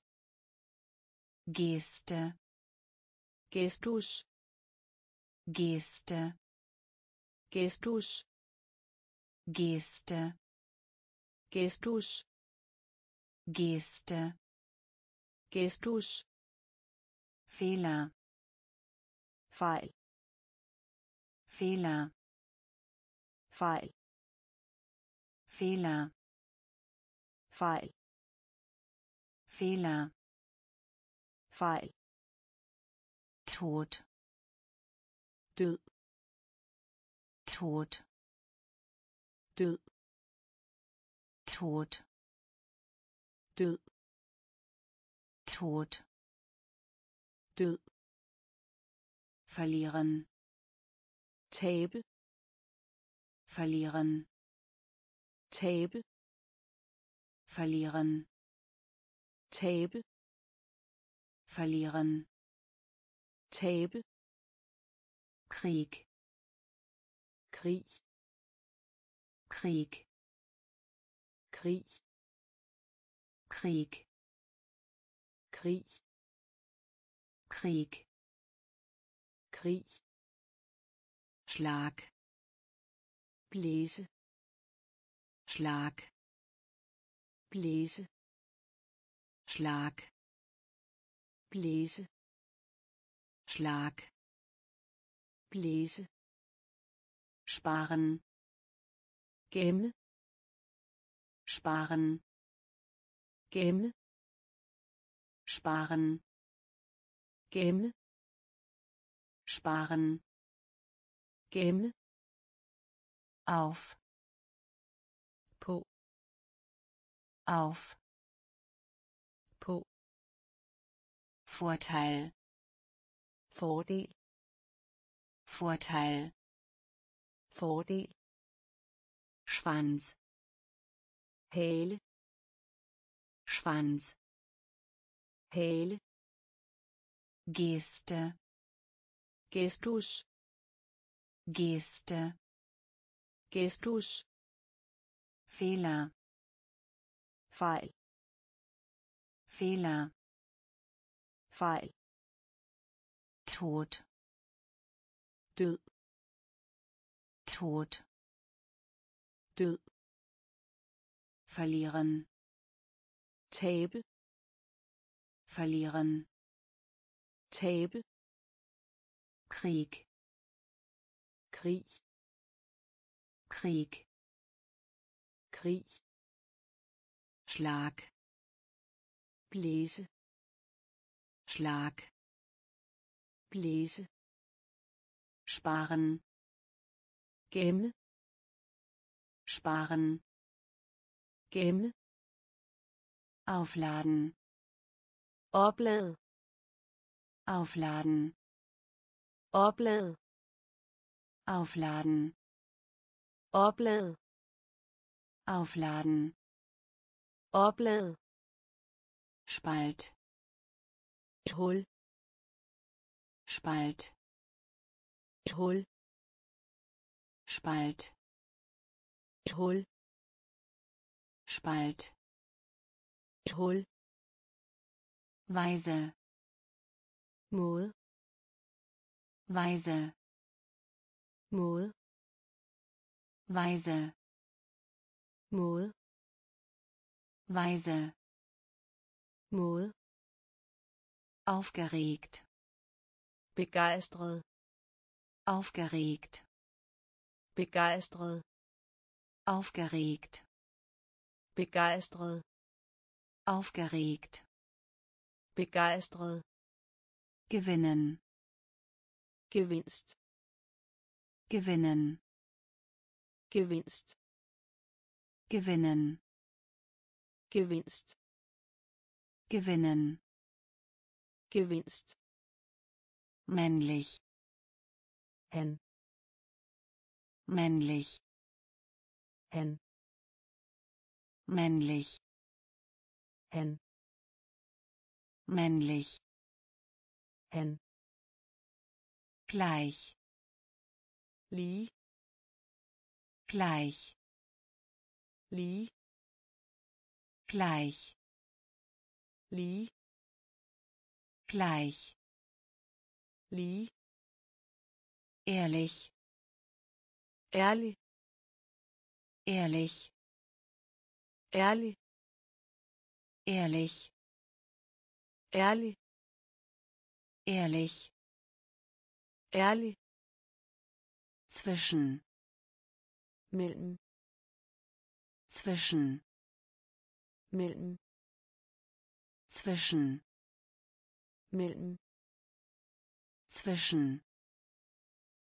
Geste. Gestus. Geste. Gestus. Geste. Gestus. Geste. Gestus. Fehler. Feil. Fehler. Feil. Fehler. Feil. Fehler. Feil. Tod. Død. Tod. Død. Tod. Død. Tod. Død. Verlieren. Tabe. Verlieren. Tabe. Verlieren. Tabe. Verlieren. Tabe. Krieg. Krieg. Krieg. Krieg. Krieg. Krieg, Krieg, Krieg, Schlag, Bläse, Schlag, Bläse, Schlag, Bläse, Schlag, Bläse, sparen, Gemme, sparen, Gemme, sparen, Gemme, sparen, Gemme, auf, po, auf, po, Vorteil, Vorteil, Vorteil, Vorteil, Schwanz, Häle, Schwanz, Häle, Geste, Gestus, Geste, Gestus, Fehler, Feil, Fehler, Feil, Tod, Død, Tod, Død, verlieren, Tabe, verlieren, Tabe, Krieg, Krieg, Krieg, Krieg, Schlag, Bläse, Schlag, Bläse, sparen, Gemme, sparen, Gemme, aufladen, oplad, aufladen, oplad, aufladen, oplad, aufladen, oplad, spalt, hul, spalt, hul, spalt, hul, spalt, hul, weise, måde, weise, måde, weise, måde, weise, måde, aufgeregt, begeistret, aufgeregt, begeistret, aufgeregt, begeistert, aufgeregt, begeistert, gewinnen, gewinnst, gewinnen, gewinnst, gewinnen, gewinnst, gewinnen, gewinnst, männlich, hen, männlich, hen, männlich, hen, männlich, hen, gleich, li, gleich, li, gleich, li, gleich, li, ehrlich, ehrlich, ehrlich, ehrlich, ehrlich, ehrlich, ehrlich, ehrlich, zwischen, mitten, zwischen, mitten, zwischen, mitten, zwischen,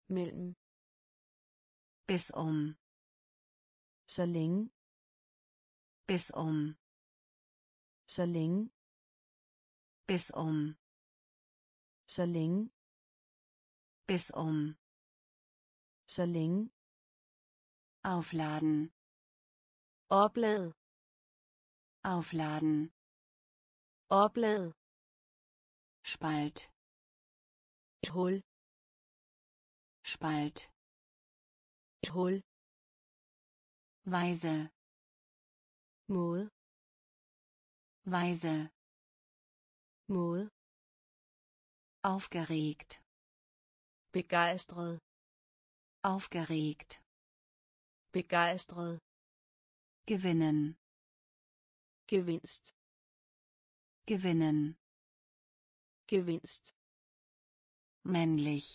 mitten, bis um, så længe, bis um, så længe, bis um, så længe, bis um, så længe, aufladen, oplad, aufladen, oplad, spalt, hul, spalt, hul, weise, måde, weise, måde, aufgeregt, begejstret, aufgeregt, begejstret, gewinnen, Gevinst, gewinnen, Gevinst, männlich,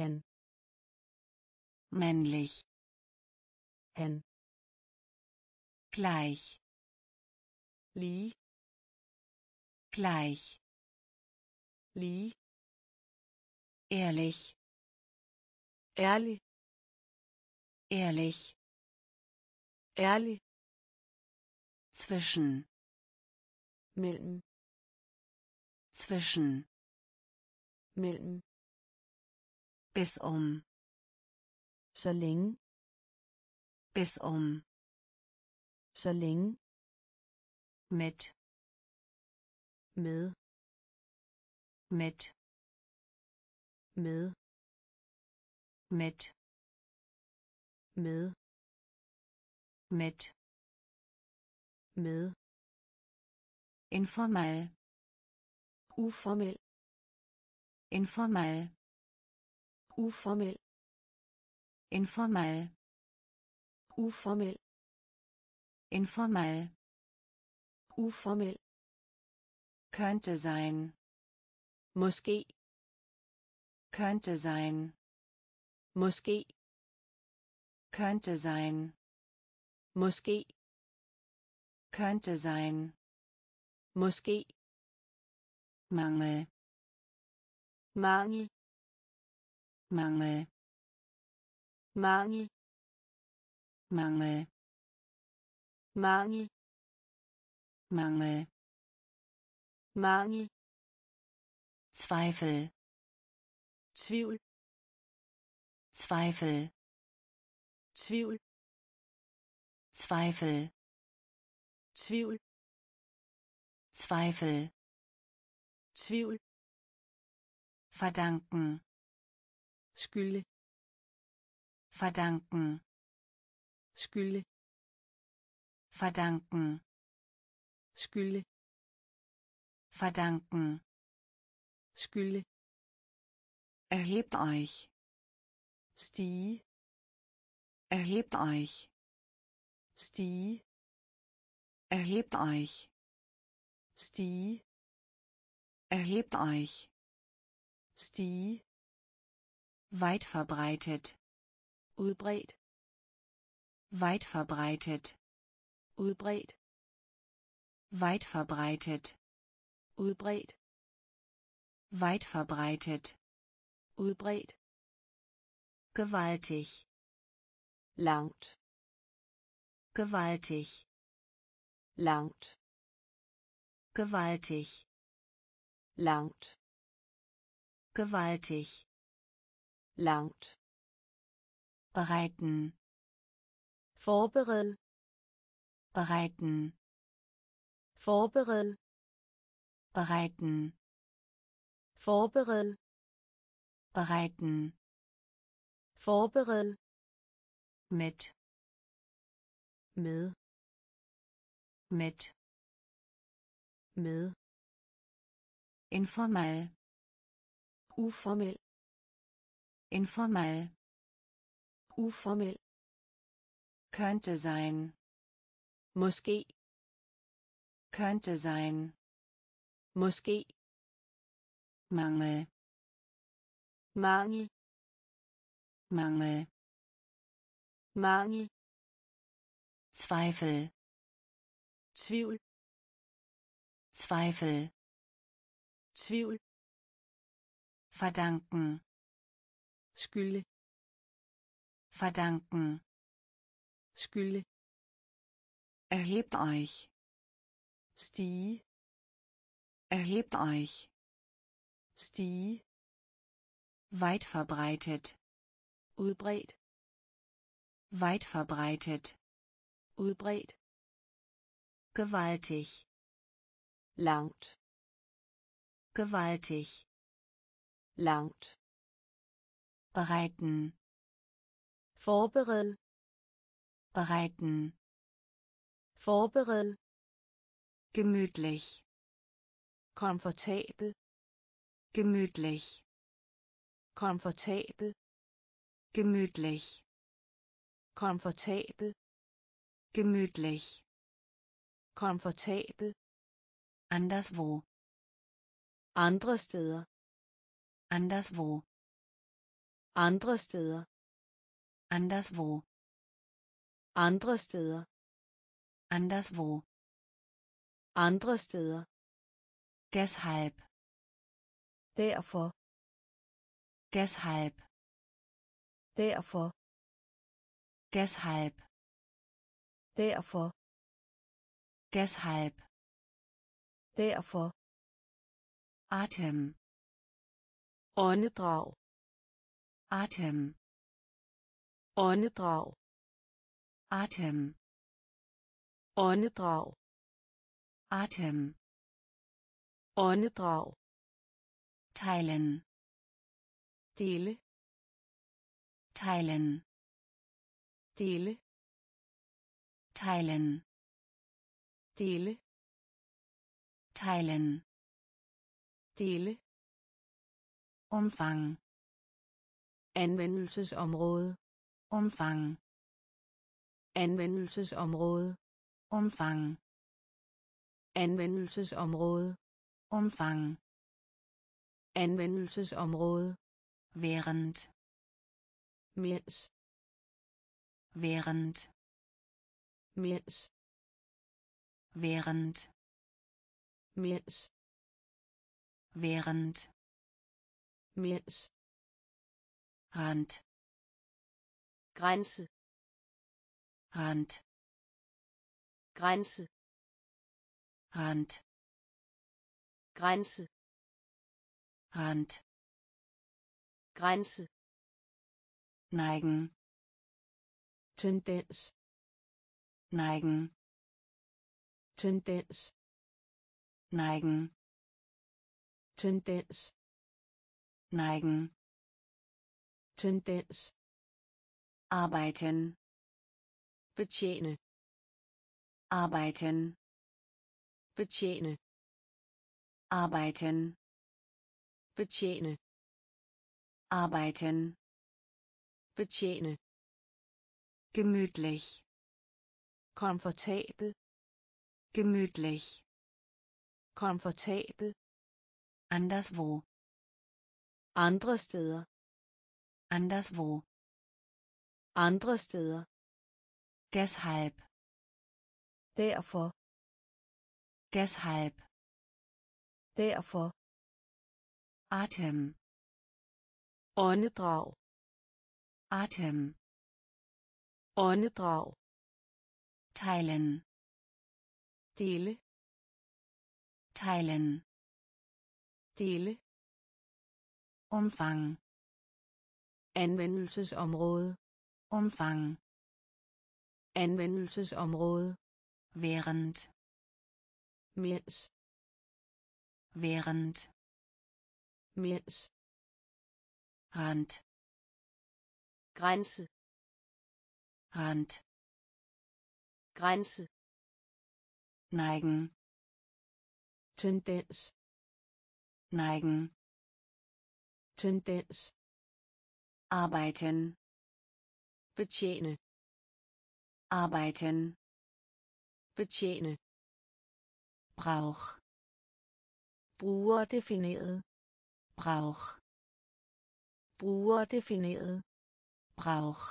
hen, männlich, hen, gleich, Li, gleich, Li, ehrlich, ehrlich, ehrlich, ehrlich, zwischen, mellem, zwischen, mellem, bis um, så længe, bis um, så længe, mit, med, mit, med, mit, med, mit, med, informal, uformel, informal, uformel, informal, uformel, informal, uformel, könnte sein, måske, könnte sein, måske, könnte sein, måske, könnte sein, måske, Mangel, Mangel, Mangel, Mangel, Mangel, Mangel, Mangel, Mangel, Zweifel, Zweifel, Zweifel, Zweifel, Zweifel, Zweifel, Zweifel, Zweifel, verdanken, Schuld, verdanken, Schuld, verdanken, Skylde, verdanken, Skylde, erhebt euch, Stige, erhebt euch, Stige, erhebt euch, Stige, erhebt euch, Stige, weit verbreitet, udbredt, weit verbreitet, udbredt, weit verbreitet, udbredt, weit verbreitet, udbredt, gewaltig, langt, gewaltig, langt, gewaltig, langt, gewaltig, langt, bereiten, vorbereiten, bereiten, vorbereiten, bereiten, vorbereiten, bereiten, vorbereiten, mit, med, mit, med, informal, uformel, informal, uformel, könnte sein, måske, könnte sein, måske, Mangel, Mangel, Mangel, Mangel, Zweifel, Zweifel, Zweifel, Zweifel, verdanken, Schuld, verdanken, Schuld, erhebt euch, Stige, erhebt euch, Stige, weit verbreitet, udbredt, weit verbreitet, udbredt, gewaltig, langt, gewaltig, langt, bereiten, vorbereiten, bereiten, vorbereiten, gemütlich, komfortabel, gemütlich, komfortabel, gemütlich, komfortabel, gemütlich, komfortabel, anderswo, andre steder, anderswo, andre steder, anderswo, andre steder, anderswo, andre steder, deshalb, derfor, deshalb, derfor, deshalb, derfor, deshalb, derfor, atem, åndedrag, atem, åndedrag, atem, åndedrag, atem, åndedrag, teilen, dele, teilen, dele, teilen, dele, teilen, dele, omfang, anvendelsesområde, omfang, anvendelsesområde, omfang, anvendelsesområde, omfang, anvendelsesområde, während, mens, während, mens, während, mens, während, mens, Rand, Grenze, Rand, Grenze, Rand, Grenze, Rand, Grenze, neigen, Tendenz, neigen, Tendenz, neigen, Tendenz, neigen, Tendenz, arbeiten, betjene, arbeiten, betjene, arbeiten, betjene, arbeiten, betjene, gemütlich, komfortabel, gemütlich, komfortabel, anderswo, andre steder, anderswo, andre steder, deshalb, derfor, deshalb, derfor, atem, åndedrag, atem, åndedrag, teilen, dele, teilen, dele, omfang, anvendelsesområde, omfang, anvendelsesområde, während, mens, während, mens, Rand, Grenze, Rand, Grenze, neigen, Tendenz, neigen, Tendenz, arbeiten, betjene, arbeiten, betjene, brauch, brugerdefineret, brauch, brugerdefineret, brauch,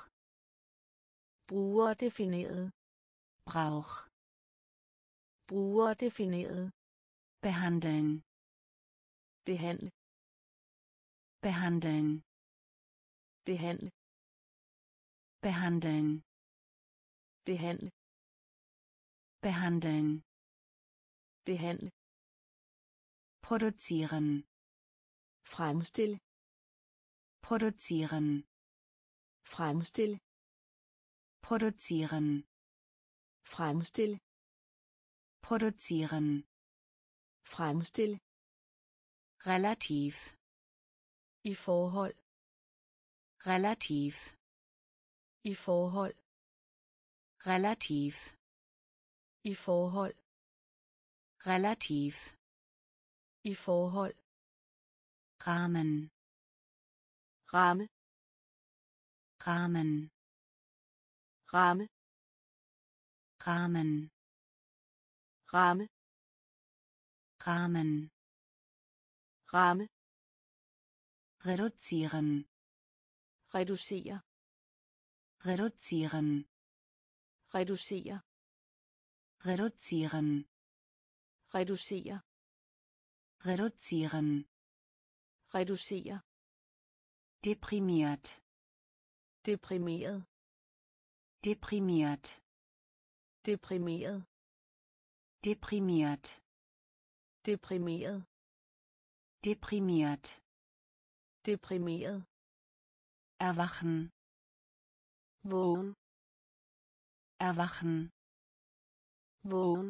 brugerdefineret, brauch, brugerdefineret, behandeln, behandle, behandeln, behandle, behandeln, behandle, behandeln, behandle, produzieren, fremstille, produzieren, fremstille, produzieren, fremstille, produzieren, fremstille, relativ, i forhold, relativ, i forhold, relativ, i forhold, relativ, I forhold. Rahmen. Ramme. Rahmen. Ramme. Rahmen. Ramme. Rahmen. Ramme. Reduzieren. Reduziere. Reduzieren. Reduziere. Reduzieren. Reduziere. Reduzieren. Reduziere. Deprimiert. Deprimiert. Deprimiert. Deprimiert. Deprimiert. Deprimiert. Deprimiert. Deprimiert. Erwachen. Wohn. Erwachen. Wohn.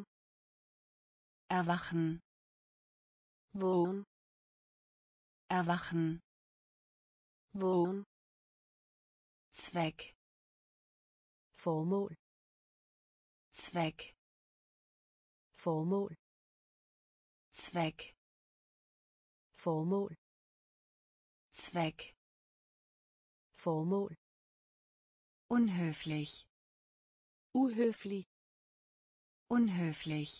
Erwachen. Wohn. Erwachen. Wohn. Zweck. Formål. Zweck. Formål. Zweck. Formål. Zweck. Formål. Unhöflich. Uhöflig. Unhöflich.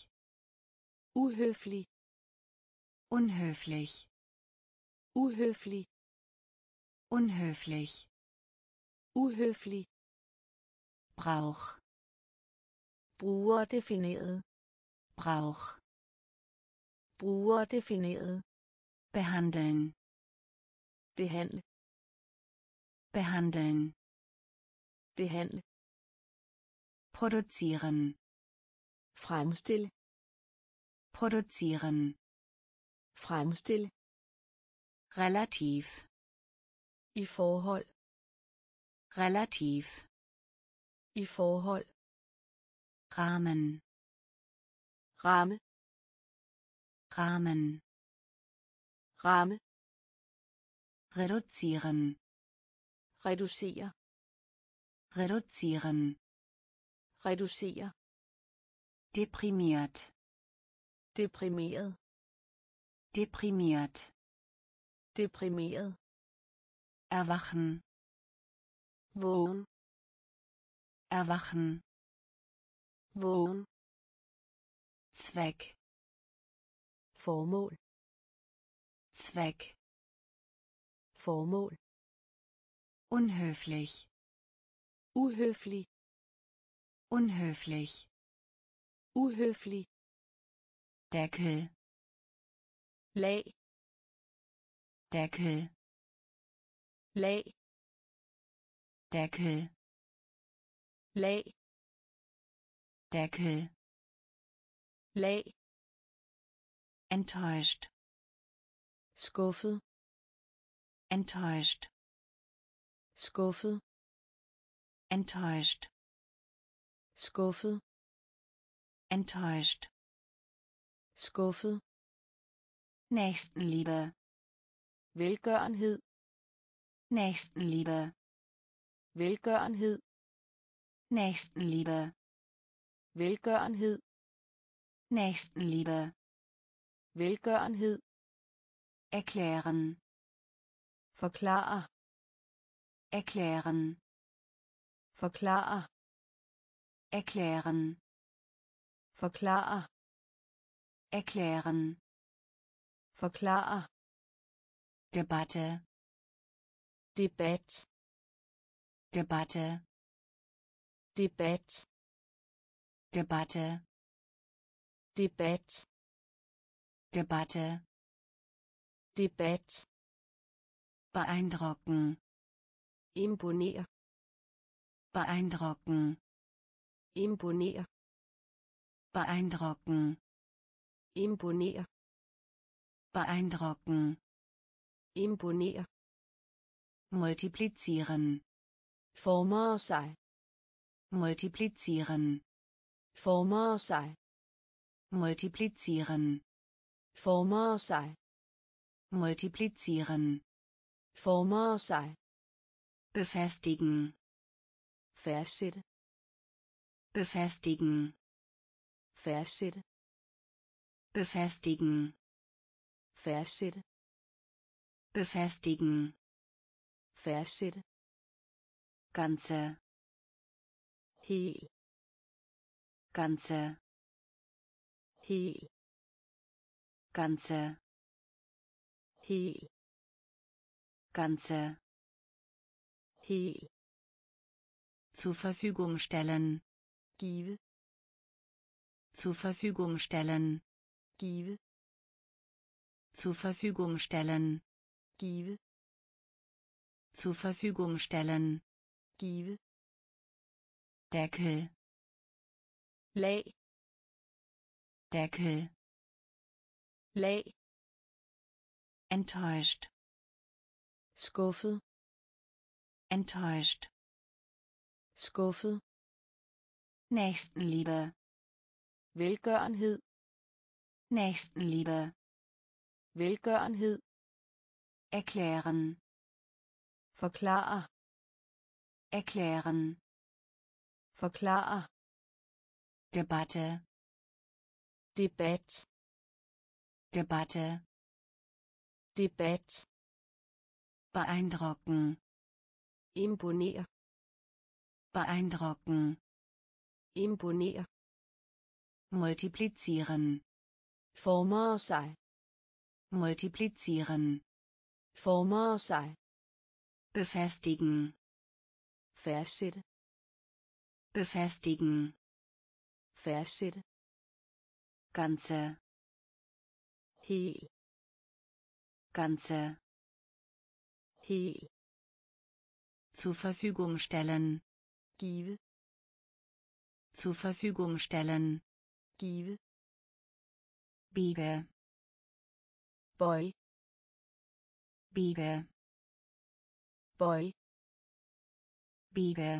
Uhöflig. Unhöflich. Uhöflig. Unhöflich. Uhöflig. Brauch. Brugerdefineret. Brauch. Brugerdefineret. Behandeln. Behandle. Behandeln. Behandle. Produzieren. Fremstil. Produzieren. Fremstil. Relativ. I forhold. Relativ. I forhold. Rahmen. Ramme. Rahmen. Ramme. Reduzieren. Reduziere. Reduzieren. Reduziere. Deprimiert. Deprimiert. Deprimiert. Deprimiert. Erwachen. Wohn. Erwachen. Wohn. Zweck. Formål. Zweck. Formål. Unhöflich. Uhöflig. Unhöflich. Uhöflig. Deckel. Lag. Deckel. Lag. Deckel. Lag. Deckel. Lag. Enttäuscht. Skuffet. Enttäuscht. Skuffet. Enttäuscht. Skuffet. Enttäuscht. Skuffet. Nächstenliebe. Velgørenhed. Nächstenliebe. Velgørenhed. Nächstenliebe. Velgørenhed. Nächstenliebe. Velgørenhed. Erklären. Forklare. Erklären. Forklare. Erklären. Forklare. Erklären. Forklare. Debatte. Debat. Debatte. Debat. Debatte. Debat. Debatte. Debat. Beeindrucken. Imponier. Beeindrucken. Imponier. Beeindrucken. Imponier. Beeindrucken. Imponier. Multiplizieren. Former sig. Multiplizieren. Former sig. Multiplizieren. Former sig. Multiplizieren. Former sig. Befestigen. Fastsætte. Befestigen. Fastsætte. Befestigen. Fässer. Befestigen. Fässer. Ganze. Heel. Ganze. Heel. Ganze. Heel. Ganze. Heel. Zur Verfügung stellen. Give. Zur Verfügung stellen. Give. Zur Verfügung stellen. Give. Zur Verfügung stellen. Give. Deckel. Lay. Deckel. Lay. Enttäuscht. Skuffet. Enttäuscht. Skuffet. Nächstenliebe. Velgørenhed. Nächstenliebe. Velgørenhed. Erklären. Forklare. Erklären. Forklare. Debatte. Debat. Debatte. Debat. Beeindrucken. Imponere. Beeindrucken. Imponere. Multiplizieren. Formere sig. Multiplizieren. Formere sig. Befestigen. Fæsser. Befestigen. Fæsser. Ganze. Hel. Ganze. Hel. Zur Verfügung stellen. Give. Zur Verfügung stellen. Give. Biege. Boy. Biege. Boy. Biege.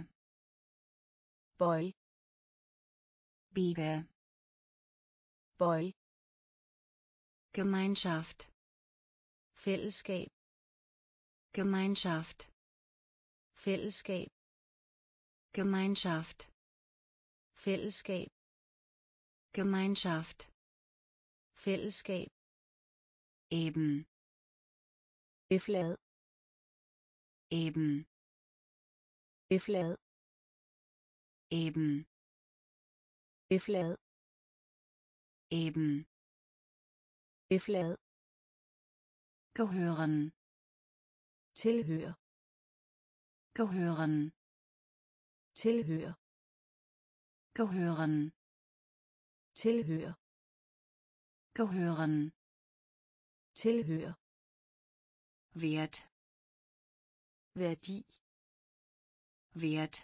Boy. Biege. Boy. Gemeinschaft. Fællesskab. Gemeinschaft. Fællesskab. Gemeinschaft. Fællesskab. Gemeinschaft. Fællesskab. Eben. Eflad. Eben. Eflad. Eben. Eflad. Eben. Eflad. Gehören. Tilhør. Gehören. Tilhør. Gehören. Tilhør. Gehören. Tilhør. Wert. Værdi. Wert.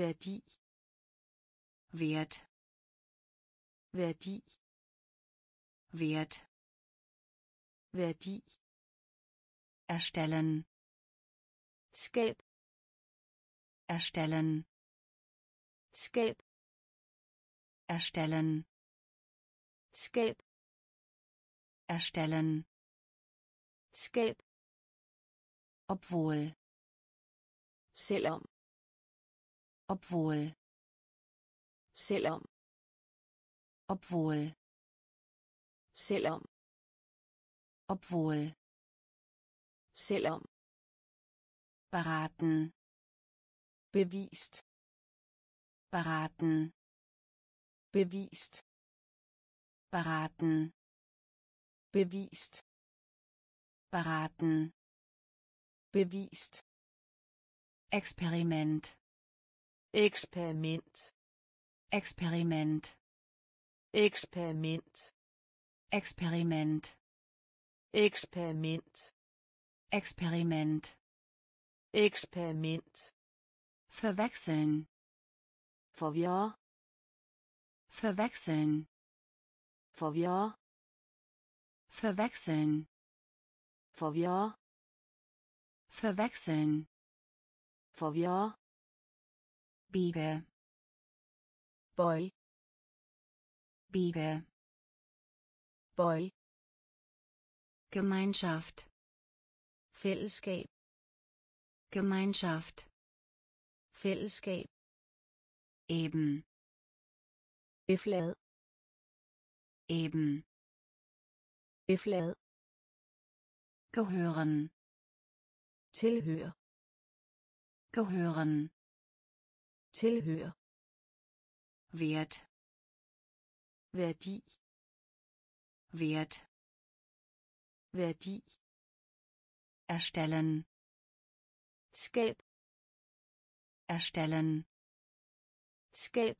Værdi. Wert. Værdi. Wert. Værdi. Erstellen. Skab. Erstellen. Skab. Erstellen. Skab. Erstellen. Skab. Obwohl. Selvom. Obwohl. Selvom. Obwohl. Selvom. Obwohl. Selvom. Beraten. Bewiesen. Beraten. Bewiesen. Beraten. Bewiesen. Beraten. Bewiesen. Experiment. Experiment. Experiment. Experiment. Experiment. Experiment. Experiment. Experiment. Verwechseln. Verwirr. Verwechseln. Verwirr. Verwechseln. Verwirr. Verwechseln. Verwirr. Biege. Boy. Biege. Boy. Gemeinschaft. Fællesskab. Gemeinschaft. Fællesskab. Eben. Eflad. Eben. Beflad. Gehören. Tilhøre. Gehören. Tilhøre. Wert. Værdi. Wert. Værdi. Erstellen. Skab. Erstellen. Skab.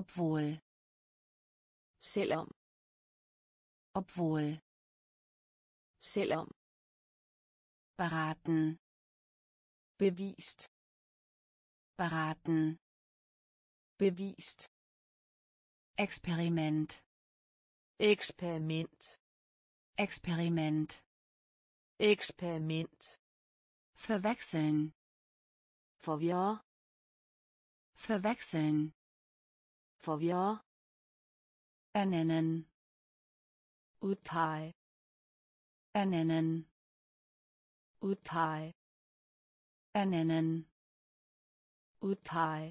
Obwohl. Selvom. Obwohl. Selvom. Beraten. Bevist. Beraten. Bevist. Experiment. Experiment. Experiment. Experiment. Verwechseln. Verwirr. Verwechseln. Verwirr. Ernennen. Udpege. Ernennen. Udpege. Ernennen. Udpege.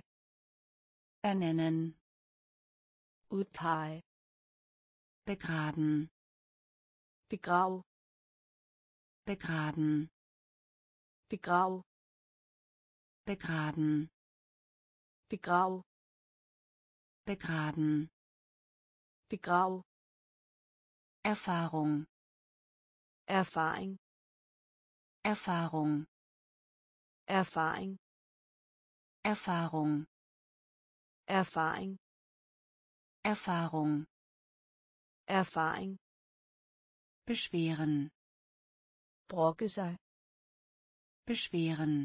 Ernennen. Udpege. Begraben. Begrav. Begraben. Begrav. Begraben. Begrav. Begraben. Begrav. Erfahrung. Erfahrung. Erfahrung. Erfahrung. Erfahrung. Erfahrung. Erfahrung. Erfahrung. Beschweren. Brokke sig. Beschweren.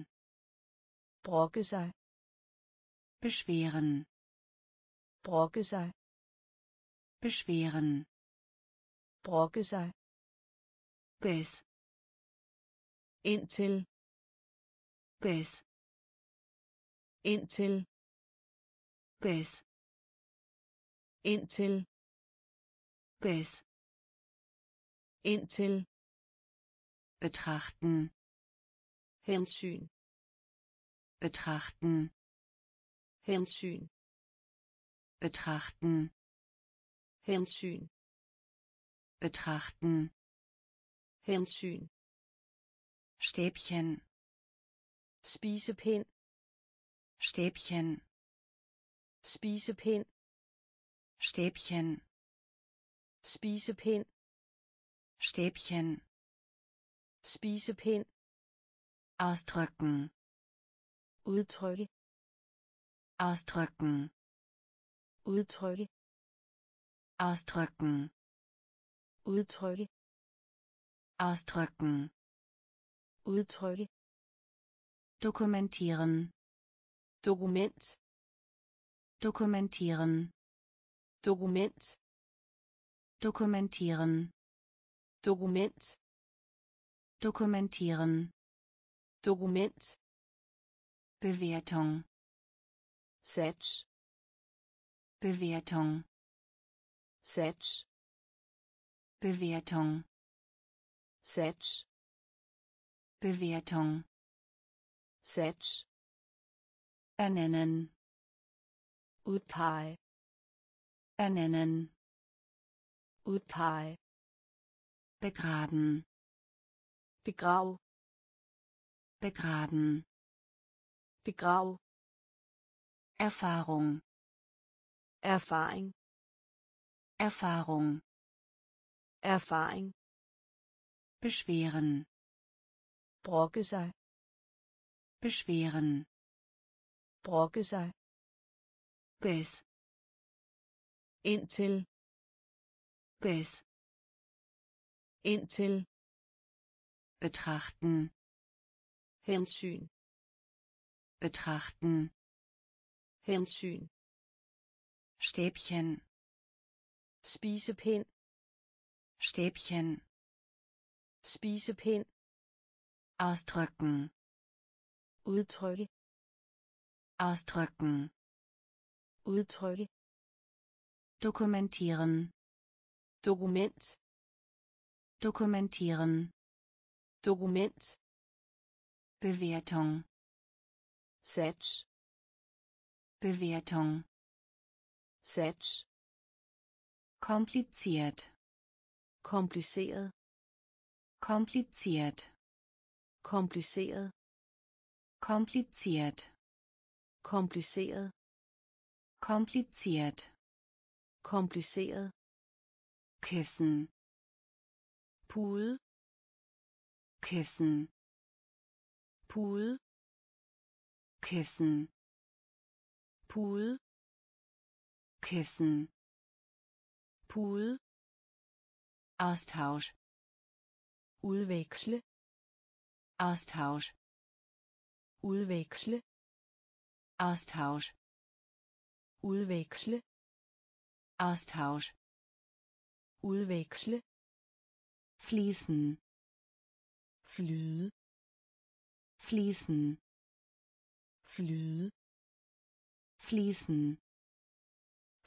Brokke sig. Beschweren. Brokke sig. Beschweren. Brokke sig. Bis. Indtil. Bis. Indtil. Bis. Indtil. Bis. Indtil. Betrachten. Hensyn. Betrachten. Hensyn. Betrachten. Hensyn. Betrachten. Hensyn. Stäbchen. Spisepen. Stäbchen. Spisepen. Stäbchen. Spisepen. Stäbchen. Spisepen. Ausdrücken. Udtrykke. Ausdrücken. Udtrykke. Ausdrücken. Udtrykke. Ausdrücken. Udtrykke. Dokumentieren. Dokument. Dokumentieren. Dokument. Dokumentieren. Dokument. Dokumentieren. Dokument. Bewertung. Satz. Bewertung. Satz. Bewertung. Satz. Bewertung. Satz. Ernennen. Udpege. Ernennen. Udpege. Begraben. Begrav. Begraben. Begrav. Erfahrung. Erfahrung. Erfahrung. Erfahrung. Beschweren. Brokke sig. Beschweren. Brokke sig. Bis. Indtil. Bis. Indtil. Betrachten. Hensyn. Betrachten. Hensyn. Stäbchen. Spisepen. Stäbchen. Spisepen. Ausdrücken. Udtrykke. Ausdrücken. Udtrykke. Dokumentieren. Dokument. Dokumentieren. Dokument. Bewertung. Satz. Bewertung. Satz. Kompliziert. kompliceret, kompliziert, kompliceret, kompliziert, kompliceret, kompliziert, kompliceret, Kissen, Pude, Kissen, Pude, Kissen, Pude, Kissen, Pude, Austausch, udveksle, Austausch, udveksle, Austausch, udveksle, Austausch, udveksle, fließen, flyde, fließen, flyde, fließen,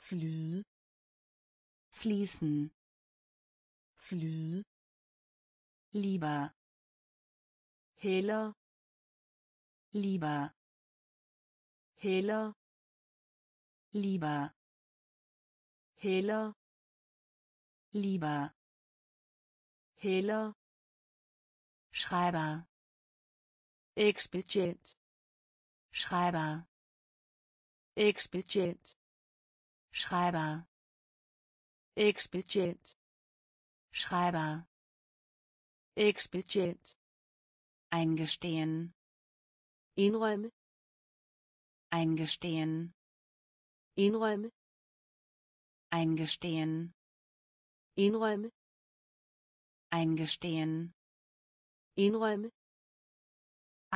flyde, fließen, flyde, lieber, heller, lieber, heller, lieber, heller, lieber, heller, Schreiber, Expedient, Schreiber, Expedient, Schreiber, Expedient, Schreiber, Expedient, eingestehen, indrømme, eingestehen, indrømme, eingestehen, indrømme, eingestehen, indrømme,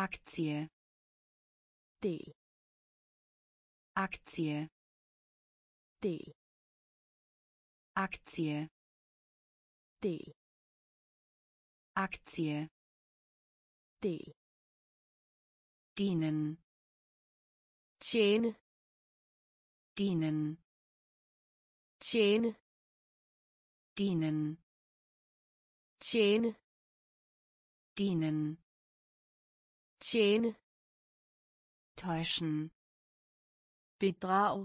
aktie, del, aktie, del, aktie, del, aktie, del, dienen, tjene, dienen, tjene, dienen, tjene, dienen, tjene, täuschen, bedrag,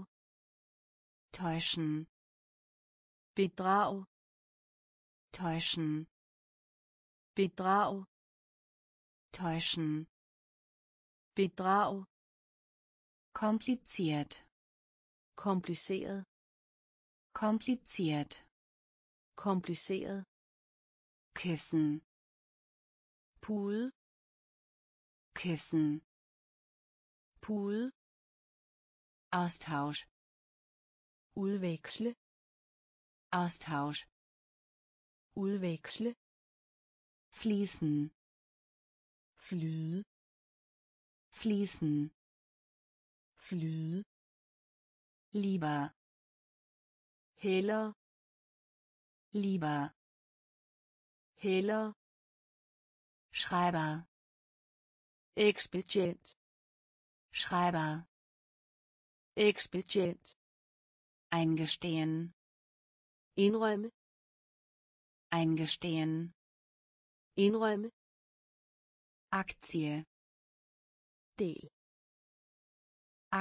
täuschen, bedrag, täuschen, bedrag, täuschen, bedrag, kompliziert, kompliziert, kompliziert, kompliceret, Kissen, Pude, Kissen, Pude, Austausch, udveksle, Austausch, udveksle, fließen, flyde, fließen, flyde, lieber, heller, lieber, heller, Schreiber, Expedient, Schreiber, Expedient, eingestehen, indrømme, eingestehen, indrømme, Aktie, del,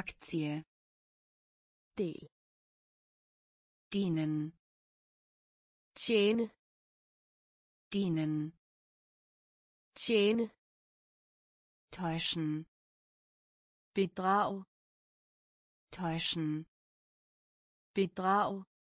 Aktie, del, dienen, tjene, dienen, tjene, täuschen, bedrag, täuschen, bedrag,